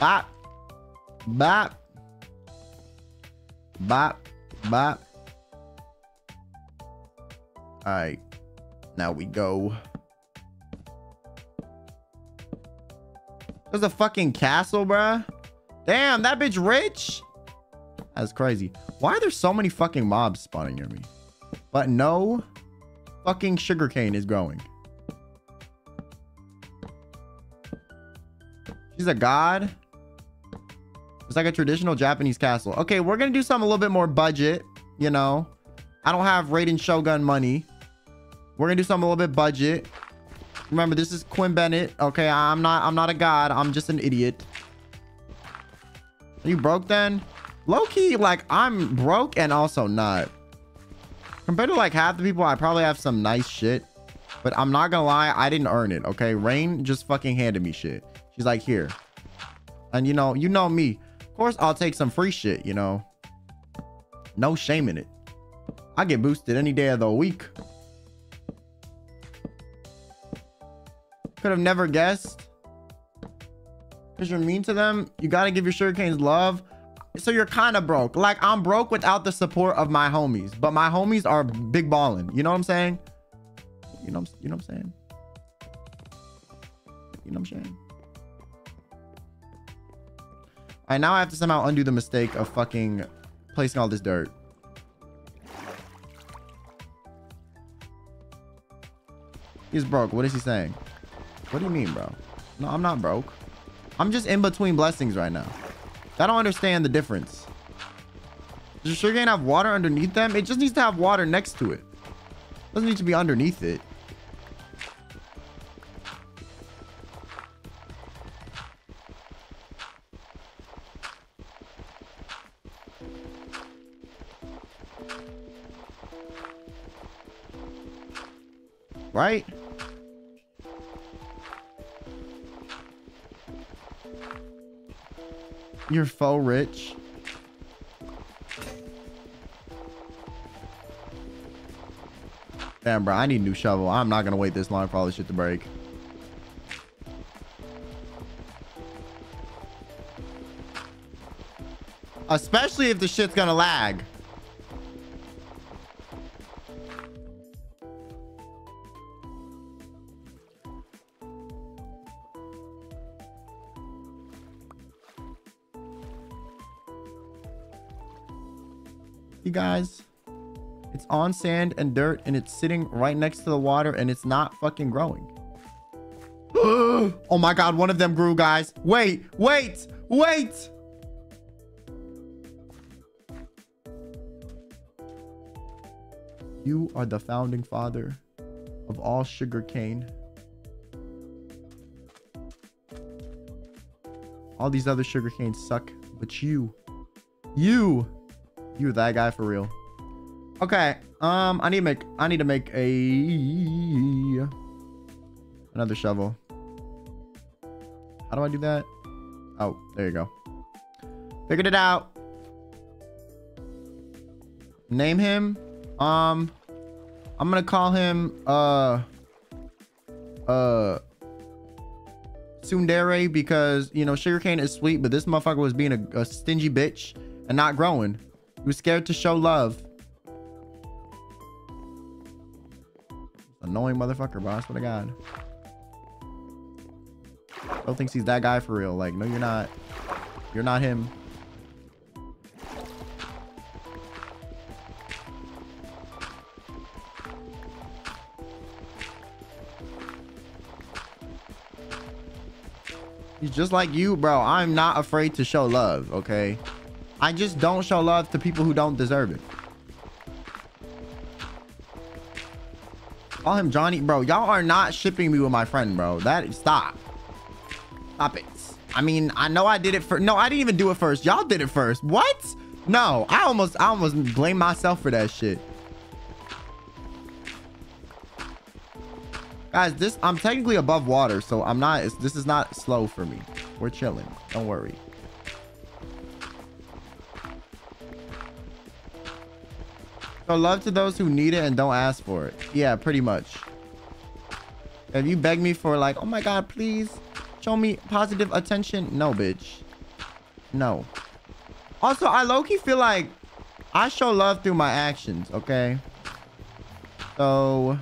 Bop, bop, bop, bop. All right, now we go. There's a fucking castle, bruh. Damn, that bitch rich. That's crazy. Why are there so many fucking mobs spawning near me? But no fucking sugarcane is growing. She's a god. It's like a traditional Japanese castle. Okay, we're gonna do something a little bit more budget, you know. I don't have Raiden Shogun money. We're gonna do something a little bit budget. Remember, this is Quinn Benet. Okay, I'm not I'm not a god. I'm just an idiot. Are you broke then? Low-key, like, I'm broke and also not. Compared to, like, half the people, I probably have some nice shit. But I'm not gonna lie, I didn't earn it, okay? Rain just fucking handed me shit. She's like, here. And, you know, you know me. Of course, I'll take some free shit, you know? No shame in it. I get boosted any day of the week. Could have never guessed because you're mean to them. You gotta give your sugarcanes love, so you're kind of broke. Like, I'm broke without the support of my homies, but my homies are big balling. You know what I'm saying? You know, you know what I'm saying? You know what I'm saying? All right, now I have to somehow undo the mistake of fucking placing all this dirt. He's broke. What is he saying? What do you mean, bro? No, I'm not broke. I'm just in between blessings right now. I don't understand the difference. Does your sugarcane have water underneath them? It just needs to have water next to it. Doesn't need to be underneath it. Right? You're faux rich. Damn, bro, I need a new shovel. I'm not gonna wait this long for all this shit to break. Especially if the shit's gonna lag. You guys, it's on sand and dirt and it's sitting right next to the water and it's not fucking growing. Oh my God, one of them grew, guys. Wait, wait, wait. You are the founding father of all sugarcane. All these other sugarcanes suck, but you, you, you that guy for real. Okay, um, I need to make, I need to make a another shovel. How do I do that? Oh, there you go. Figured it out. Name him. Um, I'm gonna call him uh uh Tsundere because, you know, sugarcane is sweet, but this motherfucker was being a, a stingy bitch and not growing. He was scared to show love. Annoying motherfucker, bro. I swear to God. Still thinks he's that guy for real. Like, no, you're not. You're not him. He's just like you, bro. I'm not afraid to show love, okay? I just don't show love to people who don't deserve it. Call him Johnny. Bro, y'all are not shipping me with my friend, bro. That is... Stop. Stop it. I mean, I know I did it for... No, I didn't even do it first. Y'all did it first. What? No. I almost, I almost blame myself for that shit. Guys, this, I'm technically above water, so I'm not, it's, this is not slow for me. We're chilling. Don't worry. So love to those who need it and don't ask for it. Yeah, pretty much. If you beg me for like, oh my God, please show me positive attention. No, bitch. No. Also, I low-key feel like I show love through my actions, okay? So...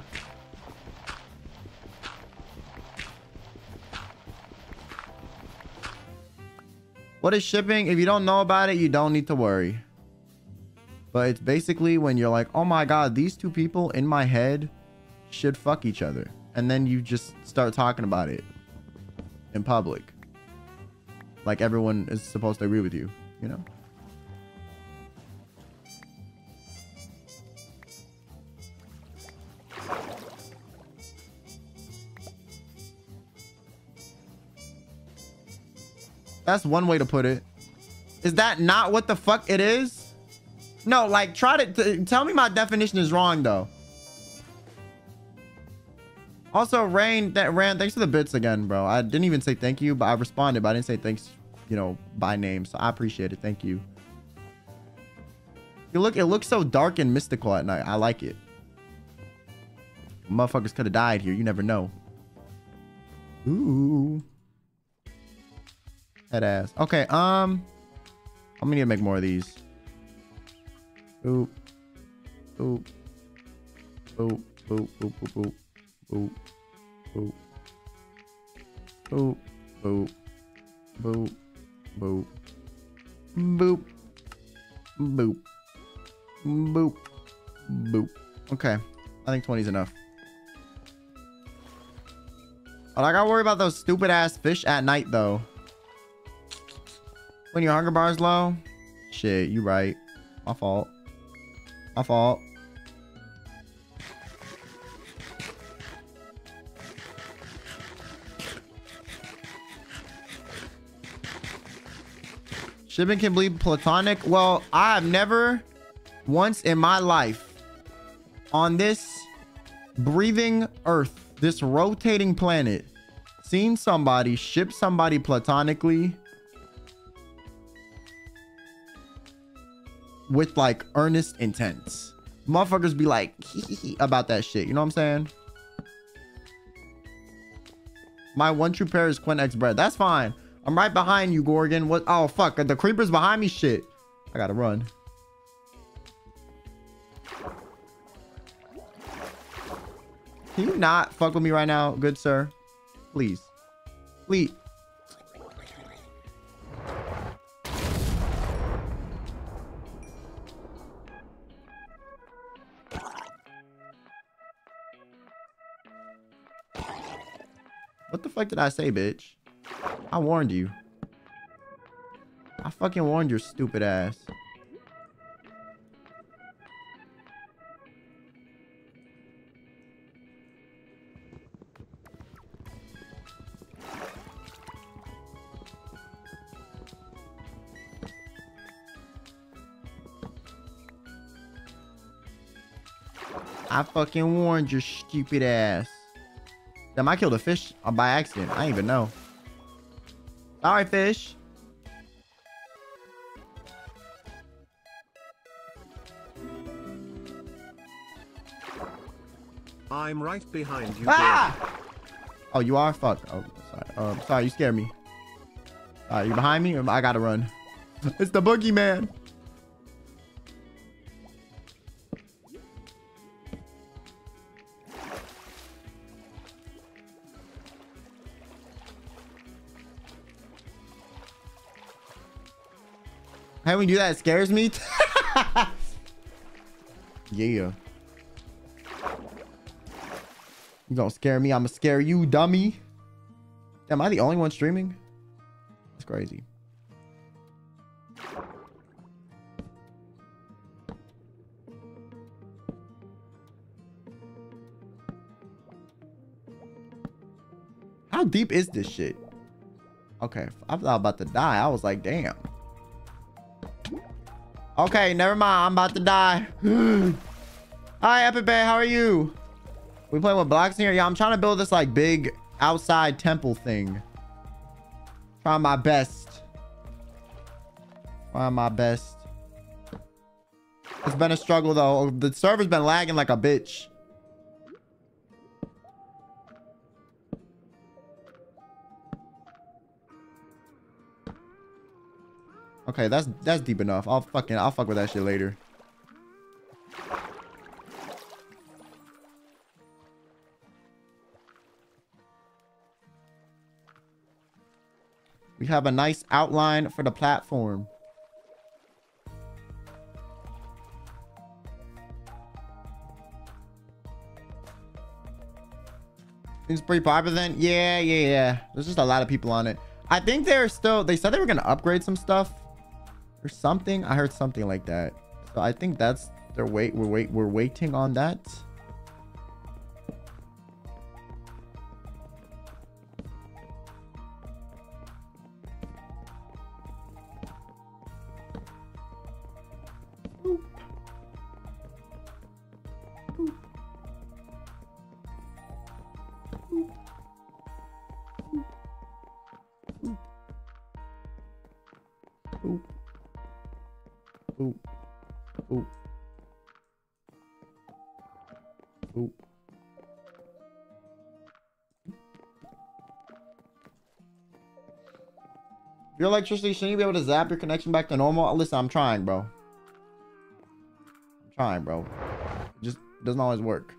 What is shipping? If you don't know about it, you don't need to worry. But it's basically when you're like, oh my God, these two people in my head should fuck each other. And then you just start talking about it in public. Like everyone is supposed to agree with you, you know? That's one way to put it. Is that not what the fuck it is? No, like, try to... T tell me my definition is wrong, though. Also, Rain... that Ran, thanks for the bits again, bro. I didn't even say thank you, but I responded, but I didn't say thanks, you know, by name. So I appreciate it. Thank you. You look... It looks so dark and mystical at night. I like it. Motherfuckers could have died here. You never know. Ooh... That ass. Okay, um I'm gonna need to make more of these. Boop. Boop. Boop. Boop. Boop. Boop. Boop. Boop. Boop. Boop. Boop. Boop. Boop. Boop. Boop. Boop. Okay. I think twenty is enough. But I gotta worry about those stupid ass fish at night though. When your hunger bar is low? Shit, you right. My fault. My fault. Shipping can be platonic. Well, I have never once in my life on this breathing earth, this rotating planet, seen somebody ship somebody platonically with like earnest intent. motherfuckers be like hee hee hee about that shit. You know what I'm saying? My one true pair is Quinn X Bread. That's fine. I'm right behind you, Gorgon. What? Oh, fuck. The creeper's behind me. Shit. I gotta run. Can you not fuck with me right now, good sir? Please. Please. What the fuck did I say, bitch? I warned you. I fucking warned your stupid ass. I fucking warned your stupid ass. Damn, I killed a fish by accident. I didn't even know. All right, fish. I'm right behind you. Ah! Oh, you are? Fuck. Oh, sorry. Um, sorry, you scared me. All right, you behind me? Or I gotta run. It's the boogeyman. How we do that, it scares me. Yeah. You gonna scare me? I'ma scare you, dummy. Am I the only one streaming? That's crazy. How deep is this shit? Okay, I thought I was about to die. I was like, damn. Okay, never mind. I'm about to die. Hi, Epic Bay. How are you? We playing with blocks in here? Yeah, I'm trying to build this like big outside temple thing. Trying my best. Trying my best. It's been a struggle though. The server's been lagging like a bitch. Okay, that's that's deep enough. I'll fucking I'll fuck with that shit later. We have a nice outline for the platform. It's pretty popular then. Yeah, yeah, yeah. There's just a lot of people on it. I think they're still. They said they were gonna upgrade some stuff. Or something. I heard something like that. So I think that's their wait. We're wait. We're waiting on that. Boop. Boop. Boop. Boop. Boop. Boop. Ooh. Ooh. Ooh. Your electricity, shouldn't you be able to zap your connection back to normal? Listen, I'm trying, bro. I'm trying, bro. It just doesn't always work.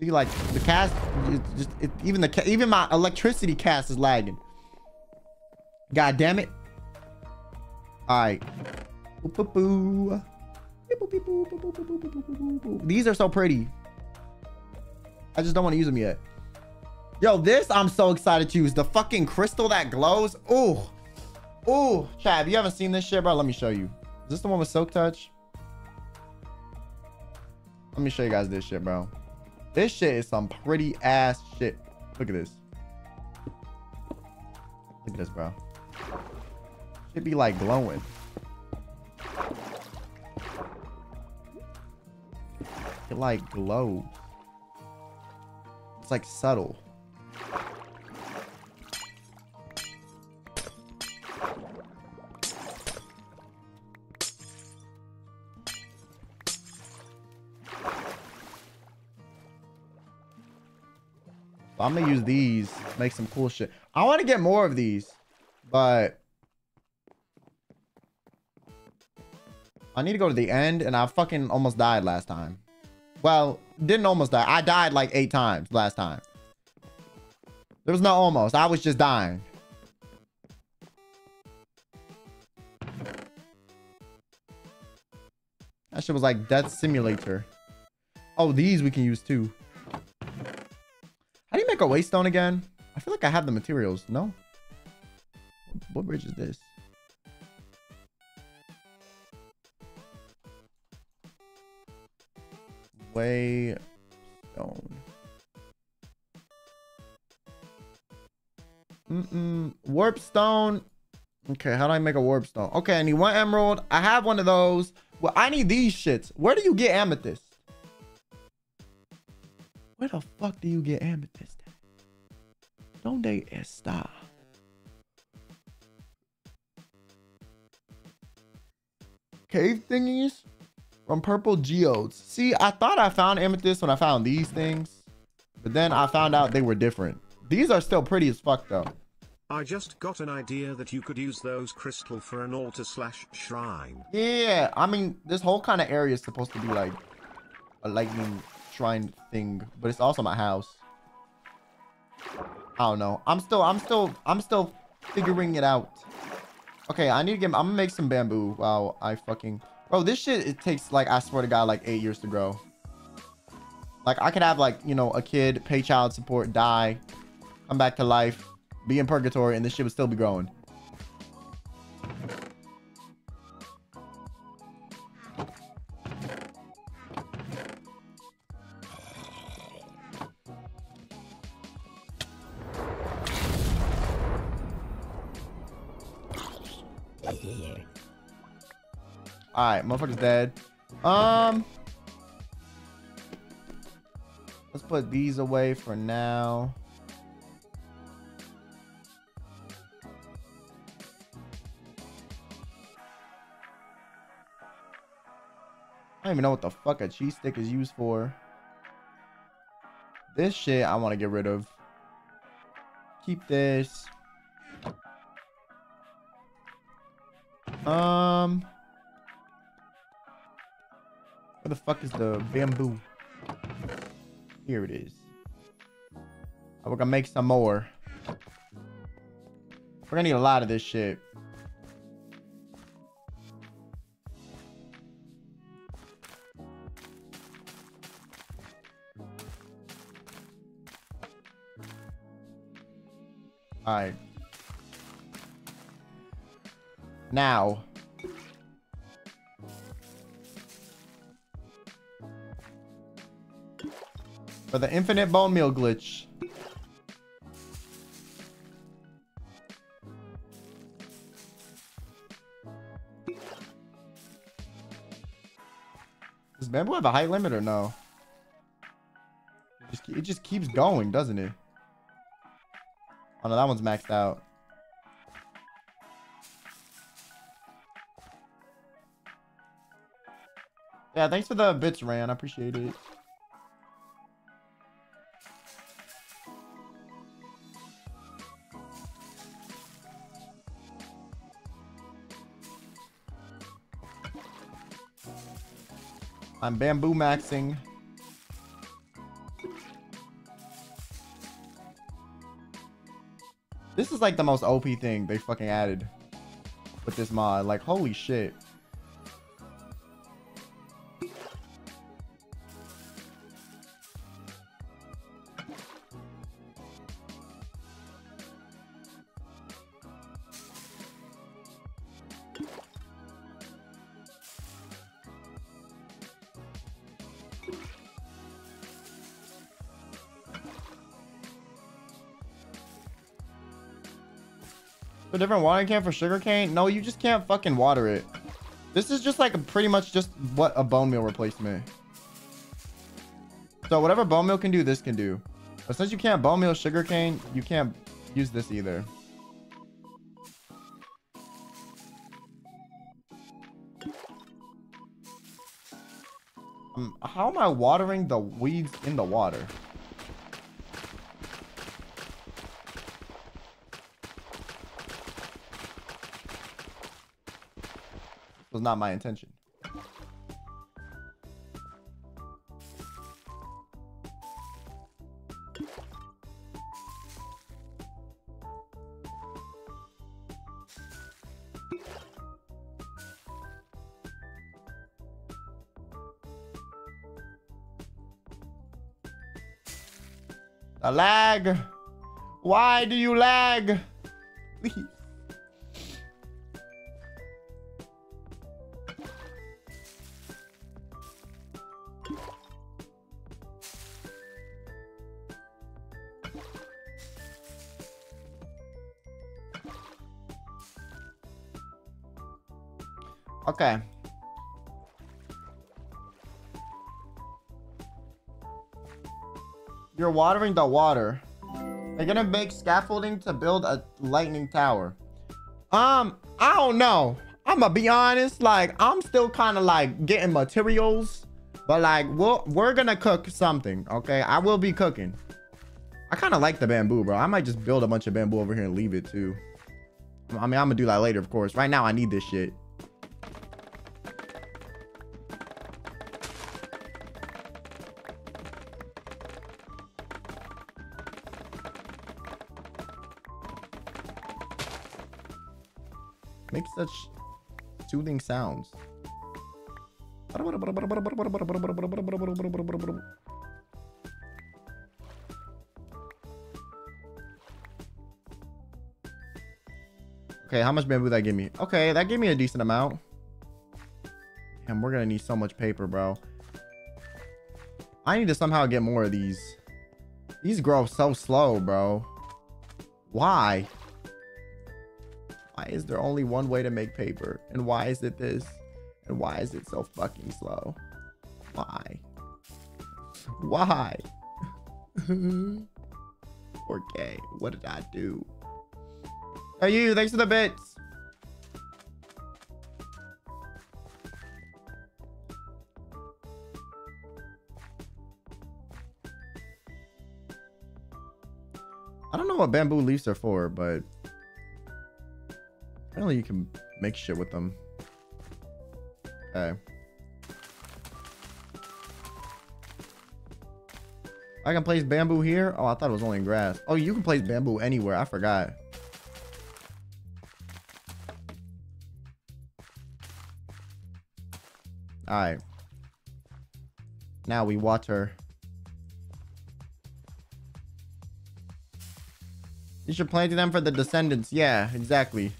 See, like the cast, it's just it, even the even my electricity cast is lagging. God damn it. Alright. These are so pretty. I just don't want to use them yet. Yo, this I'm so excited to use. The fucking crystal that glows. Ooh. Ooh. Chad, if you haven't seen this shit, bro, let me show you. Is this the one with Silk Touch? Let me show you guys this shit, bro. This shit is some pretty ass shit. Look at this. Look at this, bro. Should be like glowing. It like glows. It's like subtle. But I'm gonna use these, make some cool shit. I want to get more of these, but I need to go to the end, and I fucking almost died last time. Well, didn't almost die. I died like eight times last time. There was no almost. I was just dying. That shit was like Death Simulator. Oh, these we can use too. How do you make a waystone again? I feel like I have the materials. No? What bridge is this? Waystone. Mm-mm. Warp stone. Okay, how do I make a warp stone? Okay, I need one emerald. I have one of those. Well, I need these shits. Where do you get amethyst? Where the fuck do you get amethyst at? Donde esta? Cave thingies? From purple geodes. See, I thought I found amethyst when I found these things, but then I found out they were different. These are still pretty as fuck though. I just got an idea that you could use those crystal for an altar slash shrine. Yeah, I mean, this whole kind of area is supposed to be like a lightning shrine thing, but it's also my house. I don't know. I'm still, I'm still, I'm still figuring it out. Okay, I need to get. I'm gonna make some bamboo. Wow, I fucking. Bro, this shit, it takes, like, I swear to God, like, eight years to grow. Like, I could have, like, you know, a kid, pay child support, die, come back to life, be in purgatory, and this shit would still be growing. Alright, motherfucker's dead. Um, let's put these away for now. I don't even know what the fuck a cheese stick is used for. This shit I want to get rid of. Keep this. Um... Where the fuck is the bamboo? Here it is. Oh, we're gonna make some more. We're gonna need a lot of this shit. Alright. Now. For the infinite bone meal glitch. Does bamboo have a height limit or no? It just, it just keeps going, doesn't it? Oh no, that one's maxed out. Yeah, thanks for the bits, Ran. I appreciate it. I'm bamboo maxing. This is like the most O P thing they fucking added with this mod. Like, holy shit. A different watering can for sugarcane? No, you just can't fucking water it. This is just like a, pretty much just what a bone meal replacement. So whatever bone meal can do, this can do. But since you can't bone meal sugarcane, you can't use this either. Um, how am I watering the weeds in the water? was not my intention. A lag. Why do you lag? Please. Okay. You're watering the water. They're gonna make scaffolding to build a lightning tower. Um, I don't know. I'm gonna be honest. Like, I'm still kind of like getting materials, but like, we'll, we're gonna cook something. Okay, I will be cooking. I kind of like the bamboo, bro. I might just build a bunch of bamboo over here and leave it too. I mean, I'm gonna do that later, of course. Right now, I need this shit. Make such soothing sounds. Okay, how much bamboo that give me? Okay, that gave me a decent amount. And we're gonna need so much paper, bro. I need to somehow get more of these. These grow so slow, bro. Why? Why is there only one way to make paper? And why is it this? And why is it so fucking slow? Why? Why? four K, what did I do? Hey you, thanks for the bits. I don't know what bamboo leaves are for, but apparently you can make shit with them. Okay. I can place bamboo here. Oh, I thought it was only in grass. Oh, you can place bamboo anywhere. I forgot. Alright. Now we water. You should plant them for the descendants. Yeah, exactly.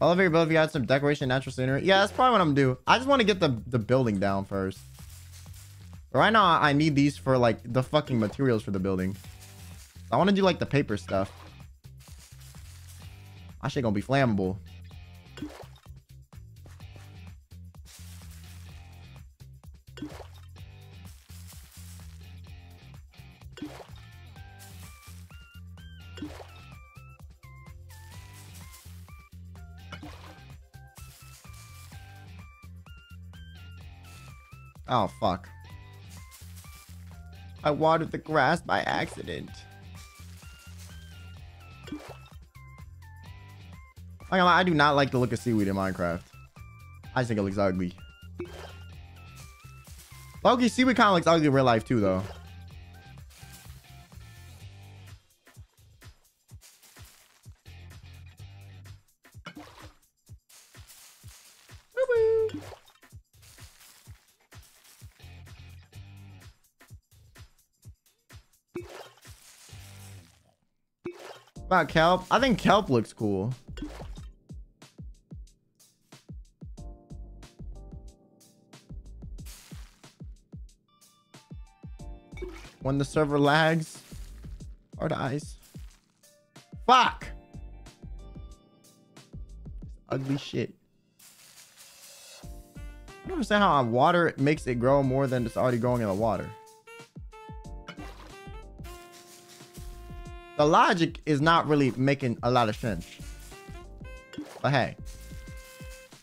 I love your build if you had some decoration, natural scenery. Yeah, that's probably what I'm gonna do. I just want to get the, the building down first. But right now, I need these for like the fucking materials for the building. I want to do like the paper stuff. My shit gonna be flammable. Oh, fuck. I watered the grass by accident. I do not like the look of seaweed in Minecraft. I just think it looks ugly. Loki, seaweed kind of looks ugly in real life too, though. About kelp, I think kelp looks cool. When the server lags, hard eyes. Fuck! Ugly shit. I don't understand how I water it makes it grow more than it's already growing in the water. The logic is not really making a lot of sense. But hey,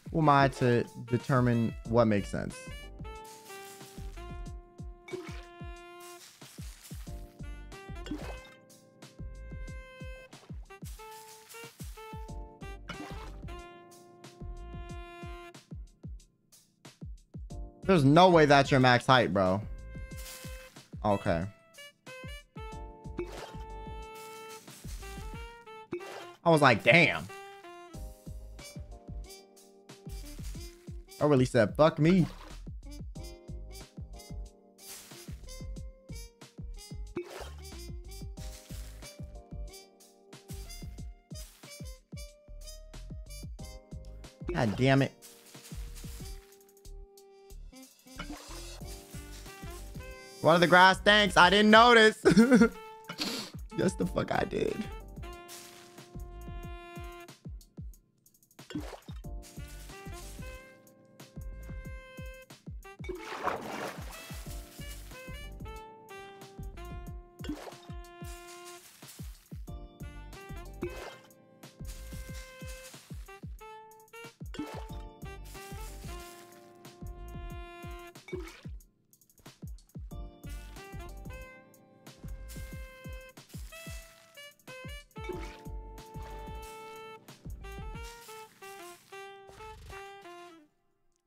who am I to determine what makes sense? There's no way that's your max height, bro. Okay. I was like, damn. I really said, fuck me. God damn it. One of the grass tanks. I didn't notice. Yes, the fuck I did.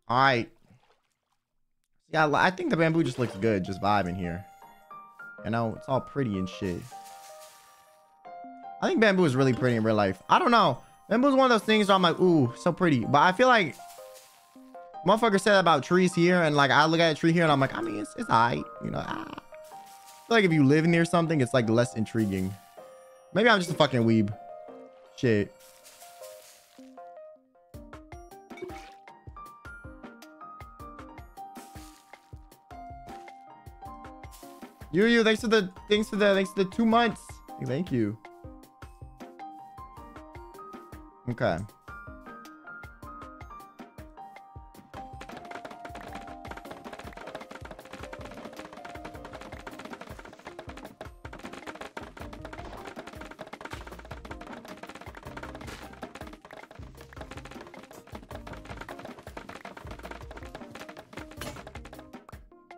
All right. Yeah, I think the bamboo just looks good, just vibing here. You know, it's all pretty and shit. I think bamboo is really pretty in real life. I don't know. Bamboo is one of those things where I'm like, ooh, so pretty. But I feel like motherfuckers said about trees here, and like I look at a tree here and I'm like, I mean, it's it's all right. You know, ah. I feel like if you live near something, it's like less intriguing. Maybe I'm just a fucking weeb. Shit. You, you, thanks for the, thanks for the, thanks for the two months. Thank you. Okay.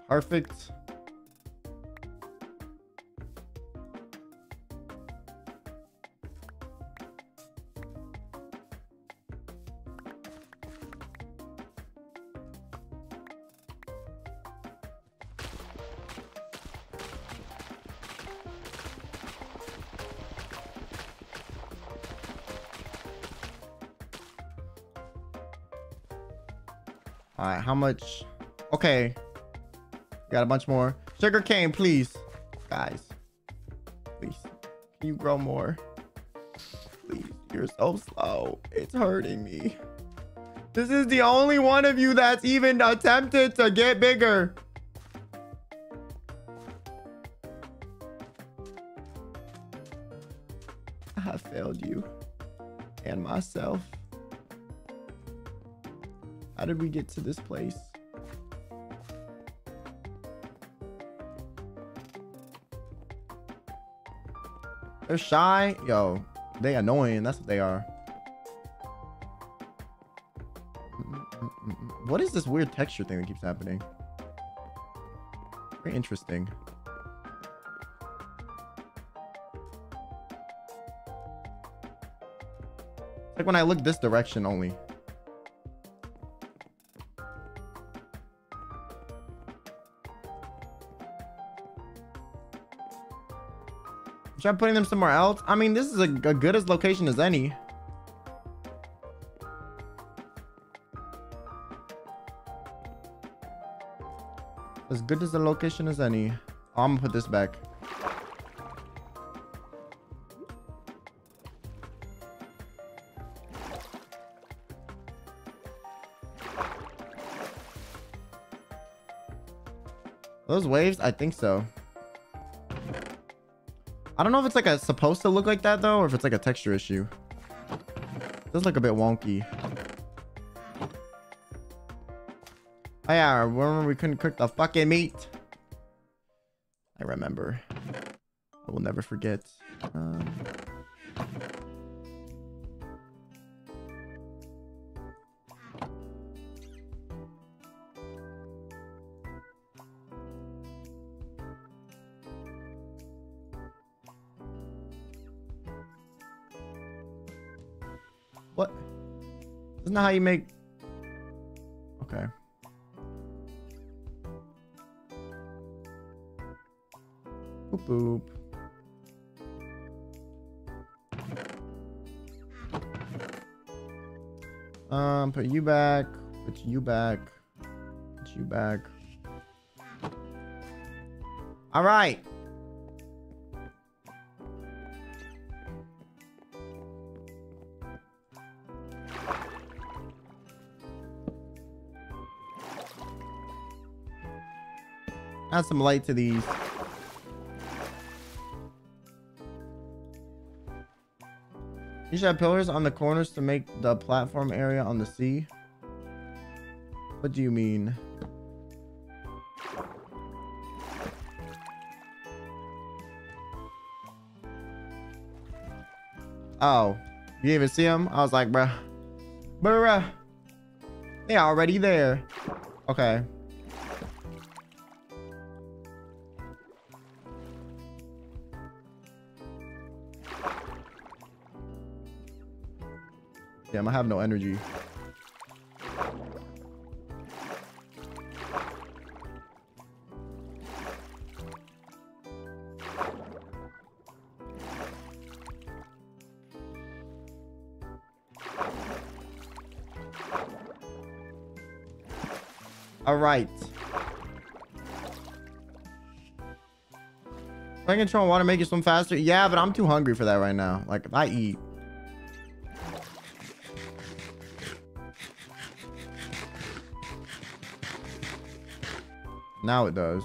Perfect. How much? Okay, got a bunch more. Sugar cane, please, guys. Please, can you grow more? Please, you're so slow. It's hurting me. This is the only one of you that's even attempted to get bigger. I have failed you and myself. How did we get to this place? They're shy. Yo, they annoying. That's what they are. What is this weird texture thing that keeps happening? Very interesting. It's like when I look this direction only. I'm putting them somewhere else. I mean, this is a, a good as location as any. As good as a location as any. Oh, I'm gonna put this back. Are those waves? I think so. I don't know if it's like a supposed to look like that though, or if it's like a texture issue. It does look a bit wonky. Oh yeah, I remember we couldn't cook the fucking meat. I remember. I will never forget. Uh... What? Isn't that how you make? Okay. Boop boop. Um, put you back, put you back, put you back. All right. Add some light to these. You should have pillars on the corners to make the platform area on the sea. What do you mean? Oh, you didn't even see them? I was like, bruh. Bruh. They're already there. Okay. Damn, I have no energy. All right. Plant control and water make you swim faster. Yeah, but I'm too hungry for that right now. Like, if I eat. Now it does.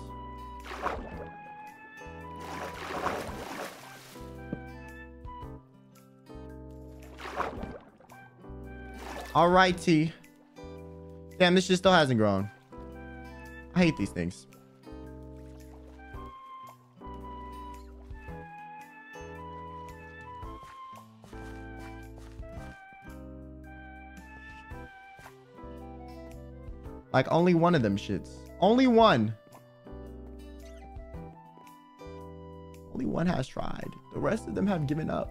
Alrighty. Damn, this shit still hasn't grown. I hate these things. Like, only one of them shits. Only one. Only one has tried. The rest of them have given up.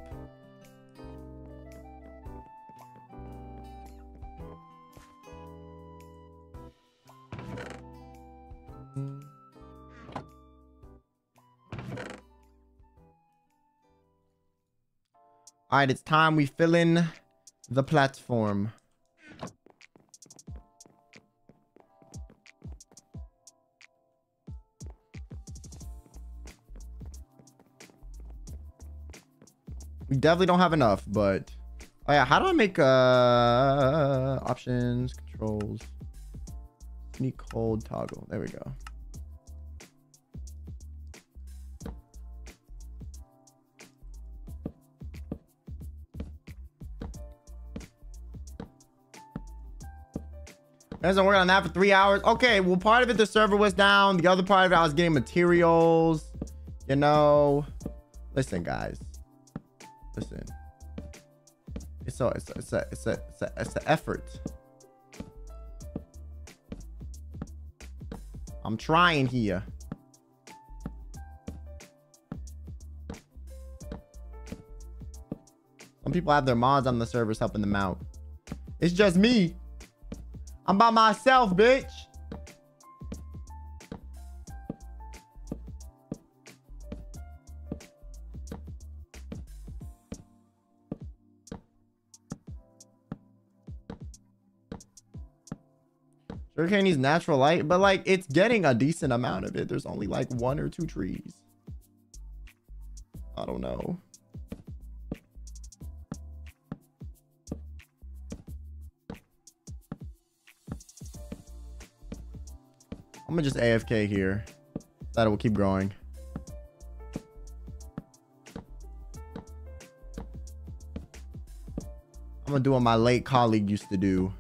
All right, it's time we fill in the platform. We definitely don't have enough, but... Oh yeah, how do I make, uh... options, controls... Sneak, hold, toggle. There we go. Guys, I'm working on that for three hours. Okay, well, part of it, the server was down. The other part of it, I was getting materials. You know... Listen, guys. Listen, it's a, it's a, it's a, it's a, it's a, it's a effort. I'm trying here. Some people have their mods on the servers helping them out. It's just me. I'm by myself, bitch. Hurricane needs natural light, but like it's getting a decent amount of it. There's only like one or two trees. I don't know. I'm gonna just A F K here. That it will keep growing. I'm gonna do what my late colleague used to do.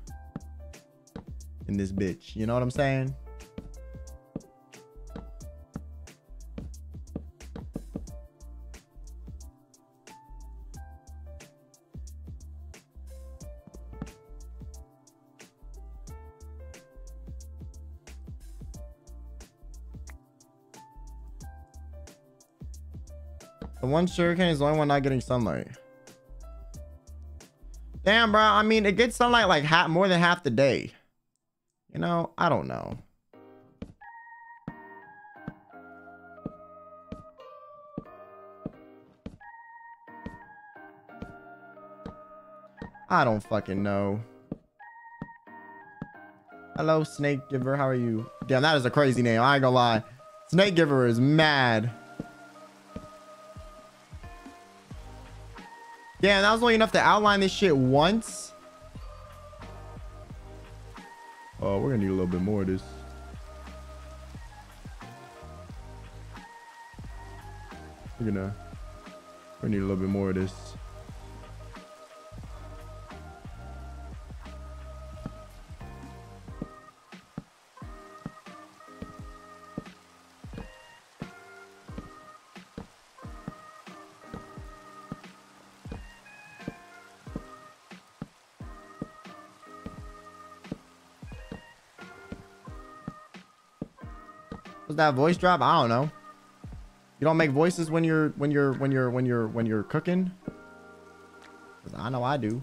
In this bitch, you know what I'm saying? The one sugarcane is the only one not getting sunlight. Damn, bro. I mean, it gets sunlight like half, more than half the day. You know, I don't know. I don't fucking know. Hello, Snake Giver. How are you? Damn, that is a crazy name. I ain't gonna lie. Snake Giver is mad. Damn, that was only enough to outline this shit once. Oh, we're gonna need a little bit more of this. We're gonna, we're gonna need a little bit more of this. That voice drop, I don't know. You don't make voices when you're when you're when you're when you're when you're cooking? Cause I know I do.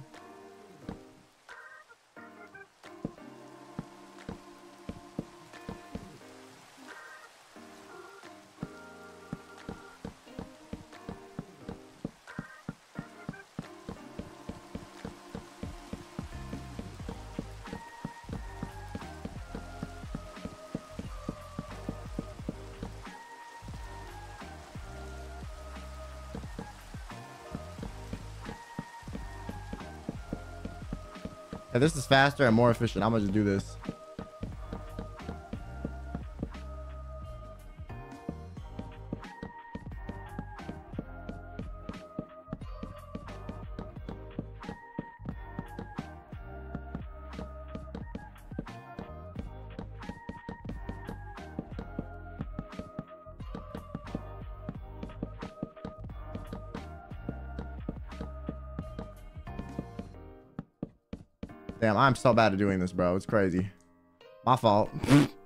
If this is faster and more efficient. I'm gonna just do this. Damn, I'm so bad at doing this, bro. It's crazy. My fault. Boop,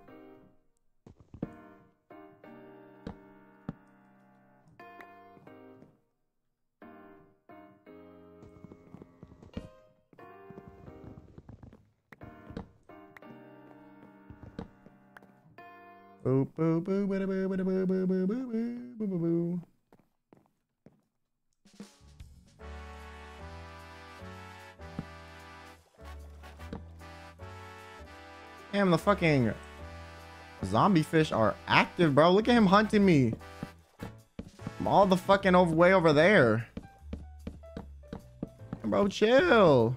boop, boop, boop, boop, boop, boop, boop, boop, boop, boop, boop, boop. Damn, the fucking zombie fish are active, bro. Look at him hunting me. I'm all the fucking over way over there. Bro, chill.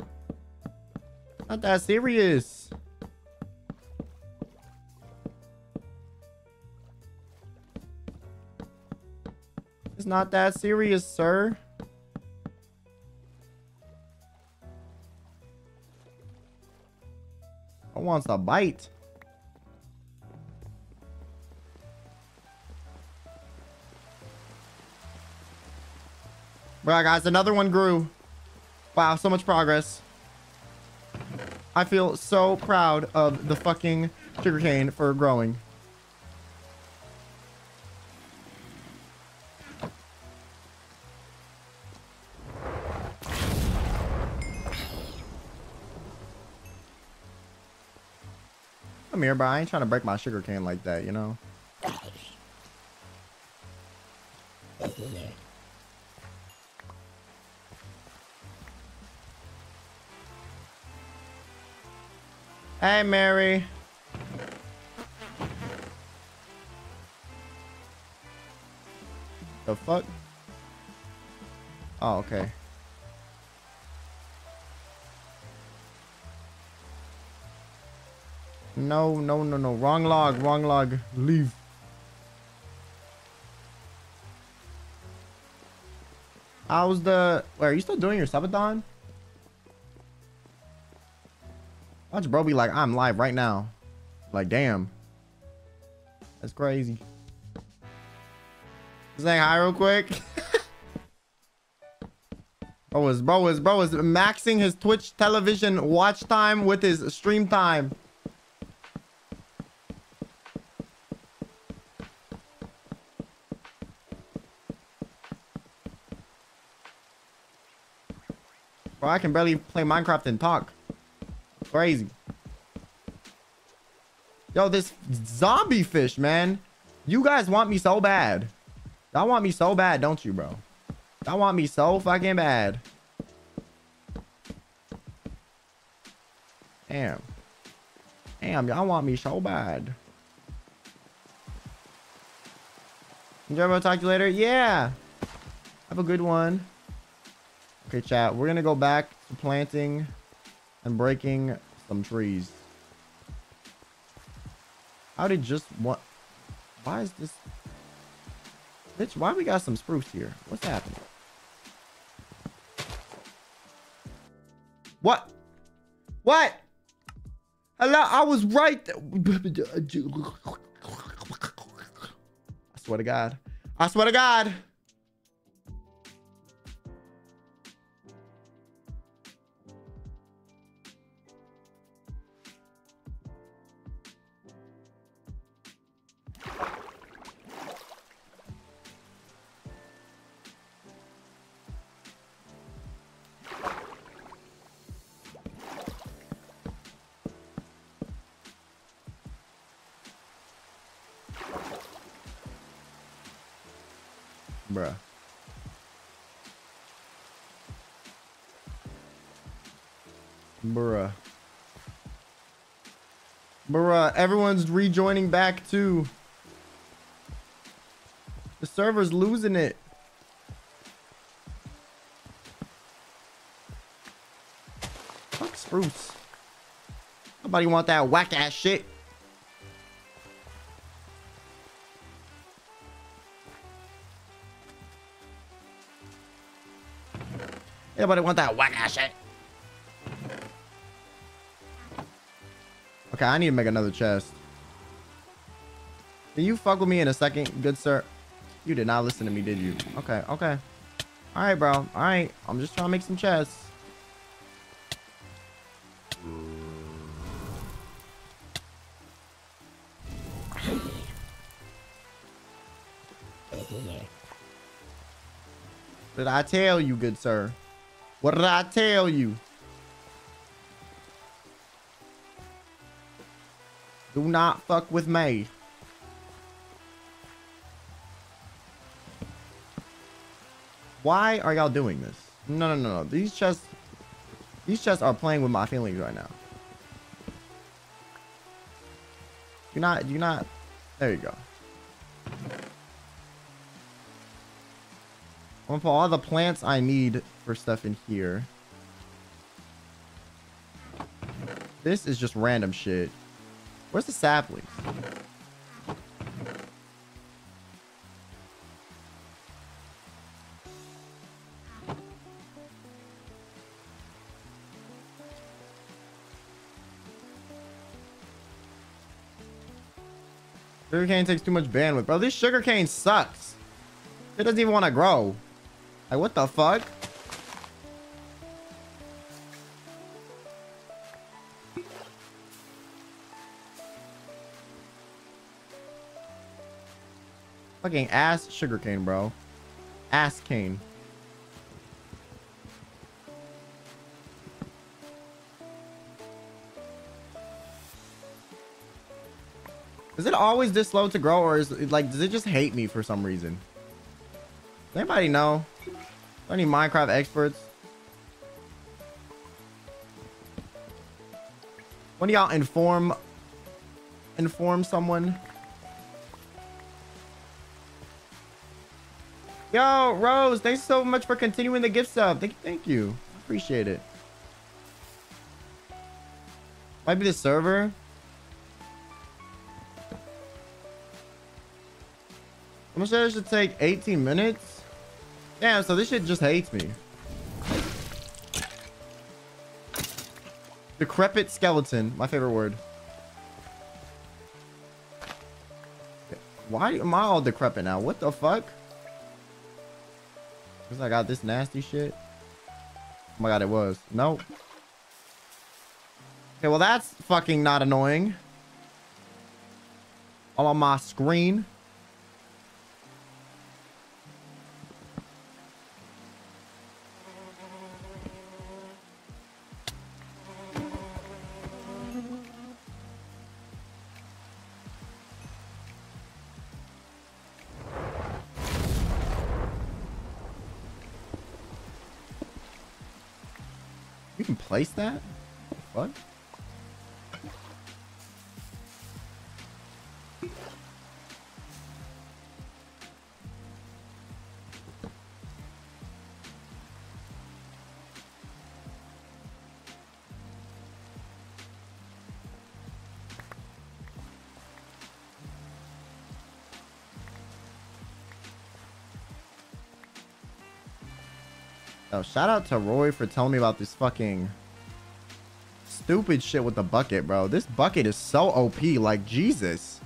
Not that serious. It's not that serious, sir. Wants a bite. Right, guys, another one grew. Wow, so much progress. I feel so proud of the fucking sugarcane for growing. Here, but I ain't trying to break my sugar cane like that, you know? Hey, Mary. The fuck? Oh, okay. No, no, no, no. Wrong log, wrong log. Leave. How's the... Wait, are you still doing your subathon? Watch bro be like, I'm live right now. Like, damn. That's crazy. Say hi real quick. Bro is, bro is, bro is maxing his Twitch television watch time with his stream time. Bro, I can barely play Minecraft and talk. Crazy. Yo, this zombie fish, man. You guys want me so bad. Y'all want me so bad, don't you, bro? Y'all want me so fucking bad. Damn. Damn, y'all want me so bad. Jerbo, talk to you later. Yeah. Have a good one. Okay, chat. We're going to go back to planting and breaking some trees. How did just what? Why is this? Bitch, why we got some spruce here? What's happening? What? What? Hello? I was right there. I swear to God. I swear to God. Bruh. Bruh. Bruh. Everyone's rejoining back too. The server's losing it. Fuck spruce. Nobody want that whack ass shit. Nobody want that whack ass shit. Okay, I need to make another chest. Can you fuck with me in a second, good sir? You did not listen to me, did you? Okay, okay. Alright, bro. Alright. I'm just trying to make some chests. Did I tell you, good sir? What did I tell you? Do not fuck with me. Why are y'all doing this? No, no, no, no. These chests, these chests are playing with my feelings right now. You're not, you're not. There you go. I'm gonna put all the plants I need for stuff in here. This is just random shit. Where's the saplings? Sugarcane takes too much bandwidth, bro. This sugarcane sucks. It doesn't even want to grow. Like, what the fuck? Fucking ass sugarcane, bro. Ass cane. Is it always this slow to grow, or is it like, does it just hate me for some reason? Does anybody know? Are any Minecraft experts? When do y'all inform inform someone? Yo, Rose, thanks so much for continuing the gift sub. Thank you, thank you. Appreciate it. Might be the server. I'm gonna say it should take eighteen minutes. Damn, so this shit just hates me. Decrepit skeleton. My favorite word. Why am I all decrepit now? What the fuck? Because I got this nasty shit. Oh my god, it was. Nope. Okay, well that's fucking not annoying. All on my screen. Place that? What? Oh, shout out to Roy for telling me about this fucking stupid shit with the bucket, bro. This bucket is so O P, like Jesus.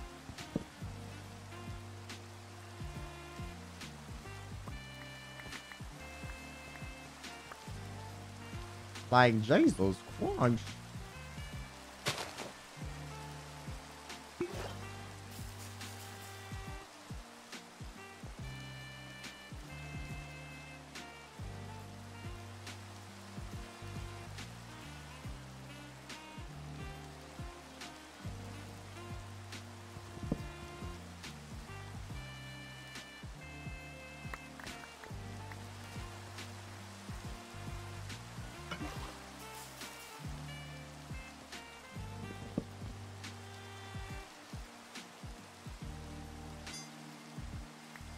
Like Jesus Christ.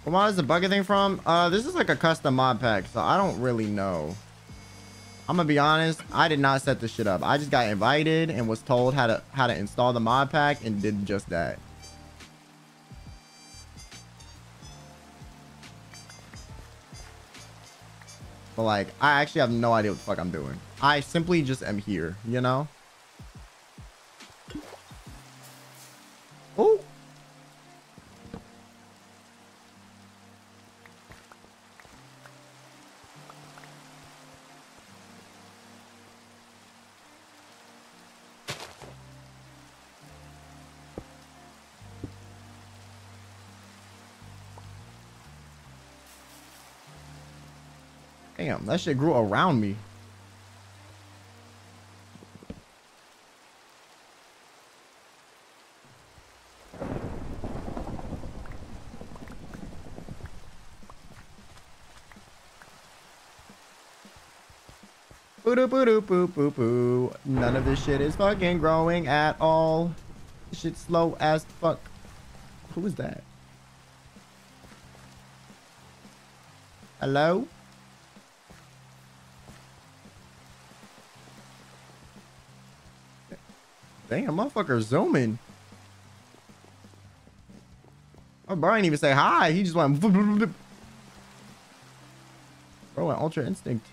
What is the bucket thing from? Uh, this is like a custom mod pack, so I don't really know. I'm gonna be honest, I did not set this shit up. I just got invited and was told how to how to install the mod pack and did just that. But like, I actually have no idea what the fuck I'm doing. I simply just am here, you know? Oh. Damn, that shit grew around me. Boo-doo-boo-doo-boo-boo-boo. None of this shit is fucking growing at all. This shit's slow as fuck. Who is that? Hello? Damn, motherfucker zooming. Oh, bro, I didn't even say hi. He just went. Bro went Ultra Instinct.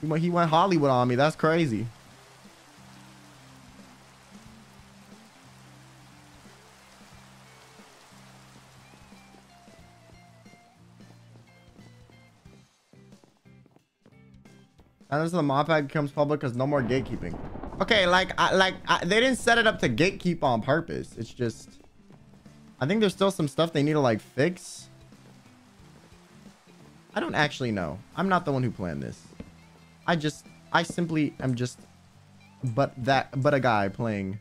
He went, he went Hollywood on me. That's crazy. And this is the mod pack becomes public because no more gatekeeping. Okay, like, I, like I, they didn't set it up to gatekeep on purpose. It's just, I think there's still some stuff they need to like fix. I don't actually know. I'm not the one who planned this. I just, I simply am just, but that, but a guy playing.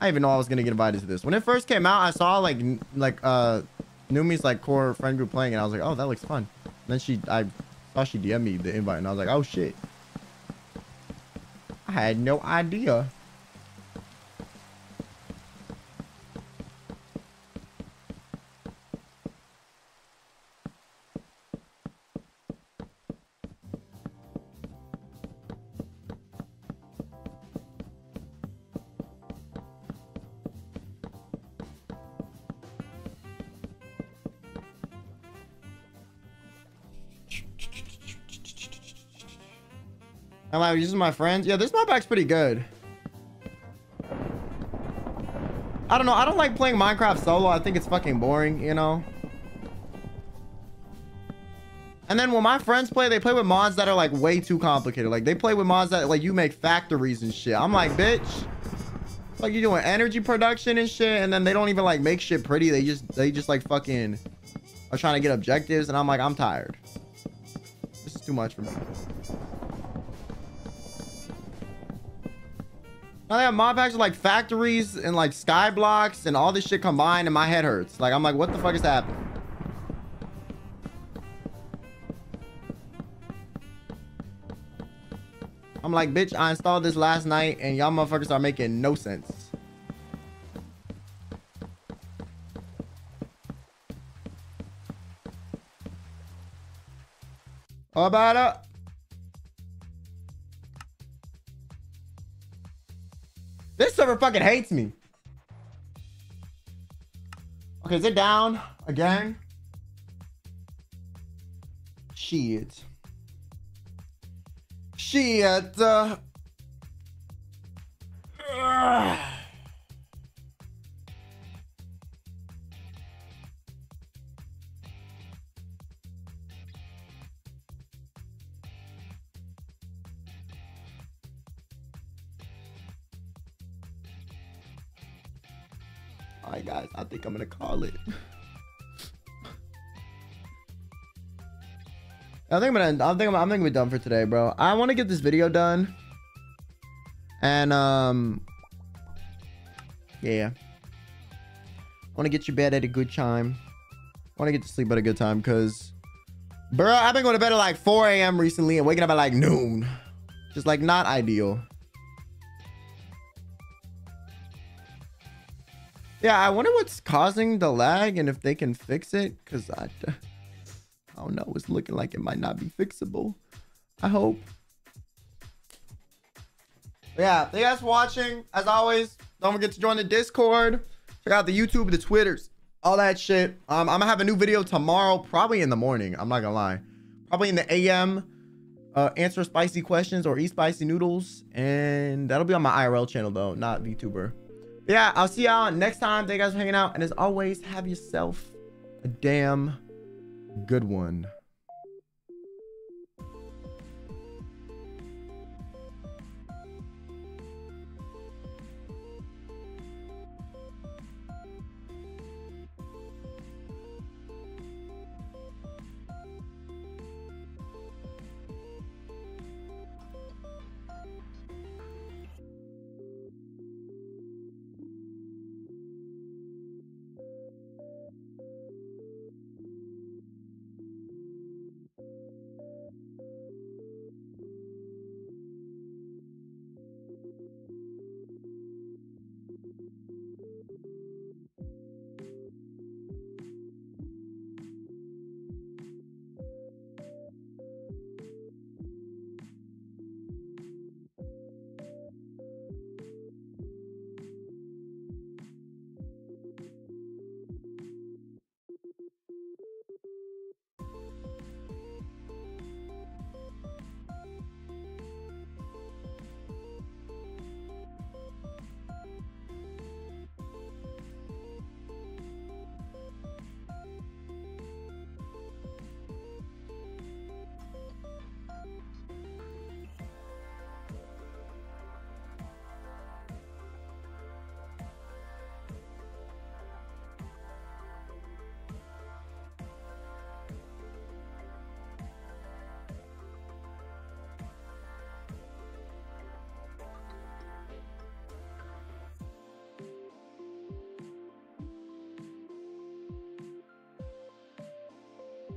I didn't even know I was gonna get invited to this. When it first came out, I saw like, like, uh. Noomi's like core friend group playing and I was like, oh, that looks fun. And then she, I saw she D M'd me the invite and I was like, oh shit. I had no idea. Am I using my friends? Yeah, this mod pack's pretty good. I don't know. I don't like playing Minecraft solo. I think it's fucking boring, you know? And then when my friends play, they play with mods that are like way too complicated. Like they play with mods that like you make factories and shit. I'm like, bitch, like you're doing energy production and shit. And then they don't even like make shit pretty. They just, they just like fucking are trying to get objectives. And I'm like, I'm tired. This is too much for me. Now they have mod packs with like factories and like sky blocks and all this shit combined and my head hurts. Like I'm like, what the fuck is happening? I'm like, bitch, I installed this last night and y'all motherfuckers are making no sense. How about up? This server fucking hates me. Okay, is it down again? Shit. Shit. Uh... Alright guys, I think I'm gonna call it. I think I'm gonna I think I'm, I'm gonna be done for today, bro. I wanna get this video done. And um yeah. I wanna get you bed at a good time. I wanna get to sleep at a good time, cause bro, I've been going to bed at like four A M recently and waking up at like noon. Just like not ideal. Yeah, I wonder what's causing the lag and if they can fix it, because I, I don't know. It's looking like it might not be fixable. I hope. But yeah, thank you guys for watching. As always, don't forget to join the Discord. Check out the YouTube, the Twitters, all that shit. Um, I'm going to have a new video tomorrow, probably in the morning. I'm not going to lie. Probably in the A M. Uh, answer spicy questions or eat spicy noodles. And that'll be on my I R L channel, though, not VTuber. Yeah, I'll see y'all next time. Thank you guys for hanging out. And as always, have yourself a damn good one.